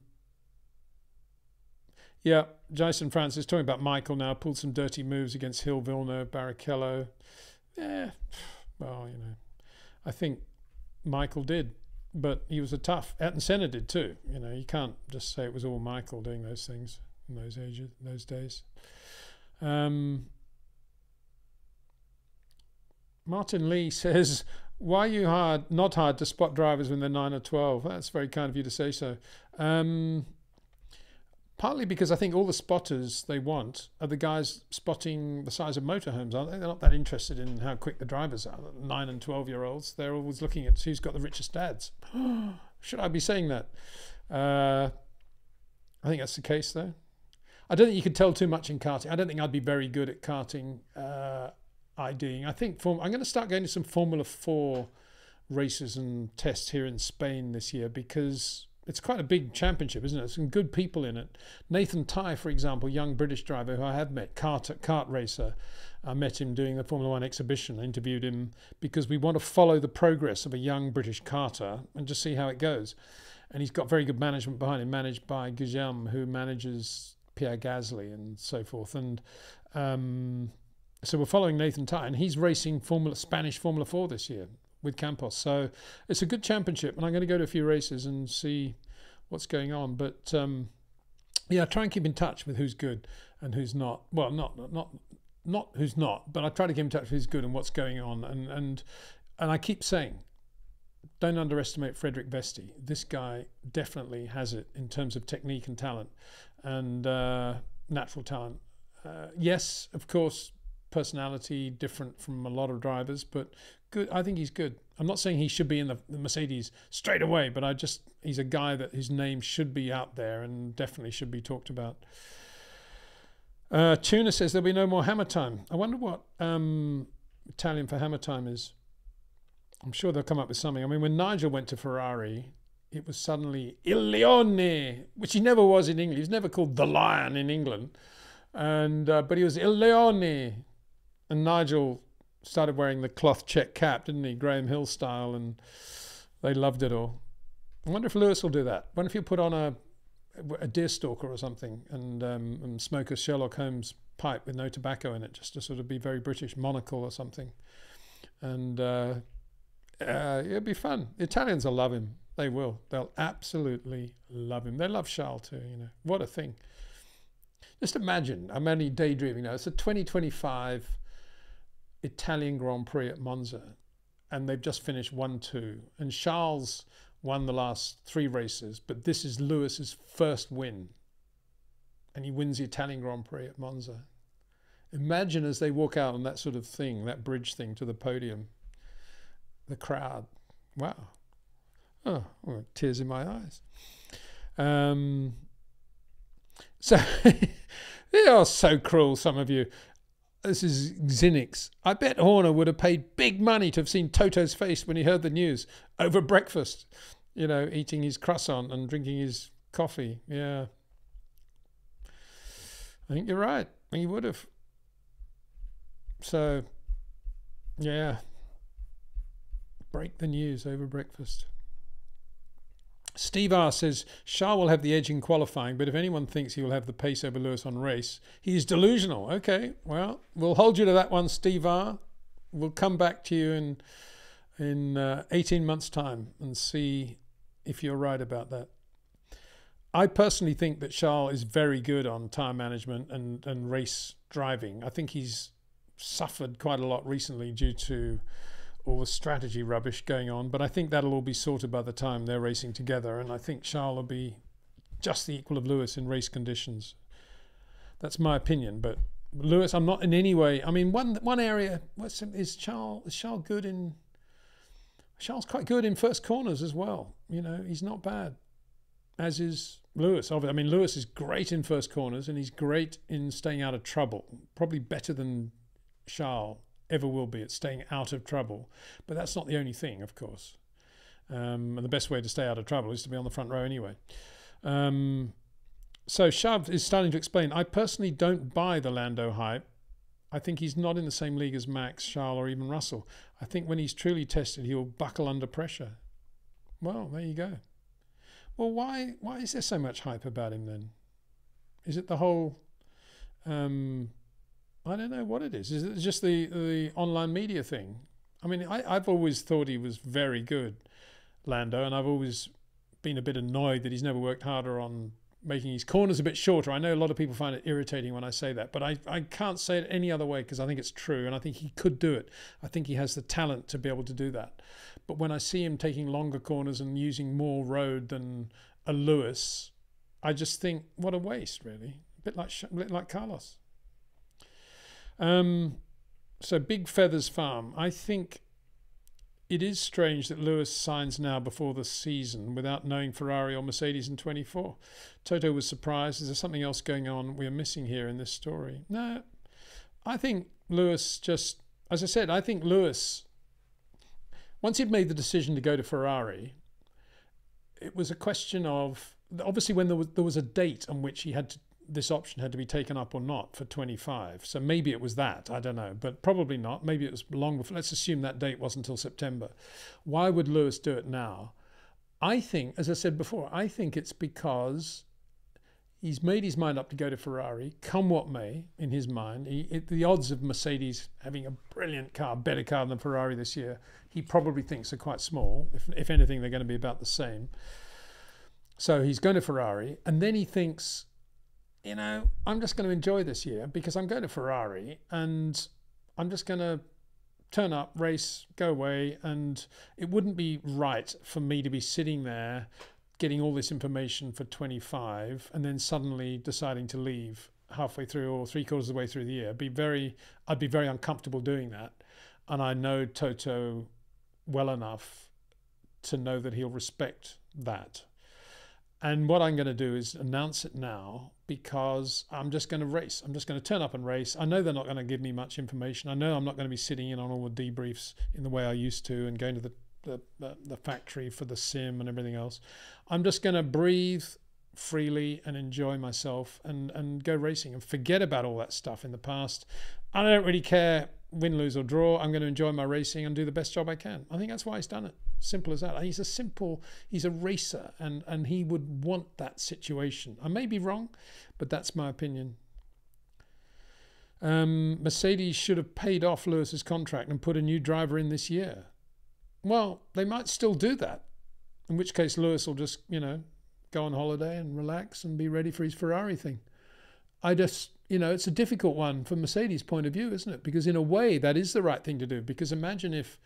Jason Francis talking about Michael now. Pulled some dirty moves against Hill, Villeneuve, Barrichello. Yeah, well, you know. I think Michael did, but he was a tough. Ayrton Senna did too. You know, you can't just say it was all Michael doing those things in those ages, those days. Martin Lee says, "Why are you not hard to spot drivers when they're 9 or 12?" That's very kind of you to say so. Partly because I think all the spotters they want are the guys spotting the size of motorhomes, aren't they? They're not that interested in how quick the drivers are. 9 and 12-year-olds, they're always looking at who's got the richest dads. Should I be saying that? I think that's the case, though. I don't think you could tell too much in karting. I don't think I'd be very good at karting IDing. I think I'm going to start going to some Formula 4 races and tests here in Spain this year because it's quite a big championship, isn't it? Some good people in it. Nathan Tye, for example, young British driver who I have met, kart racer. I met him doing the Formula 1 exhibition. I interviewed him because we want to follow the progress of a young British karter and just see how it goes. And he's got very good management behind him, managed by Guillaume, who manages Pierre Gasly and so forth. And so we're following Nathan Tye, and he's racing Spanish Formula 4 this year with Campos, so it's a good championship, and I'm going to go to a few races and see what's going on. But yeah, I try and keep in touch with who's good and who's not. Well, not who's not, but I try to keep in touch with who's good and what's going on. And I keep saying, don't underestimate Frederick Vesti. This guy definitely has it in terms of technique and talent and natural talent. Yes, of course, personality different from a lot of drivers, but good. I think he's good. I'm not saying he should be in the Mercedes straight away, but he's a guy that his name should be out there and definitely should be talked about. Tuna says there'll be no more hammer time. I wonder what Italian for hammer time is. I'm sure they'll come up with something. I mean, when Nigel went to Ferrari, it was suddenly Il Leone, which he never was in England. He was never called the Lion in England, and but he was Il Leone, and Nigel started wearing the cloth check cap, didn't he? Graham Hill style, and they loved it all. I wonder if Lewis will do that. I wonder if he'll put on a deerstalker or something and smoke a Sherlock Holmes pipe with no tobacco in it, just to sort of be very British, monocle or something. And it'll be fun. The Italians will love him. They will. They'll absolutely love him. They love Charles too, you know. What a thing. Just imagine, I'm only daydreaming now. It's a 2025... Italian Grand Prix at Monza, and they've just finished 1-2, and Charles won the last 3 races, but this is Lewis's first win, and he wins the Italian Grand Prix at Monza. Imagine as they walk out on that sort of thing, that bridge thing to the podium, the crowd. Wow. Oh, well, tears in my eyes. So they are so cruel, some of you. This is Xenix. I bet Horner would have paid big money to have seen Toto's face when he heard the news over breakfast, you know, eating his croissant and drinking his coffee. Yeah. I think you're right. He would have. So, yeah. Break the news over breakfast. Steve R says, Charles will have the edge in qualifying, but if anyone thinks he will have the pace over Lewis on race, he's delusional. Okay, well, we'll hold you to that one, Steve R. We'll come back to you in 18 months' time and see if you're right about that. I personally think that Charles is very good on tyre management and race driving. I think he's suffered quite a lot recently due to all the strategy rubbish going on, but I think that'll all be sorted by the time they're racing together, and I think Charles will be just the equal of Lewis in race conditions. That's my opinion, but Lewis, I'm not in any way, I mean, one area, is Charles good in, Charles quite good in first corners as well, you know, he's not bad, as is Lewis. I mean, Lewis is great in first corners and he's great in staying out of trouble, probably better than Charles ever will be at staying out of trouble, but that's not the only thing, of course. And the best way to stay out of trouble is to be on the front row anyway. So Charles is starting to explain, I personally don't buy the Lando hype. I think he's not in the same league as Max, Charles or even Russell. I think when he's truly tested, he'll buckle under pressure. Well, there you go. Well, why is there so much hype about him then? Is it the whole... I don't know what it is. Is it just the online media thing? I mean, I've always thought he was very good, Lando, and I've always been a bit annoyed that he's never worked harder on making his corners a bit shorter. I know a lot of people find it irritating when I say that, but I can't say it any other way because I think it's true and I think he could do it. I think he has the talent to be able to do that. But when I see him taking longer corners and using more road than a Lewis, I just think, what a waste, really. A bit like Carlos. So Big Feathers Farm, I think it is strange that Lewis signs now before the season without knowing Ferrari or Mercedes in 24. Toto was surprised. Is there something else going on we are missing here in this story? No, I think Lewis just, as I said, I think Lewis, once he'd made the decision to go to Ferrari, it was a question of, obviously when there was a date on which he had to, this option had to be taken up or not for 25. So maybe it was that, I don't know, but probably not. Maybe it was long before. Let's assume that date wasn't until September. Why would Lewis do it now? I think, as I said before, I think it's because he's made his mind up to go to Ferrari, come what may, in his mind. The odds of Mercedes having a brilliant car, better car than Ferrari this year, he probably thinks are quite small. If anything, they're going to be about the same. So he's going to Ferrari, and then he thinks, you know, I'm just going to enjoy this year because I'm going to Ferrari and I'm just going to turn up, race, go away, and it wouldn't be right for me to be sitting there getting all this information for 25 and then suddenly deciding to leave halfway through or three-quarters of the way through the year. I'd be very uncomfortable doing that, and I know Toto well enough to know that he'll respect that. And what I'm going to do is announce it now because I'm just going to race. I'm just going to turn up and race. I know they're not going to give me much information. I know I'm not going to be sitting in on all the debriefs in the way I used to and going to the factory for the sim and everything else. I'm just going to breathe freely and enjoy myself and go racing and forget about all that stuff in the past. I don't really care win, lose or draw. I'm going to enjoy my racing and do the best job I can. I think that's why he's done it. Simple as that. He's a racer and he would want that situation. I may be wrong, but that's my opinion. Mercedes should have paid off Lewis's contract and put a new driver in this year. Well, they might still do that, in which case Lewis will just, you know, go on holiday and relax and be ready for his Ferrari thing. I just, you know, it's a difficult one from Mercedes' point of view, isn't it? Because in a way that is the right thing to do, because imagine if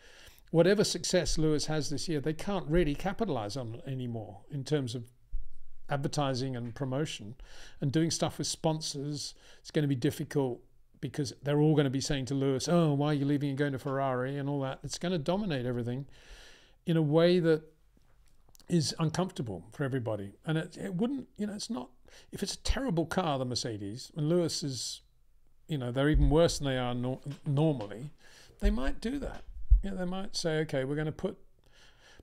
whatever success Lewis has this year, they can't really capitalize on it anymore in terms of advertising and promotion and doing stuff with sponsors. It's going to be difficult because they're all going to be saying to Lewis, oh, why are you leaving and going to Ferrari and all that? It's going to dominate everything in a way that is uncomfortable for everybody. And it wouldn't, you know, it's not, if it's a terrible car, the Mercedes, and Lewis is, you know, they're even worse than they are normally, they might do that. Yeah, they might say, okay, we're going to put...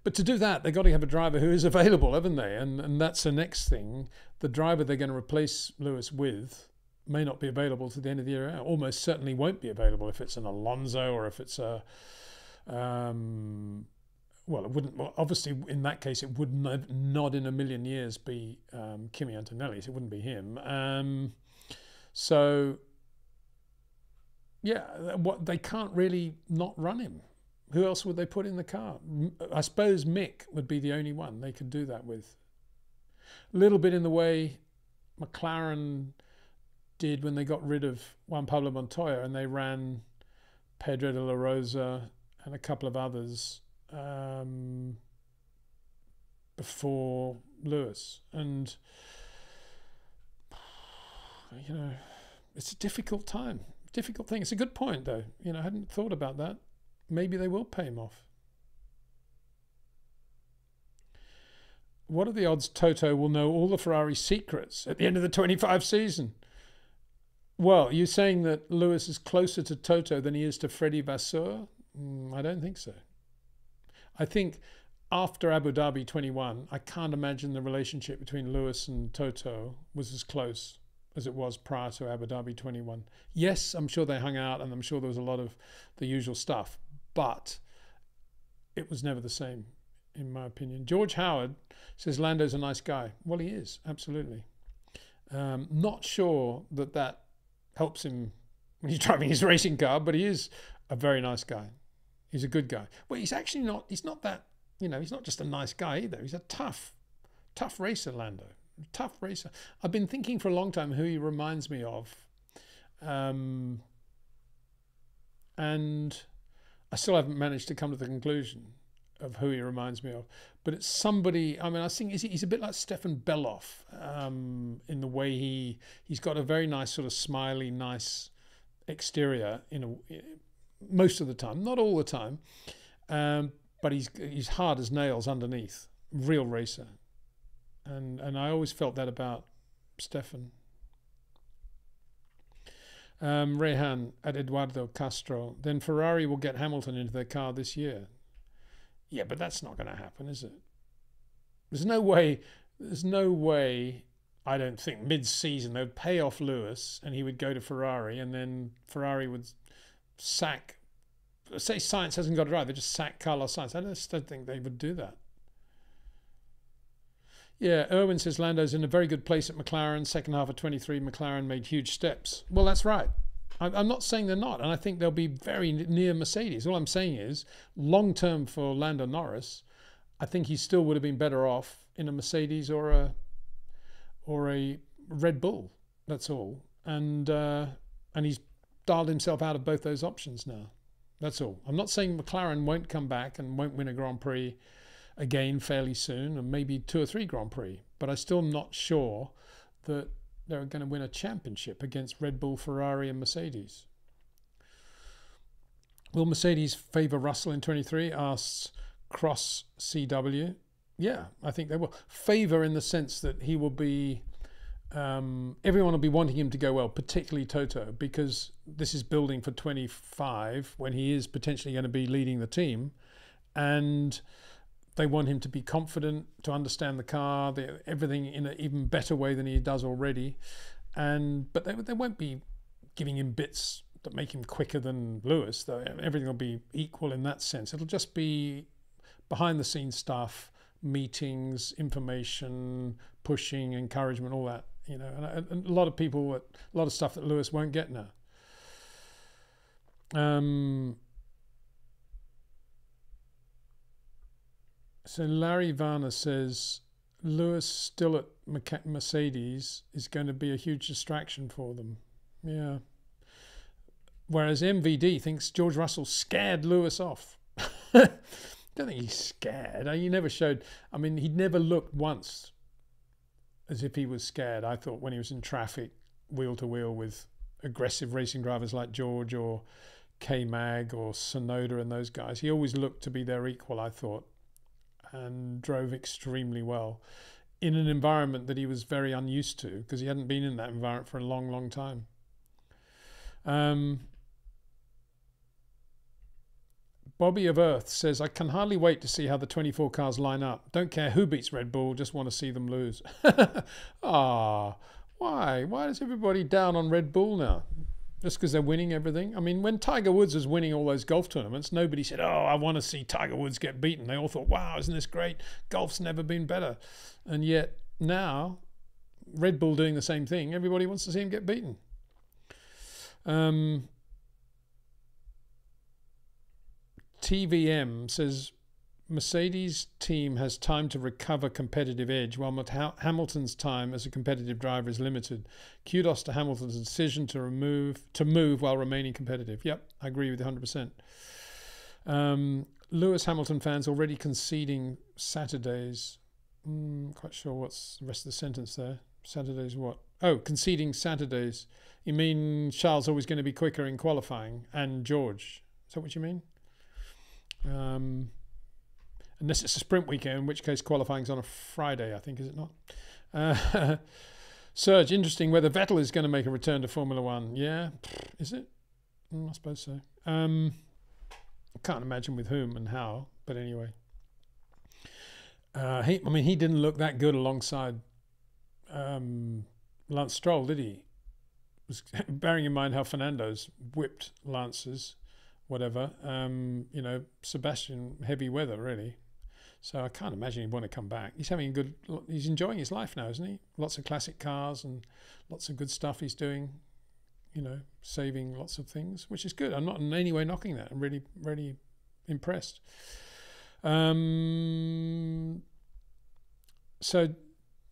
But to do that, they've got to have a driver who is available, haven't they? And that's the next thing. The driver they're going to replace Lewis with may not be available to the end of the year. Almost certainly won't be available if it's an Alonso or if it's a... well, it wouldn't, well, obviously in that case it would not in a million years be Kimi Antonelli, so it wouldn't be him. So yeah, what, they can't really not run him. Who else would they put in the car? I suppose Mick would be the only one they could do that with. A little bit in the way McLaren did when they got rid of Juan Pablo Montoya and they ran Pedro de la Rosa and a couple of others before Lewis. And, you know, it's a difficult time, difficult thing. It's a good point, though. You know, I hadn't thought about that. Maybe they will pay him off. What are the odds Toto will know all the Ferrari secrets at the end of the 25 season? Well, you're saying that Lewis is closer to Toto than he is to Fred Vasseur? I don't think so. I think after Abu Dhabi 21, I can't imagine the relationship between Lewis and Toto was as close as it was prior to Abu Dhabi 21. Yes, I'm sure they hung out and I'm sure there was a lot of the usual stuff, but it was never the same, in my opinion. George Howard says Lando's a nice guy. Well, he is, absolutely. Not sure that that helps him when he's driving his racing car, but he is a very nice guy. He's a good guy. Well, he's actually not, he's not that, you know, he's not just a nice guy either. He's a tough racer, Lando. Tough racer. I've been thinking for a long time who he reminds me of, and I still haven't managed to come to the conclusion of who he reminds me of. But it's somebody. I mean, I think he's a bit like Stefan Belloff in the way he's got a very nice sort of smiley, nice exterior. Most of the time, not all the time, but he's hard as nails underneath. Real racer. And I always felt that about Stefan. Rehan at Eduardo Castro. Then Ferrari will get Hamilton into their car this year. Yeah, but that's not going to happen, is it? There's no way, I don't think, mid-season they'd pay off Lewis and he would go to Ferrari and then Ferrari would sack, say Sainz hasn't got it right, they just sack Carlos Sainz. I just don't think they would do that. Yeah, Irwin says Lando's in a very good place at McLaren. Second half of 23, McLaren made huge steps. Well, that's right. I'm not saying they're not, and I think they'll be very near Mercedes. All I'm saying is, long term for Lando Norris, I think he still would have been better off in a Mercedes or a Red Bull. That's all. And he's dialed himself out of both those options now. That's all. I'm not saying McLaren won't come back and won't win a Grand Prix again fairly soon, and maybe 2 or 3 Grand Prix, but I'm still not sure that they're going to win a championship against Red Bull, Ferrari and Mercedes. Will Mercedes favour Russell in 23, asks Cross CW. Yeah, I think they will. Favour in the sense that he will be, everyone will be wanting him to go well, particularly Toto, because this is building for 25 when he is potentially going to be leading the team, and they want him to be confident, to understand the car, everything in an even better way than he does already. But they won't be giving him bits that make him quicker than Lewis, though. Everything will be equal in that sense. It'll just be behind-the-scenes stuff, meetings, information, pushing, encouragement, all that. You know, and a lot of people, a lot of stuff that Lewis won't get now. So Larry Varner says Lewis still at Mercedes is going to be a huge distraction for them. Yeah. Whereas MVD thinks George Russell scared Lewis off. I don't think he's scared. He never showed. I mean, he never looked once as if he was scared, I thought, when he was in traffic, wheel to wheel with aggressive racing drivers like George or K-Mag or Sonoda and those guys. He always looked to be their equal, I thought, and drove extremely well in an environment that he was very unused to because he hadn't been in that environment for a long, long time. Bobby of Earth says, I can hardly wait to see how the 24 cars line up. Don't care who beats Red Bull, just want to see them lose. Ah, why? Why is everybody down on Red Bull now? just because they're winning everything. I mean, when Tiger Woods was winning all those golf tournaments, nobody said, oh, I want to see Tiger Woods get beaten. They all thought, wow, isn't this great? Golf's never been better. And yet now, Red Bull doing the same thing, everybody wants to see him get beaten. TVM says, Mercedes team has time to recover competitive edge while Hamilton's time as a competitive driver is limited. Kudos to Hamilton's decision to move while remaining competitive. Yep, I agree with you 100%. Lewis Hamilton fans already conceding Saturdays. Quite sure what's the rest of the sentence there. Saturdays what? Oh, conceding Saturdays. You mean Charles always going to be quicker in qualifying, and George. Is that what you mean? Unless it's a sprint weekend, in which case qualifying's on a Friday, I think, is it not? Serge, interesting whether Vettel is going to make a return to Formula One. Yeah, is it? I suppose so. I can't imagine with whom and how, but anyway. I mean, he didn't look that good alongside Lance Stroll, did he? Bearing in mind how Fernando's whipped Lance's, whatever, you know, Sebastian, heavy weather, really. So I can't imagine he'd want to come back. He's having a good, he's enjoying his life now, isn't he? Lots of classic cars and lots of good stuff he's doing, you know, saving lots of things, which is good. I'm not in any way knocking that. I'm really, really impressed. So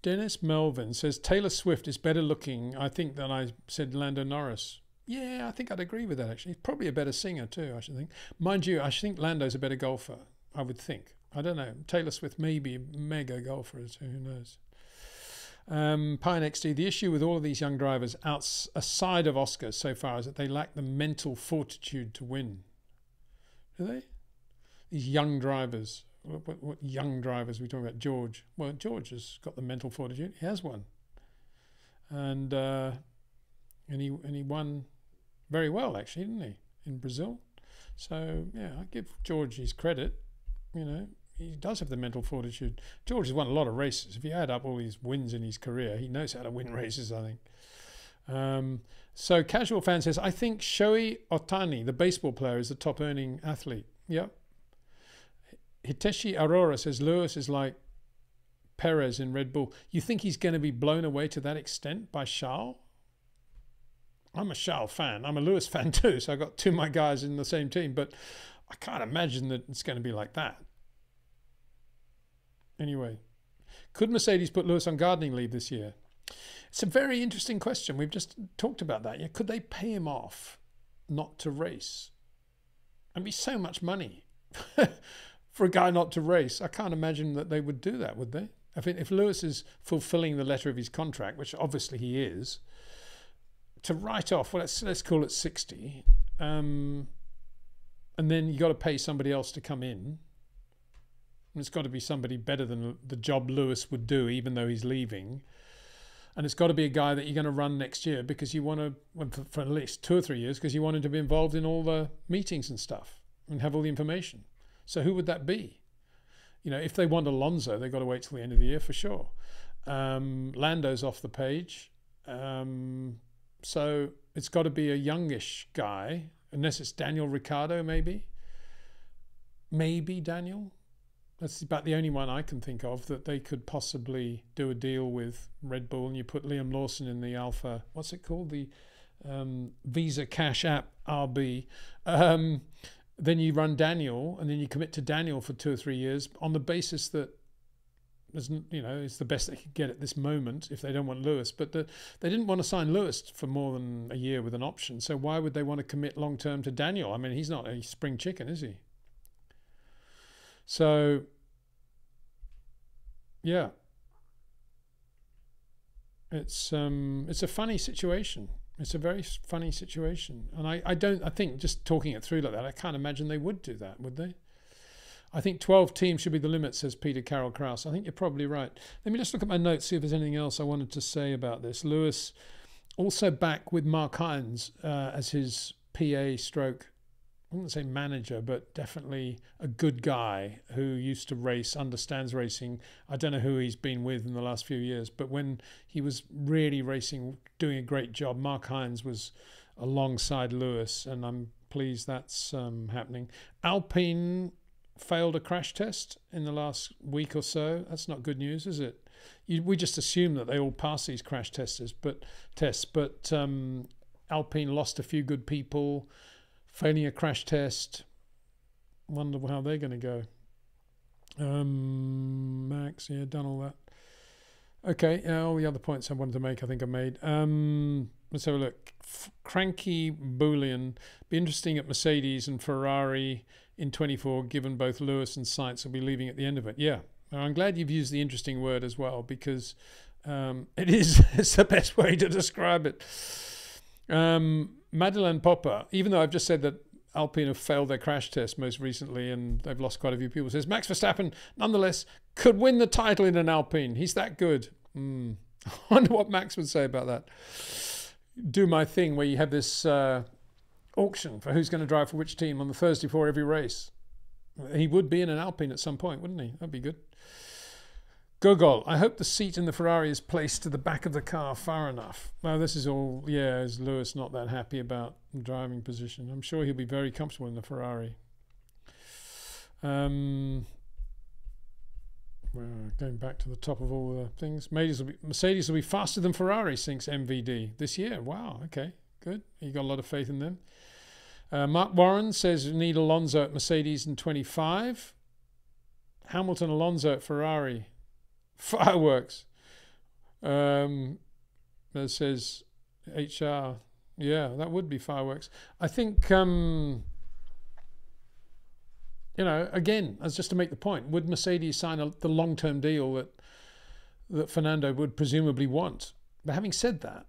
Dennis Melvin says, Taylor Swift is better looking, I think, than I said Lando Norris. Yeah, I think I'd agree with that, actually. He's probably a better singer too, I should think. Mind you, I think Lando's a better golfer, I would think. I don't know. Taylor Swift may be a mega golfer, who knows. Pine XD, the issue with all of these young drivers aside of Oscar so far is that they lack the mental fortitude to win. Do they? These young drivers. What young drivers are we talking about? George. Well, George has got the mental fortitude. He has one. And he won very well, actually, didn't he, in Brazil? So, yeah, I give George his credit. You know, he does have the mental fortitude. George has won a lot of races. If you add up all his wins in his career, he knows how to win races, I think. So Casual Fan says, I think Shohei Ohtani, the baseball player, is the top-earning athlete. Yep. Hiteshi Arora says, Lewis is like Perez in Red Bull. You think he's going to be blown away to that extent by Charles? I'm a Charles fan. I'm a Lewis fan too, so I've got two of my guys in the same team, but I can't imagine that it's going to be like that. Anyway, could Mercedes put Lewis on gardening leave this year? It's a very interesting question. We've just talked about that. Yeah, could they pay him off not to race? That'd be so much money for a guy not to race. I can't imagine that they would do that, would they? If Lewis is fulfilling the letter of his contract, which obviously he is, to write off, well, let's call it 60, and then you got to pay somebody else to come in, and it's got to be somebody better than the job Lewis would do, even though he's leaving, and it's got to be a guy that you're going to run next year because you want to, well, for at least 2 or 3 years, because you want him to be involved in all the meetings and stuff and have all the information. So who would that be? You know, if they want Alonso, they've got to wait till the end of the year for sure. Lando's off the page. So it's got to be a youngish guy, unless it's Daniel Ricciardo, maybe. Maybe Daniel. That's about the only one I can think of that they could possibly do a deal with Red Bull, and you put Liam Lawson in the Alpha, what's it called? The Visa Cash App RB. Then you run Daniel, and then you commit to Daniel for 2 or 3 years on the basis that, you know, it's the best they could get at this moment if they don't want Lewis. But they didn't want to sign Lewis for more than a year with an option. So why would they want to commit long term to Daniel? I mean, he's not a spring chicken, is he? So, yeah, it's a funny situation. It's a very funny situation, and I think just talking it through like that, I can't imagine they would do that, would they? I think 12 teams should be the limit, says Peter Carroll Krause. I think you're probably right. Let me just look at my notes, see if there's anything else I wanted to say about this. Lewis also back with Mark Hines as his PA stroke, I wouldn't say manager, but definitely a good guy who used to race, understands racing. I don't know who he's been with in the last few years, but when he was really racing, doing a great job, Mark Hines was alongside Lewis, and I'm pleased that's happening. Alpine failed a crash test in the last week or so. That's not good news, is it? We just assume that they all pass these crash tests, but Alpine lost a few good people, failing a crash test. Wonder how they're going to go. Max, yeah, done all that. Okay, all the other points I wanted to make, I think I made. Let's have a look. Cranky Boolean. Be interesting at Mercedes and Ferrari in 24, given both Lewis and Sainz will be leaving at the end of it. Yeah, I'm glad you've used the interesting word as well, because it's the best way to describe it. Madeleine Popper, even though I've just said that Alpine have failed their crash test most recently and they've lost quite a few people, says Max Verstappen nonetheless could win the title in an Alpine. He's that good. I wonder what Max would say about that. Do my thing where you have this auction for who's going to drive for which team on the Thursday before every race. He would be in an Alpine at some point, wouldn't he? That'd be good. Gogol, I hope the seat in the Ferrari is placed to the back of the car far enough. Well, this is all, yeah, is Lewis not that happy about the driving position? I'm sure he'll be very comfortable in the Ferrari. Well, going back to the top of all the things. Mercedes will be faster than Ferrari, sinks MVD this year. Wow, okay, good. You got a lot of faith in them. Mark Warren says, we need Alonso at Mercedes in 25. Hamilton, Alonso at Ferrari. Fireworks. That says HR. Yeah, that would be fireworks. I think, you know, again, as just to make the point, would Mercedes sign the long-term deal that Fernando would presumably want? But having said that,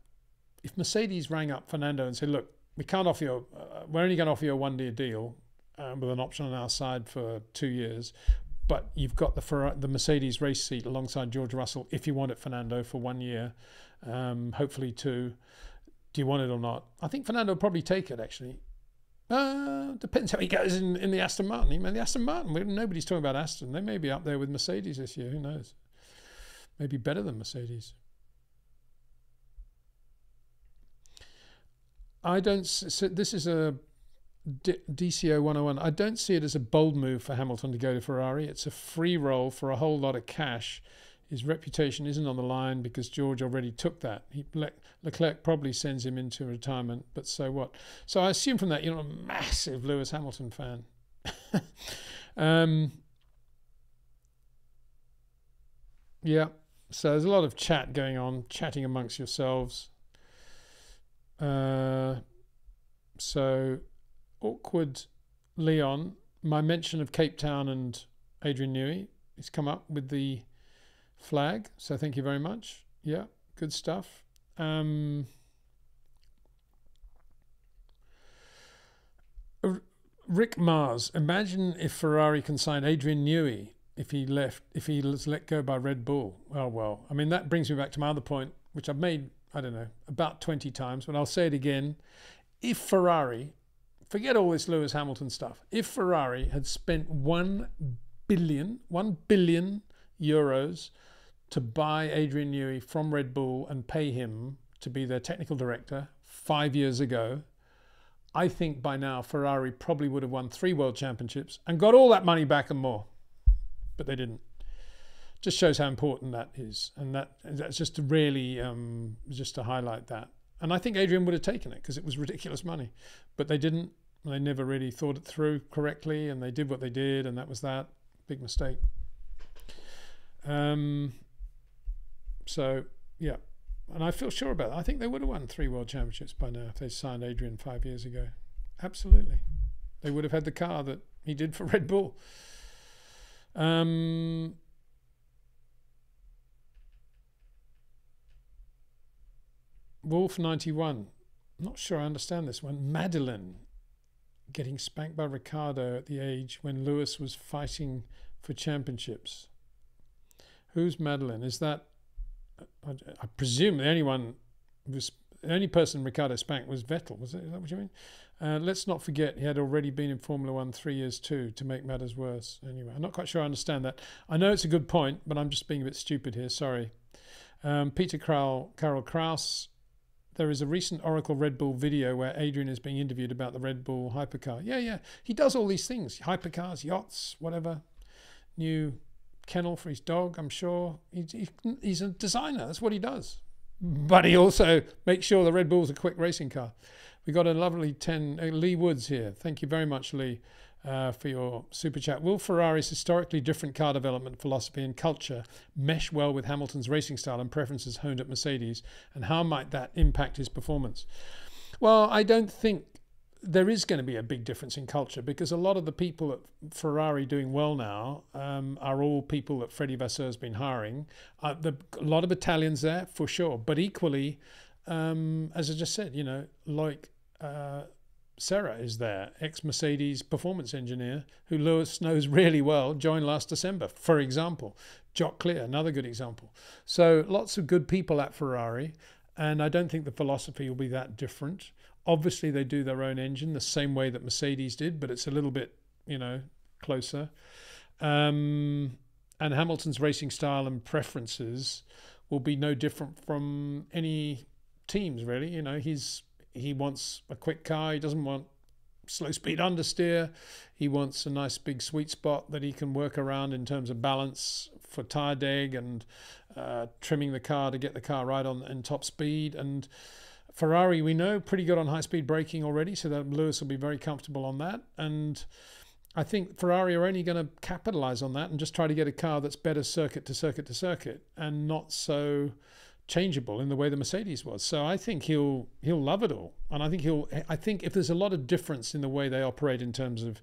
if Mercedes rang up Fernando and said, look, we can't offer you, we're only going to offer you a one-year deal with an option on our side for 2 years, but you've got the Mercedes race seat alongside George Russell if you want it, Fernando, for 1 year, hopefully 2. Do you want it or not? I think Fernando will probably take it, actually. Depends how he goes in the Aston Martin. He meant the Aston Martin. Nobody's talking about Aston. They may be up there with Mercedes this year. Who knows? Maybe better than Mercedes. I don't... So this is a... DCO 101. I don't see it as a bold move for Hamilton to go to Ferrari. It's a free roll for a whole lot of cash. His reputation isn't on the line because George already took that. Leclerc probably sends him into retirement, but so what? So I assume from that you're not a massive Lewis Hamilton fan. Yeah, so there's a lot of chat going on, chatting amongst yourselves. So... Awkward Leon, my mention of Cape Town and Adrian Newey has come up with the flag, so thank you very much. Yeah, good stuff. Rick Mars, imagine if Ferrari can sign Adrian Newey if he was let go by Red Bull. Oh well, I mean, that brings me back to my other point, which I've made, I don't know, about 20 times, but I'll say it again. If Ferrari, forget all this Lewis Hamilton stuff, if Ferrari had spent €1 billion to buy Adrian Newey from Red Bull and pay him to be their technical director 5 years ago, I think by now Ferrari probably would have won 3 world championships and got all that money back and more. But they didn't. Just shows how important that is. And that's just really, just to highlight that. And I think Adrian would have taken it because it was ridiculous money. But they didn't. They never really thought it through correctly, and they did what they did, and that was that. Big mistake. So, yeah. And I feel sure about that. I think they would have won 3 world championships by now if they signed Adrian 5 years ago. Absolutely. They would have had the car that he did for Red Bull. Wolf 91, not sure I understand this one. Madeline getting spanked by Ricardo at the age when Lewis was fighting for championships. Who's Madeline? Is that, I presume the only person Ricardo spanked was Vettel. Was it? Is that what you mean? Let's not forget he had already been in Formula 1 3 years too, to make matters worse. Anyway, I'm not quite sure I understand that. I know it's a good point, but I'm just being a bit stupid here. Sorry. Peter Carroll Krause, There is a recent Oracle Red Bull video where Adrian is being interviewed about the Red Bull hypercar. Yeah. He does all these things. Hypercars, yachts, whatever. New kennel for his dog, I'm sure. He's a designer. That's what he does. But he also makes sure the Red Bull's a quick racing car. We got a lovely Lee Woods here. Thank you very much, Lee, for your super chat. Will Ferrari's historically different car development philosophy and culture mesh well with Hamilton's racing style and preferences honed at Mercedes? And how might that impact his performance? Well, I don't think there is going to be a big difference in culture, because a lot of the people at Ferrari doing well now are all people that Fred Vasseur's been hiring. A lot of Italians there for sure, but equally, as I just said, you know, like Sarah is there, ex-Mercedes performance engineer who Lewis knows really well, joined last December, for example. Jock Clear, another good example. So lots of good people at Ferrari, and I don't think the philosophy will be that different. Obviously, they do their own engine the same way that Mercedes did, but it's a little bit, you know, closer. And Hamilton's racing style and preferences will be no different from any teams, really. You know, he wants a quick car. He doesn't want slow speed understeer. He wants a nice big sweet spot that he can work around in terms of balance for tire deg and trimming the car to get the car right on in top speed. And Ferrari, we know, pretty good on high-speed braking already, so that Lewis will be very comfortable on that. And I think Ferrari are only going to capitalize on that and just try to get a car that's better circuit to circuit to circuit and not so changeable in the way the Mercedes was. So I think he'll love it all, and I think if there's a lot of difference in the way they operate in terms of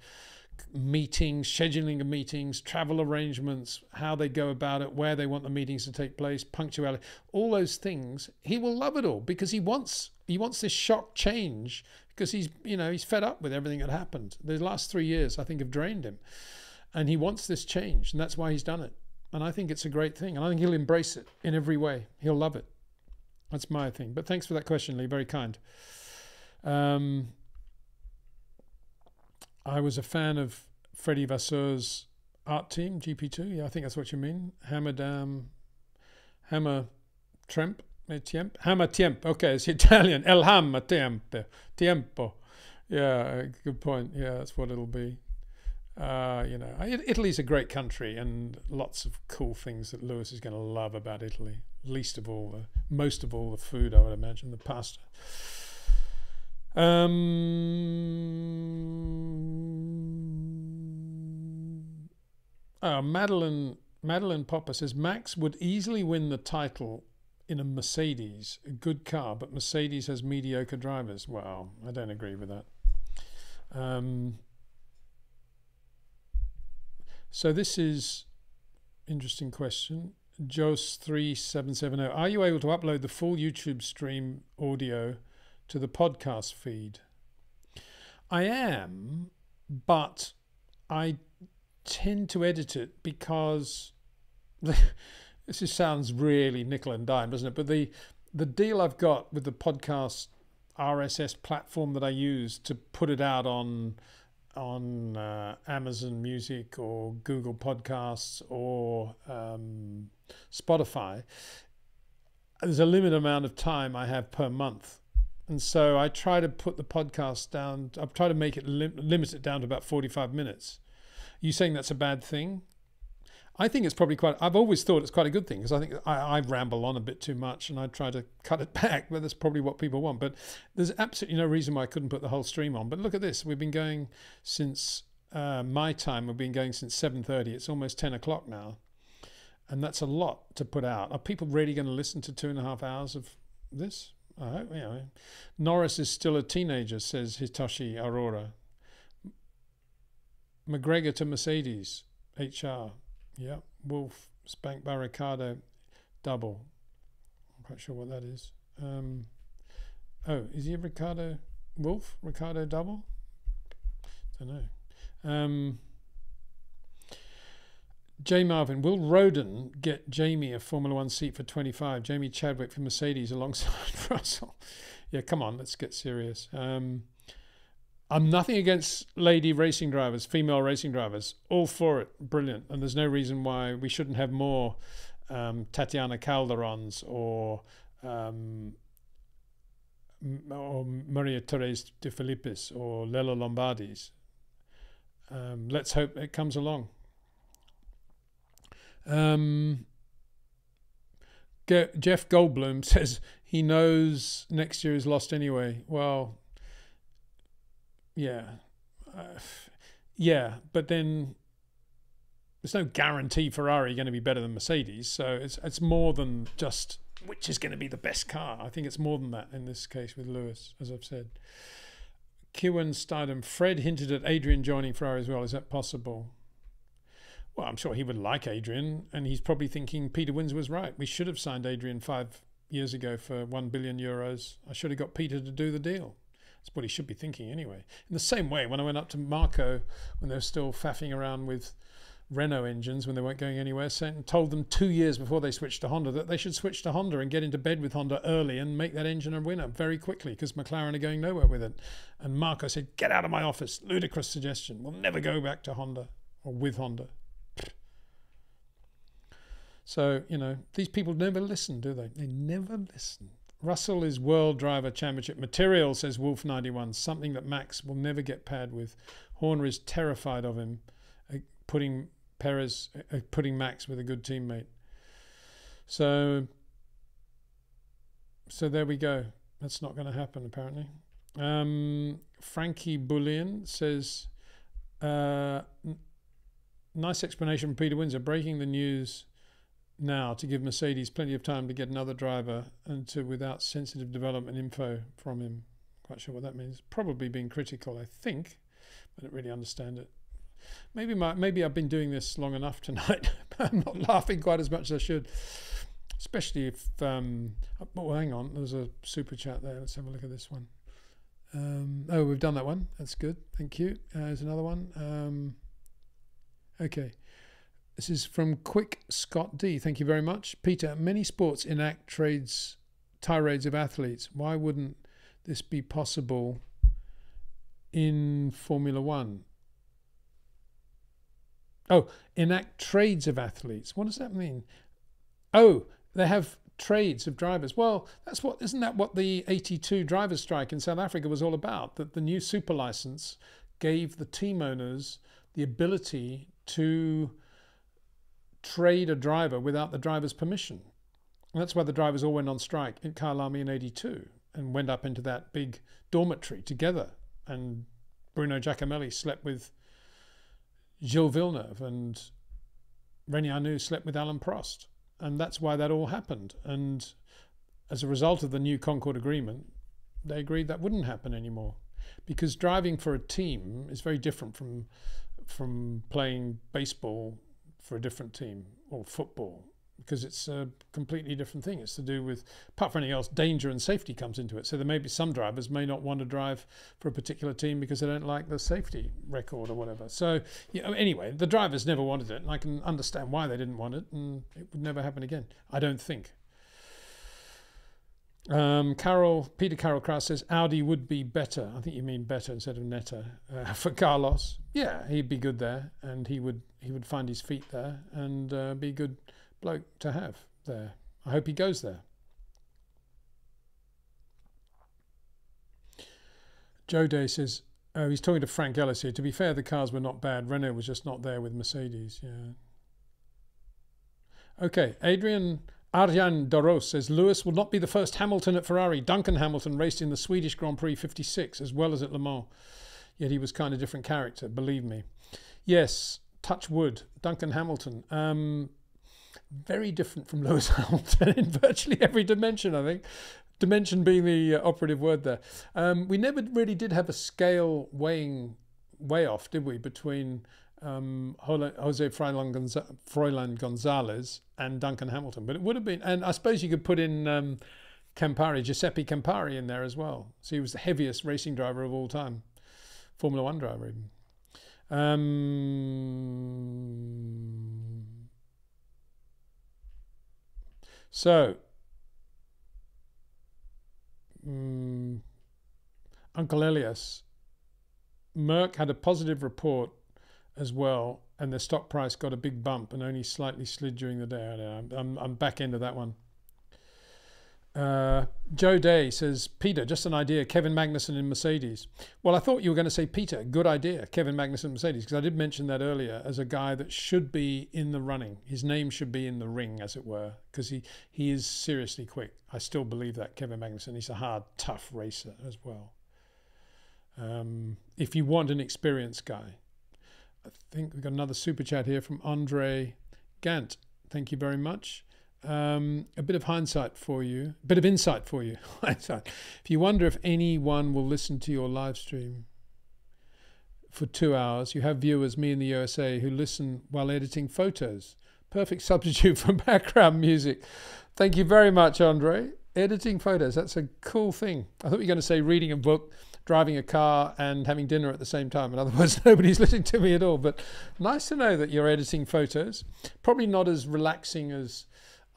meetings, scheduling of meetings, travel arrangements, how they go about it, where they want the meetings to take place, punctuality, all those things, he will love it all, because he wants this shock change, because he's, you know, he's fed up with everything that happened. The last 3 years, I think, have drained him, and he wants this change, and that's why he's done it. And I think it's a great thing, and I think he'll embrace it in every way. He'll love it. That's my thing. But thanks for that question, Lee. Very kind. I was a fan of Freddy Vasseur's art team, GP2. Yeah, I think that's what you mean. Hammer Tiempo. Okay, it's Italian. El Hammer Tiempo. Yeah, good point. Yeah, that's what it'll be. You know, Italy's a great country, and lots of cool things that Lewis is going to love about Italy. Least of all, most of all, the food, I would imagine, the pasta. Madeline Popper says Max would easily win the title in a Mercedes, a good car, but Mercedes has mediocre drivers. Well, I don't agree with that. So this is interesting question. Jos3770, are you able to upload the full YouTube stream audio to the podcast feed? I am, but I tend to edit it because this just sounds really nickel and dime, doesn't it? But the deal I've got with the podcast RSS platform that I use to put it out on Amazon Music or Google Podcasts or Spotify, there's a limited amount of time I have per month. And so I try to put the podcast down. I've tried to make it limit it down to about 45 minutes. Are you saying that's a bad thing? I think it's probably quite. I've always thought it's quite a good thing, because I think I ramble on a bit too much, and I try to cut it back. But that's probably what people want. But there's absolutely no reason why I couldn't put the whole stream on. But look at this. We've been going since my time. We've been going since 7:30. It's almost 10 o'clock now, and that's a lot to put out. Are people really going to listen to 2.5 hours of this? I hope, you know. Norris is still a teenager, says Hitoshi Aurora. McGregor to Mercedes, HR. Yeah, Wolff, spanked by Ricciardo, double. I'm not quite sure what that is. Oh, is he a Ricciardo Wolff? Ricciardo double? Don't know. J Marvin, will Roden get Jamie a Formula One seat for 25? Jamie Chadwick for Mercedes alongside Russell. Yeah, come on, let's get serious. I'm nothing against lady racing drivers, female racing drivers. All for it, brilliant. And there's no reason why we shouldn't have more Tatiana Calderons or or Maria Therese De Filippis or Lello Lombardi's. Let's hope it comes along. Jeff Goldblum says he knows next year is lost anyway. Well, yeah. Yeah, but then there's no guarantee Ferrari going to be better than Mercedes. So it's more than just which is going to be the best car. I think it's more than that in this case with Lewis, as I've said. Kieran Stidham, Fred hinted at Adrian joining Ferrari as well. Is that possible? Well, I'm sure he would like Adrian, and he's probably thinking Peter Windsor was right. We should have signed Adrian 5 years ago for €1 billion. I should have got Peter to do the deal. That's what he should be thinking anyway. In the same way, when I went up to Marco, when they were still faffing around with Renault engines when they weren't going anywhere, and told them 2 years before they switched to Honda that they should switch to Honda and get into bed with Honda early and make that engine a winner very quickly because McLaren are going nowhere with it. And Marco said, get out of my office. Ludicrous suggestion. We'll never go back to Honda or with Honda. So, you know, these people never listen, do they? They never listen. Russell is World Driver Championship material, says Wolf91, something that Max will never get paired with. Horner is terrified of him, putting Max with a good teammate. So there we go. That's not going to happen, apparently. Frankie Bullion says, nice explanation from Peter Windsor, breaking the news now to give Mercedes plenty of time to get another driver and to without sensitive development info from him. Quite sure what that means. Probably being critical, I think. I don't really understand it. Maybe I've been doing this long enough tonight, but I'm not laughing quite as much as I should. Especially if... oh, hang on. There's a super chat there. Let's have a look at this one. Oh, we've done that one. That's good. Thank you. Here's another one. Okay. This is from Quick Scott D. Thank you very much. Peter, many sports enact tirades of athletes. Why wouldn't this be possible in Formula One? Oh, enact trades of athletes. What does that mean? Oh, they have trades of drivers. Well, that's what, isn't that what the 82 drivers' strike in South Africa was all about? That the new super license gave the team owners the ability to trade a driver without the driver's permission. And that's why the drivers all went on strike in Kyle Lamy in 82 and went up into that big dormitory together. And Bruno Giacomelli slept with Gilles Villeneuve, and Rennie Arnoux slept with Alain Prost. And that's why that all happened. And as a result of the new Concord Agreement, they agreed that wouldn't happen anymore, because driving for a team is very different from playing baseball for a different team or football, because it's a completely different thing. It's to do with, apart from anything else, danger and safety comes into it. So there may be some drivers may not want to drive for a particular team because they don't like the safety record or whatever. So yeah, anyway, the drivers never wanted it, and I can understand why they didn't want it, and it would never happen again, I don't think. Peter Carroll Kraus says Audi would be better. I think you mean better instead of netter for Carlos. Yeah, he'd be good there, and he would find his feet there, and be a good bloke to have there. I hope he goes there. Joe Day says, oh, he's talking to Frank Ellis here. To be fair, the cars were not bad. Renault was just not there with Mercedes. Yeah. Okay, Adrian Arjan Doros says, Lewis will not be the first Hamilton at Ferrari. Duncan Hamilton raced in the Swedish Grand Prix 56 as well as at Le Mans. Yet he was kind of different character, believe me. Yes, touch wood, Duncan Hamilton. Very different from Lewis Hamilton in virtually every dimension, I think. Dimension being the operative word there. We never really did have a scale weigh off, did we, between... Jose Froilan Gonzalez and Duncan Hamilton. But it would have been, and I suppose you could put in Giuseppe Campari in there as well. So he was the heaviest racing driver of all time, Formula One driver even. Uncle Elias, Merck had a positive report as well, and the stock price got a big bump and only slightly slid during the day. I'm back into that one. Joe Day says, Peter, just an idea, Kevin Magnussen in Mercedes. Well, I thought you were going to say, Peter, good idea, Kevin Magnussen in Mercedes, because I did mention that earlier as a guy that should be in the running. His name should be in the ring, as it were, because he is seriously quick. I still believe that, Kevin Magnussen. He's a hard, tough racer as well. If you want an experienced guy. I think we've got another super chat here from Andre Gant. Thank you very much. A bit of hindsight for you, a bit of insight for you. Hindsight. If you wonder if anyone will listen to your live stream for 2 hours, you have viewers, me in the USA, who listen while editing photos. Perfect substitute for background music. Thank you very much, Andre. Editing photos, that's a cool thing. I thought you were going to say reading a book, driving a car, and having dinner at the same time. In other words, nobody's listening to me at all. But nice to know that you're editing photos. Probably not as relaxing as,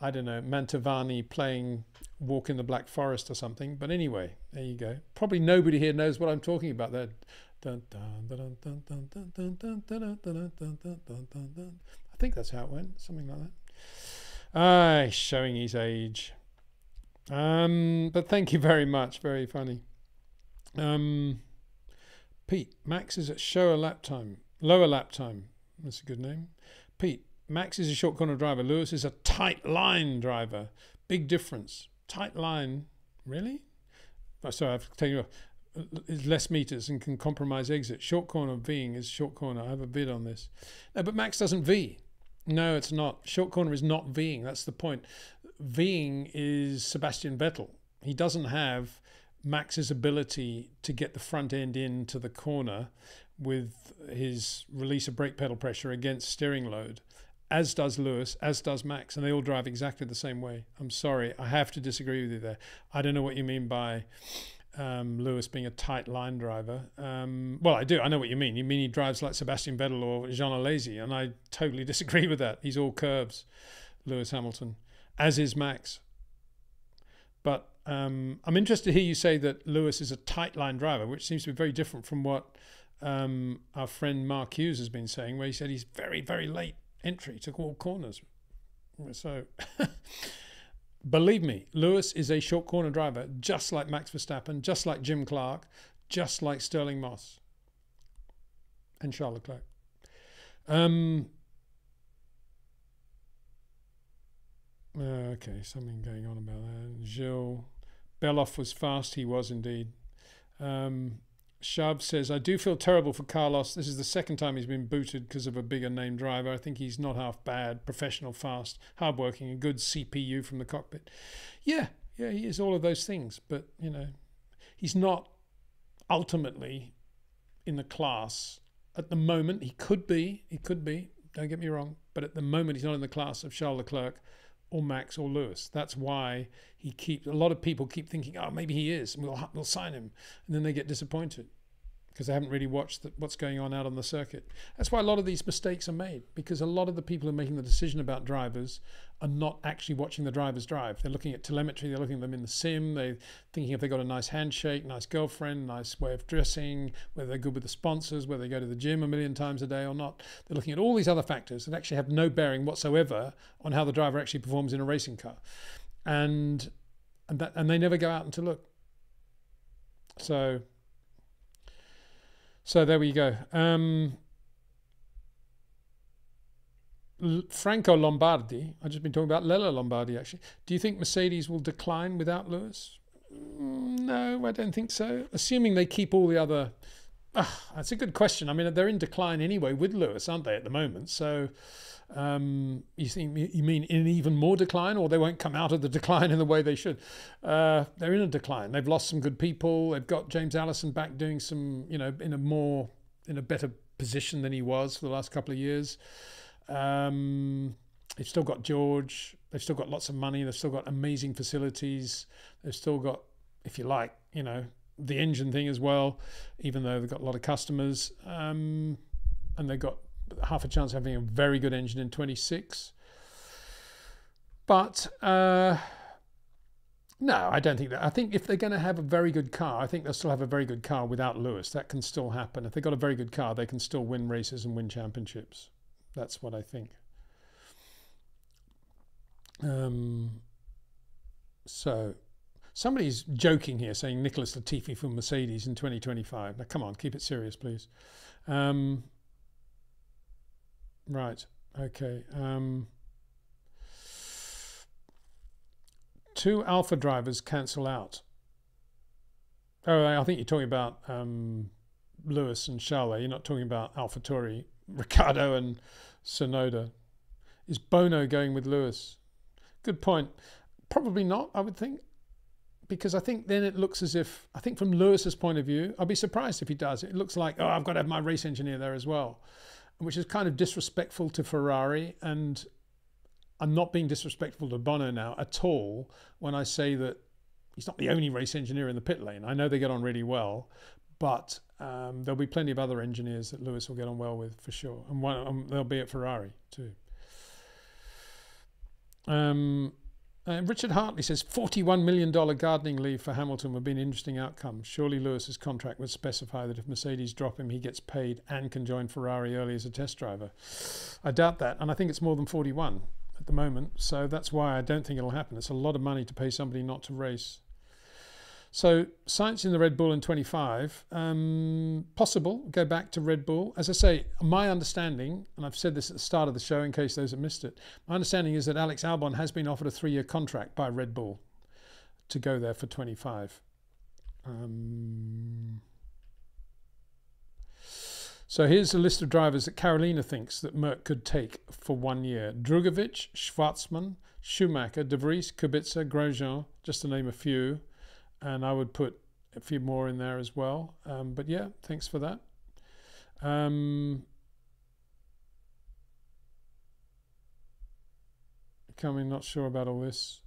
I don't know, Mantovani playing Walk in the Black Forest or something. But anyway, there you go. Probably nobody here knows what I'm talking about there. I think that's how it went, something like that. Showing his age. But thank you very much, very funny. Pete, Max is at show a lap time, lower lap time. That's a good name. Pete, Max is a short corner driver. Lewis is a tight line driver. Big difference. Tight line, really? Oh, sorry, I've taken you off. It's less meters and can compromise exit. Short corner Ving is short corner. I have a bid on this. No, but Max doesn't V. No, it's not. Short corner is not Ving. That's the point. Ving is Sebastian Vettel. He doesn't have Max's ability to get the front end into the corner with his release of brake pedal pressure against steering load. As does Lewis, as does Max, and they all drive exactly the same way. I'm sorry, I have to disagree with you there. I don't know what you mean by Lewis being a tight line driver. Well, I do, I know what you mean. You mean he drives like Sebastian Vettel or Jean Alesi, and I totally disagree with that. He's all curves, Lewis Hamilton, as is Max. But I'm interested to hear you say that Lewis is a tight line driver, which seems to be very different from what our friend Mark Hughes has been saying, where he said he's very, very late entry to all corners. So believe me, Lewis is a short corner driver, just like Max Verstappen, just like Jim Clark, just like Sterling Moss and Charles Leclerc. Okay, something going on about that. Gilles Beloff was fast. He was indeed. Shav says, I do feel terrible for Carlos. This is the second time he's been booted because of a bigger name driver. I think he's not half bad, professional, fast, hardworking, a good CPU from the cockpit. Yeah, he is all of those things. But, you know, he's not ultimately in the class. At the moment, he could be, don't get me wrong. But at the moment, he's not in the class of Charles Leclerc or Max or Lewis. That's why a lot of people keep thinking, oh, maybe he is, and we'll sign him. And then they get disappointed because they haven't really watched what's going on out on the circuit. That's why a lot of these mistakes are made, because a lot of the people who are making the decision about drivers are not actually watching the drivers drive. They're looking at telemetry, they're looking at them in the sim, they're thinking if they got a nice handshake, nice girlfriend, nice way of dressing, whether they're good with the sponsors, whether they go to the gym a million times a day or not. They're looking at all these other factors that actually have no bearing whatsoever on how the driver actually performs in a racing car. And they never go out and to look. So there we go. Franco Lombardi, I've just been talking about Lello Lombardi actually. Do you think Mercedes will decline without Lewis? No, I don't think so. Assuming they keep all the other... that's a good question. I mean, they're in decline anyway with Lewis, aren't they, at the moment? So you mean in even more decline, or they won't come out of the decline in the way they should? They're in a decline. They've lost some good people. They've got James Allison back doing some, you know, in a better position than he was for the last couple of years. They've still got George. They've still got lots of money. They've still got amazing facilities. They've still got, if you like, you know, the engine thing as well, even though they've got a lot of customers, and they've got half a chance of having a very good engine in 26. But no, I don't think that. I think if they're going to have a very good car, I think they'll still have a very good car without Lewis. That can still happen. If they've got a very good car, they can still win races and win championships. That's what I think. So Somebody's joking here saying Nicholas Latifi from Mercedes in 2025. Now, come on, keep it serious, please. Right, okay. Two Alpha drivers cancel out. Oh, I think you're talking about Lewis and Charles. You're not talking about AlphaTauri, Ricciardo and Sonoda. Is Bono going with Lewis? Good point. Probably not, I would think, because I think then it looks as if, I think from Lewis's point of view, I'd be surprised if he does. It looks like, oh, I've got to have my race engineer there as well, which is kind of disrespectful to Ferrari. And I'm not being disrespectful to Bono now at all when I say that he's not the only race engineer in the pit lane. I know they get on really well, but there'll be plenty of other engineers that Lewis will get on well with for sure. And they'll be at Ferrari too. Richard Hartley says $41 million gardening leave for Hamilton would be an interesting outcome. Surely Lewis's contract would specify that if Mercedes drop him, he gets paid and can join Ferrari early as a test driver. I doubt that, and I think it's more than 41 at the moment, so that's why I don't think it'll happen. It's a lot of money to pay somebody not to race. So Sainz in the Red Bull in 25, possible, go back to Red Bull. As I say, my understanding, and I've said this at the start of the show in case those that missed it, my understanding is that Alex Albon has been offered a 3-year contract by Red Bull to go there for 25. So here's a list of drivers that Carolina thinks that Merck could take for 1 year. Drugovic, Schwarzman, Schumacher, De Vries, Kubica, Grosjean, just to name a few. And I would put a few more in there as well. But yeah, thanks for that. Coming, not sure about all this.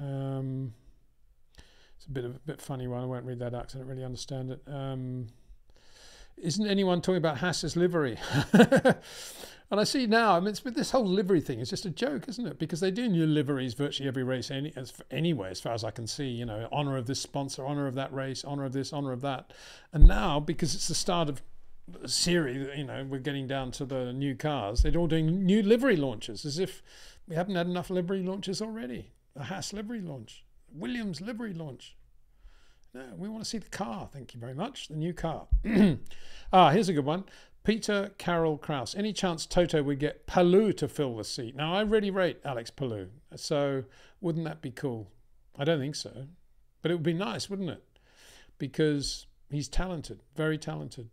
It's a bit funny one. I won't read that out because I don't really understand it. Isn't anyone talking about Haas's livery? And I see now, I mean, it's with this whole livery thing, it's just a joke, isn't it? Because they do new liveries virtually every race anyway, as far as I can see, you know, honour of this sponsor, honour of that race, honour of this, honour of that. And now, because it's the start of the series, you know, we're getting down to the new cars, they're all doing new livery launches, as if we haven't had enough livery launches already. The Haas livery launch, Williams livery launch. No, we want to see the car, thank you very much, the new car. Here's a good one. Peter Carroll Krause. Any chance Toto would get Palou to fill the seat? Now, I really rate Alex Palou, so wouldn't that be cool? I don't think so, but it would be nice, wouldn't it? Because he's talented, very talented.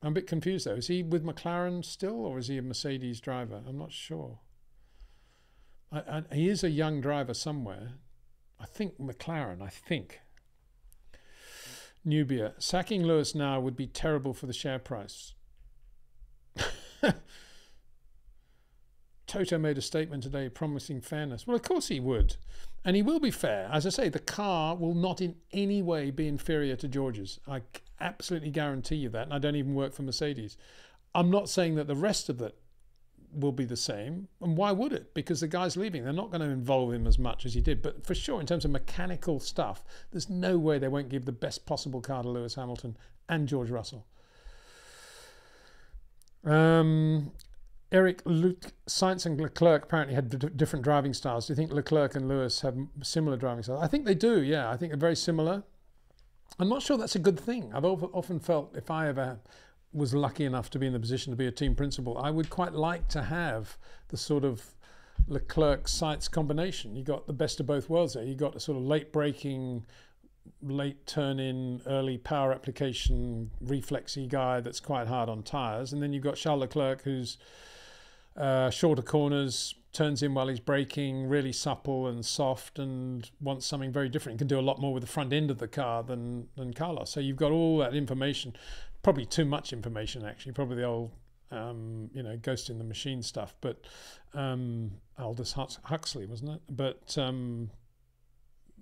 I'm a bit confused, though. Is he with McLaren still, or is he a Mercedes driver? I'm not sure. He is a young driver somewhere. I think McLaren, I think. Nubia. Sacking Lewis now would be terrible for the share price. Toto made a statement today promising fairness. Well, of course he would. And he will be fair. As I say, the car will not in any way be inferior to George's. I absolutely guarantee you that. And I don't even work for Mercedes. I'm not saying that the rest of it will be the same, and why would it? Because the guy's leaving, they're not going to involve him as much as he did, but for sure in terms of mechanical stuff there's no way they won't give the best possible car to Lewis Hamilton and George Russell. Eric Luke, Sainz and Leclerc apparently had different driving styles. Do you think Leclerc and Lewis have similar driving styles? I think they do, yeah. I think they're very similar. I'm not sure that's a good thing. I've often felt if I ever was lucky enough to be in the position to be a team principal, I would quite like to have the sort of Leclerc-Sainz combination. You got the best of both worlds there. You got a sort of late braking, late turn-in, early power application, reflexy guy that's quite hard on tyres. And then you've got Charles Leclerc, who's shorter corners, turns in while he's braking, really supple and soft and wants something very different. He can do a lot more with the front end of the car than Carlos. So you've got all that information. Probably too much information, actually. Probably the old, you know, ghost in the machine stuff. But Aldous Huxley, wasn't it? But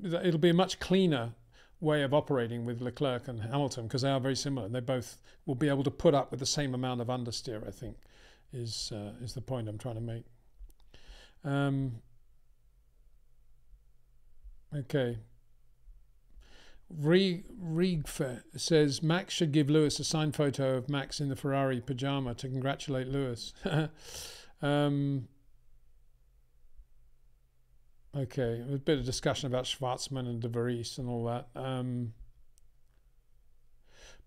it'll be a much cleaner way of operating with Leclerc and Hamilton because they are very similar. They both will be able to put up with the same amount of understeer, I think, is the point I'm trying to make. Okay. Riegfer says Max should give Lewis a signed photo of Max in the Ferrari pyjama to congratulate Lewis. Okay, a bit of discussion about Schwarzman and De Vries and all that.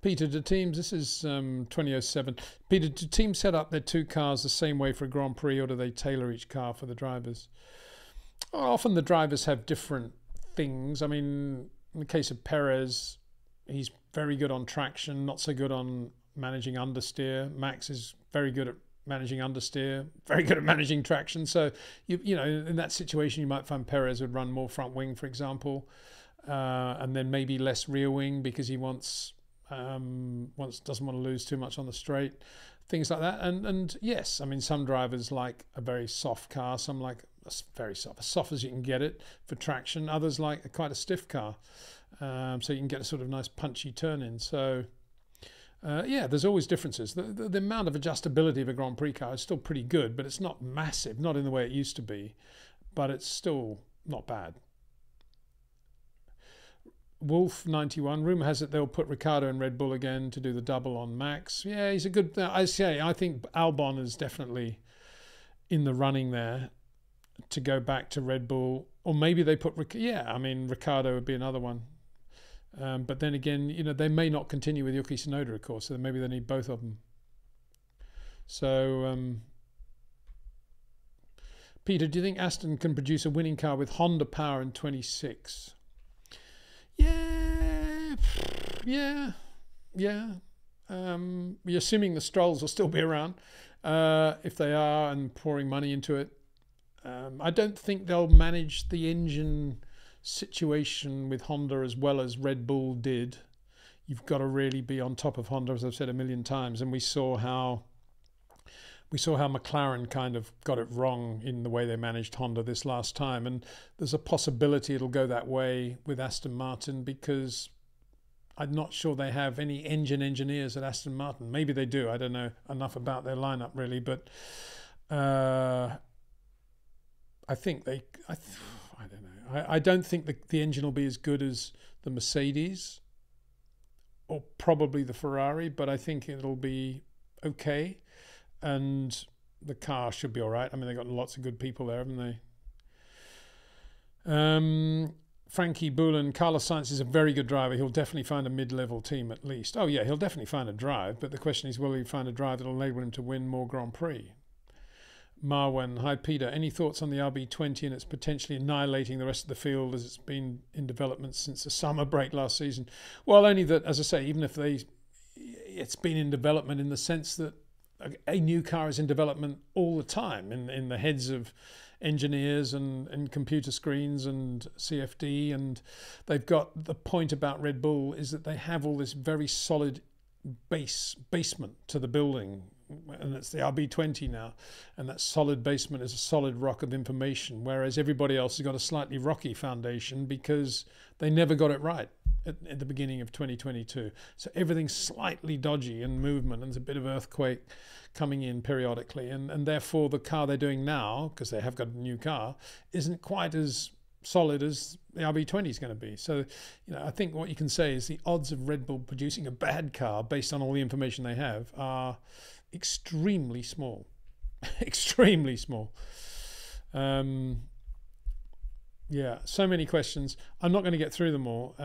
Peter, do teams, this is 2007. Peter, do teams set up their two cars the same way for a Grand Prix, or do they tailor each car for the drivers? Often the drivers have different things. I mean, in the case of Perez, he's very good on traction, not so good on managing understeer. Max is very good at managing understeer, very good at managing traction. So, you know, in that situation, you might find Perez would run more front wing, for example, and then maybe less rear wing because he wants... doesn't want to lose too much on the straight, things like that. And yes, I mean, some drivers like a very soft car, some like a very soft, as soft as you can get it for traction. Others like quite a stiff car, so you can get a sort of nice punchy turn in. So yeah, there's always differences. The amount of adjustability of a Grand Prix car is still pretty good, but it's not massive, not in the way it used to be, but it's still not bad. Wolff 91. Rumor has it they'll put Ricciardo in Red Bull again to do the double on Max. Yeah, he's a good. I say I think Albon is definitely in the running there to go back to Red Bull, or maybe they put. Yeah, I mean Ricciardo would be another one. But then again, you know they may not continue with Yuki Tsunoda, of course. So maybe they need both of them. So Peter, do you think Aston can produce a winning car with Honda power in 26? Yeah. You're assuming the Strolls will still be around if they are and pouring money into it. I don't think they'll manage the engine situation with Honda as well as Red Bull did. You've got to really be on top of Honda, as I've said a million times, and we saw how McLaren kind of got it wrong in the way they managed Honda this last time, and there's a possibility it'll go that way with Aston Martin because I'm not sure they have any engineers at Aston Martin. Maybe they do. I don't know enough about their lineup really, but I don't know. I don't think the engine will be as good as the Mercedes or probably the Ferrari, but I think it'll be okay. And the car should be all right. I mean, they've got lots of good people there, haven't they? Frankie Boulan, Carlos Sainz is a very good driver. He'll definitely find a mid-level team at least. Oh, yeah, he'll definitely find a drive. But the question is, will he find a drive that will enable him to win more Grand Prix? Marwan, hi, Peter. Any thoughts on the RB20 and its potentially annihilating the rest of the field as it's been in development since the summer break last season? Well, only that, as I say, even if it's been in development in the sense that a new car is in development all the time in the heads of engineers and computer screens and CFD, and they've got the point about Red Bull is that they have all this very solid basement to the building, and it's the RB20 now, and that solid basement is a solid rock of information, whereas everybody else has got a slightly rocky foundation because they never got it right at the beginning of 2022. So everything's slightly dodgy in movement, and there's a bit of earthquake coming in periodically, and therefore the car they're doing now, because they have got a new car, isn't quite as solid as the RB20 is going to be. So, you know, I think what you can say is the odds of Red Bull producing a bad car based on all the information they have are extremely small. Extremely small. Yeah, so many questions. I'm not going to get through them all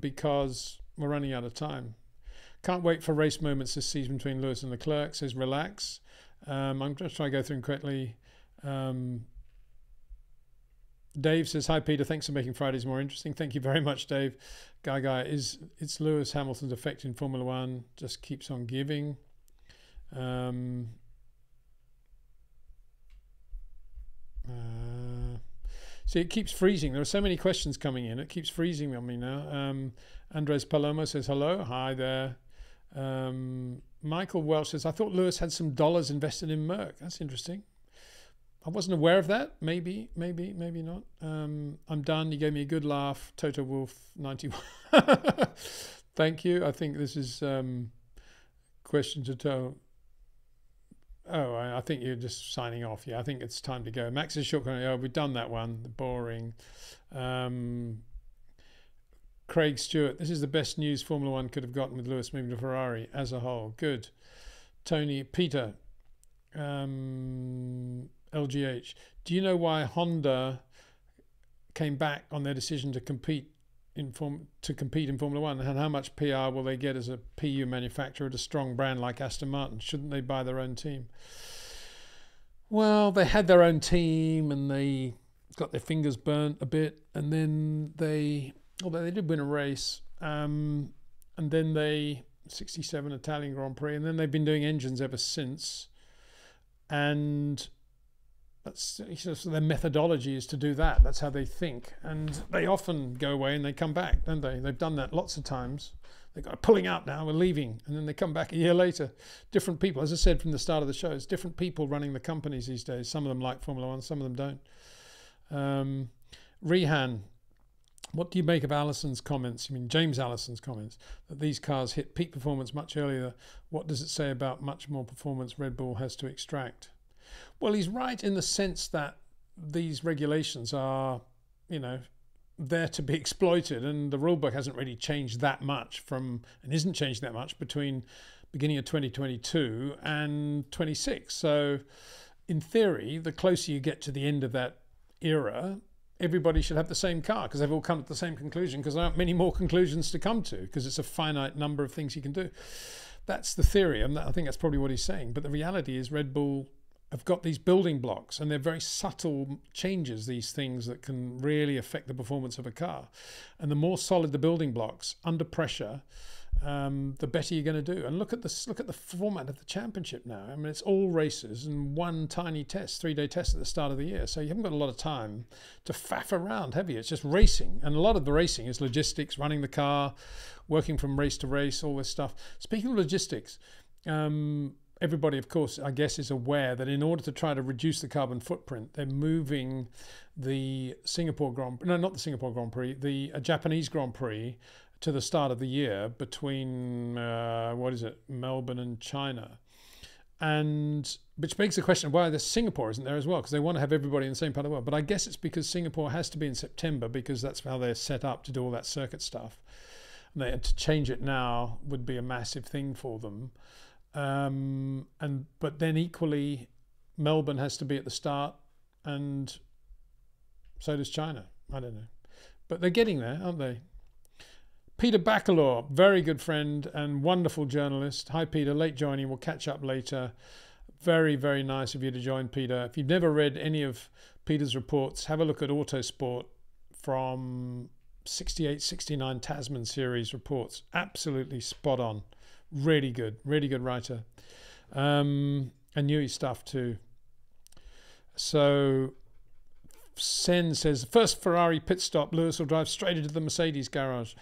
because we're running out of time. Can't wait for race moments this season between Lewis and Leclerc, says Relax. I'm going to try to go through them quickly. Dave says, hi, Peter. Thanks for making Fridays more interesting. Thank you very much, Dave. Guy, it's Lewis Hamilton's effect in Formula One. Just keeps on giving. See, it keeps freezing. There are so many questions coming in. It keeps freezing on me now. Andres Palomo says, hello. Hi there. Michael Welsh says, I thought Lewis had some dollars invested in Merck. That's interesting. I wasn't aware of that. Maybe not. I'm done. You gave me a good laugh. Toto Wolff 91. Thank you. I think this is question to Toto. Oh, I think you're just signing off. Yeah, I think it's time to go. Max's shortcut. Oh, we've done that one. The boring. Craig Stewart. This is the best news Formula One could have gotten with Lewis moving to Ferrari as a whole. Good. Tony, Peter, LGH. Do you know why Honda came back on their decision to compete in Formula One, and how much PR will they get as a PU manufacturer at a strong brand like Aston Martin? Shouldn't they buy their own team? Well, they had their own team and they got their fingers burnt a bit, and then they, although they did win a race, and then they 67 Italian Grand Prix, and then they've been doing engines ever since, and that's so their methodology is to do that. That's how they think, and they often go away and they come back, don't they? They've done that lots of times. They've got pulling out now, we're leaving, and then they come back a year later. Different people, as I said from the start of the show, it's different people running the companies these days. Some of them like Formula One, some of them don't. Rehan, what do you make of Allison's comments? I mean, James Allison's comments that these cars hit peak performance much earlier. What does it say about much more performance Red Bull has to extract? Well, he's right in the sense that these regulations are, you know, there to be exploited, and the rulebook hasn't really changed that much from, and isn't changed that much between beginning of 2022 and 26. So, in theory, the closer you get to the end of that era, everybody should have the same car because they've all come to the same conclusion, because there aren't many more conclusions to come to because it's a finite number of things you can do. That's the theory, and I think that's probably what he's saying. But the reality is Red Bull have got these building blocks, and they're very subtle changes, these things that can really affect the performance of a car. And the more solid the building blocks under pressure, the better you're going to do. And look at the format of the championship now. I mean, it's all races and one tiny test, three-day test at the start of the year. So you haven't got a lot of time to faff around, have you? It's just racing. And a lot of the racing is logistics, running the car, working from race to race, all this stuff. Speaking of logistics, everybody, of course, I guess, is aware that in order to try to reduce the carbon footprint, they're moving the Singapore Grand Prix, no, not the Singapore Grand Prix, the Japanese Grand Prix to the start of the year between, what is it, Melbourne and China. And which begs the question of why the Singapore isn't there as well, because they want to have everybody in the same part of the world. But I guess it's because Singapore has to be in September, because that's how they're set up to do all that circuit stuff. And they, to change it now would be a massive thing for them. But then equally, Melbourne has to be at the start, and so does China. I don't know, but they're getting there, aren't they? Peter Bacalor, very good friend and wonderful journalist. Hi Peter, late joining, we'll catch up later. Very, very nice of you to join, Peter. If you've never read any of Peter's reports, have a look at Autosport from 68-69 Tasman series reports. Absolutely spot on. Really good writer, and Newey stuff too. So Sen says, first Ferrari pit stop, Lewis will drive straight into the Mercedes garage.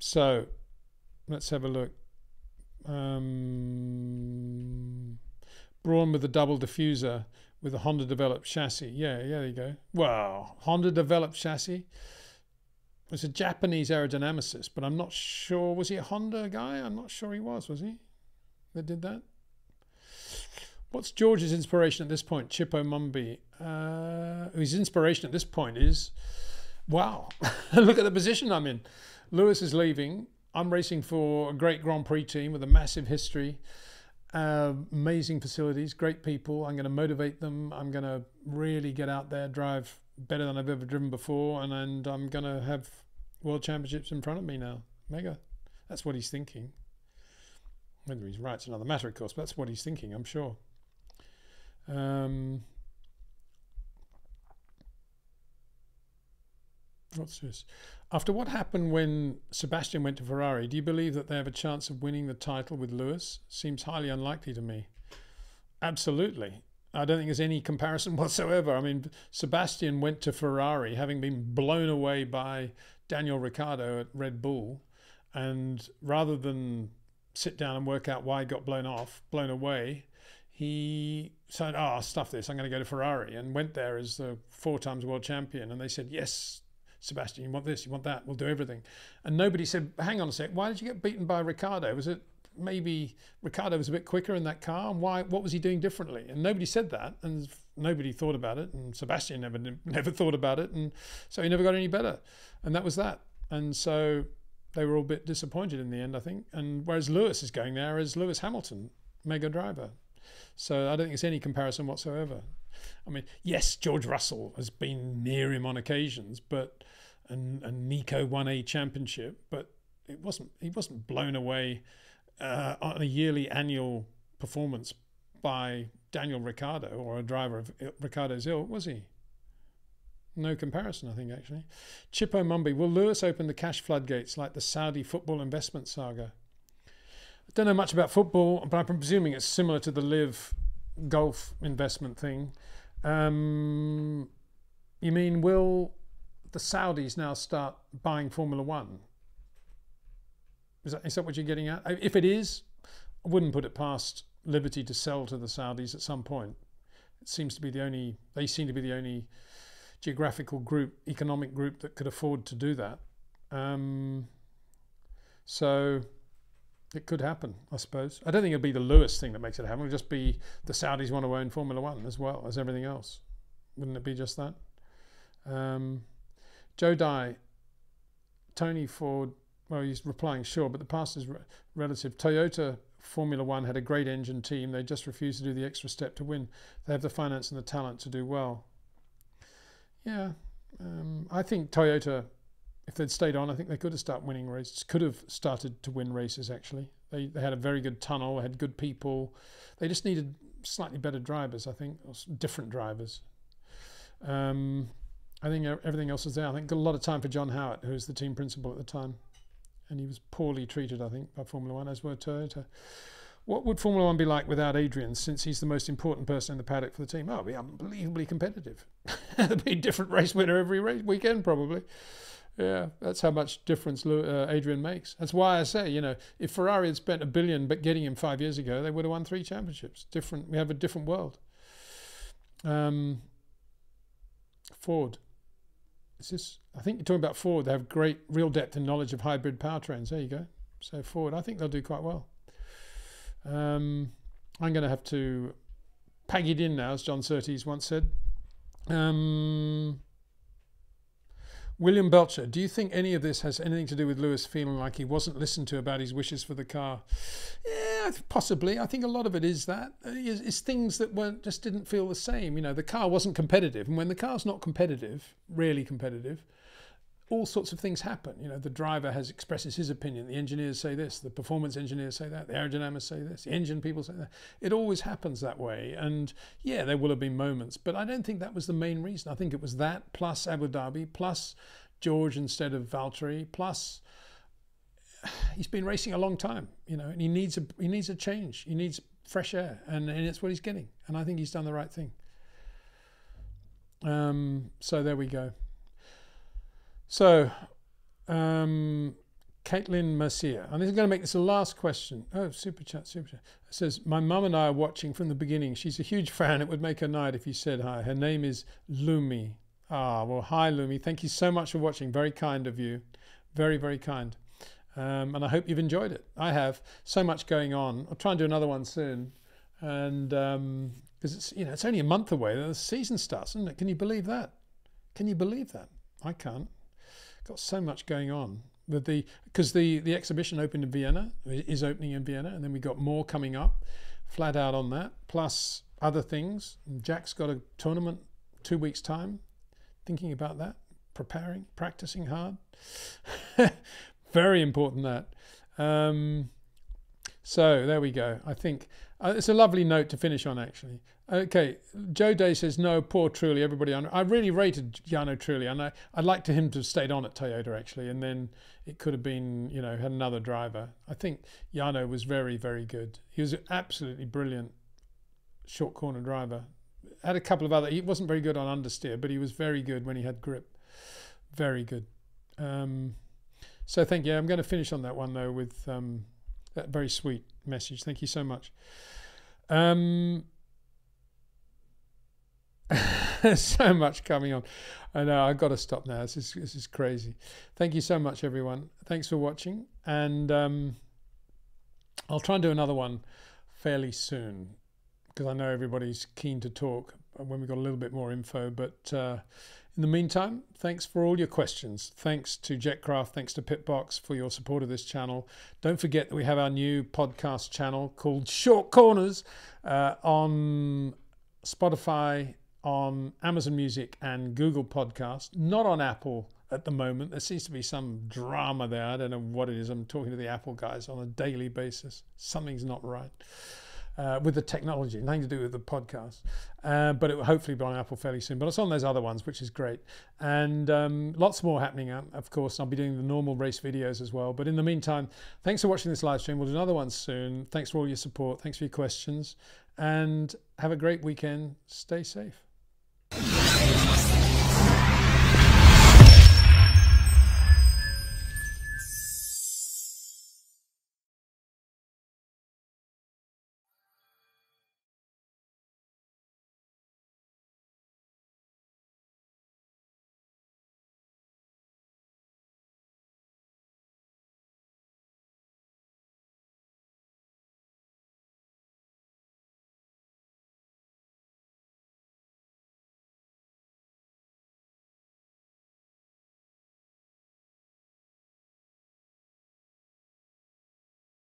So let's have a look. Brawn with the double diffuser with a Honda developed chassis. Yeah, there you go. Wow, Honda developed chassis. It's a Japanese aerodynamicist, but I'm not sure. Was he a Honda guy? I'm not sure he was he? That did that? What's George's inspiration at this point? Chippo Mumbi. His inspiration at this point is, wow, look at the position I'm in. Lewis is leaving. I'm racing for a great Grand Prix team with a massive history, amazing facilities, great people. I'm going to motivate them. I'm going to really get out there, drive better than I've ever driven before, and I'm gonna have world championships in front of me now. Mega. That's what he's thinking. Whether he's right's another matter, of course, but that's what he's thinking, I'm sure. What's this? After what happened when Sebastian went to Ferrari, do you believe that they have a chance of winning the title with Lewis? Seems highly unlikely to me. Absolutely. I don't think there's any comparison whatsoever. I mean, Sebastian went to Ferrari having been blown away by Daniel Ricciardo at Red Bull, and rather than sit down and work out why he got blown away, he said, "Oh, stuff this, I'm going to go to Ferrari," and went there as the 4-time world champion, and they said, "Yes, Sebastian, you want this, you want that, we'll do everything." And nobody said, "Hang on a sec, why did you get beaten by Ricciardo? Was it maybe Ricciardo was a bit quicker in that car, and why? What was he doing differently?" And nobody said that, and nobody thought about it, and Sebastian never thought about it, and so he never got any better, and that was that. And so they were all a bit disappointed in the end, I think. And whereas Lewis is going there as Lewis Hamilton, mega driver, so I don't think it's any comparison whatsoever. I mean, yes, George Russell has been near him on occasions, but and Nico won a championship, but he wasn't blown away on a yearly annual performance by Daniel Ricciardo or a driver of Ricciardo's ilk, was he? No comparison, I think, actually. Chippo Mumby, will Lewis open the cash floodgates like the Saudi football investment saga? I don't know much about football, but I'm presuming it's similar to the LIV golf investment thing. You mean, will the Saudis now start buying Formula One? Is that what you're getting at? If it is, I wouldn't put it past Liberty to sell to the Saudis at some point. It seems to be the only, they seem to be the only geographical group, economic group that could afford to do that. So it could happen, I suppose. I don't think it'll be the Lewis thing that makes it happen. It'll just be the Saudis want to own Formula One as well as everything else. Wouldn't it be just that? Joe Dye, Tony Ford, well, he's replying, sure, but the past is relative. Toyota Formula One had a great engine team. They just refused to do the extra step to win. They have the finance and the talent to do well. Yeah, I think Toyota, if they'd stayed on, I think they could have started winning races. Could have started to win races, actually. They had a very good tunnel. They had good people. They just needed slightly better drivers, I think, or different drivers. I think everything else was there. I think got a lot of time for John Howard, who was the team principal at the time. And he was poorly treated, I think, by Formula One, as were Toyota. What would Formula One be like without Adrian, since he's the most important person in the paddock for the team? Oh, it'd be unbelievably competitive. There'd be a different race winner every race weekend, probably. Yeah, that's how much difference Adrian makes. That's why I say, you know, if Ferrari had spent $1 billion but getting him 5 years ago, they would have won 3 championships. Different. We have a different world. Ford. Is this? I think you're talking about Ford. They have great real depth and knowledge of hybrid powertrains. There you go. So Ford, I think they'll do quite well. I'm going to have to peg it in now, as John Surtees once said. William Belcher, do you think any of this has anything to do with Lewis feeling like he wasn't listened to about his wishes for the car? Yeah, possibly. I think a lot of it is that. It's things that just didn't feel the same. You know, the car wasn't competitive. And when the car's not competitive, really competitive, all sorts of things happen. You know, the driver expresses his opinion. The engineers say this. The performance engineers say that. The aerodynamics say this. The engine people say that. It always happens that way. And yeah, there will have been moments, but I don't think that was the main reason. I think it was that plus Abu Dhabi, plus George instead of Valtteri, plus he's been racing a long time, you know, and he needs a change. He needs fresh air, and it's what he's getting. And I think he's done the right thing. So there we go. So, Caitlin Mercier, and this is going to make this the last question. Oh, super chat. It says, my mum and I are watching from the beginning. She's a huge fan. It would make her night if you said hi. Her name is Lumi. Ah, well, hi, Lumi. Thank you so much for watching. Very kind of you. Very, very kind. And I hope you've enjoyed it. I have. So much going on. I'll try and do another one soon. And because it's, you know, it's only a month away. The season starts, isn't it? Can you believe that? Can you believe that? I can't. Got so much going on with because the exhibition opened in Vienna, is opening in Vienna, and then we got more coming up, flat out on that, plus other things. And Jack's got a tournament 2 weeks time, thinking about that, preparing, practicing hard. Very important that. So there we go. I think it's a lovely note to finish on, actually. Okay, Joe Day says, no, poor Trulli, everybody on. I really rated Jarno Trulli, and I'd like to him to have stayed on at Toyota, actually, and then it could have been, you know, had another driver. I think Jarno was very, very good. He was an absolutely brilliant short corner driver. Had a couple of other, he wasn't very good on understeer, but he was very good when he had grip. Very good. So thank you. I'm going to finish on that one, though, with that very sweet message. Thank you so much. So much coming on. I know, I've got to stop now. This is crazy. Thank you so much, everyone. Thanks for watching, and I'll try and do another one fairly soon, because I know everybody's keen to talk when we've got a little bit more info. But in the meantime, thanks for all your questions. Thanks to JetCraft, thanks to Pitbox for your support of this channel. Don't forget that we have our new podcast channel called Short Corners on Spotify, on Amazon Music and Google Podcast, not on Apple at the moment. There seems to be some drama there. I don't know what it is. I'm talking to the Apple guys on a daily basis. Something's not right with the technology, nothing to do with the podcast. But it will hopefully be on Apple fairly soon. But it's on those other ones, which is great. And lots more happening, of course. I'll be doing the normal race videos as well. But in the meantime, thanks for watching this live stream. We'll do another one soon. Thanks for all your support. Thanks for your questions. And have a great weekend. Stay safe.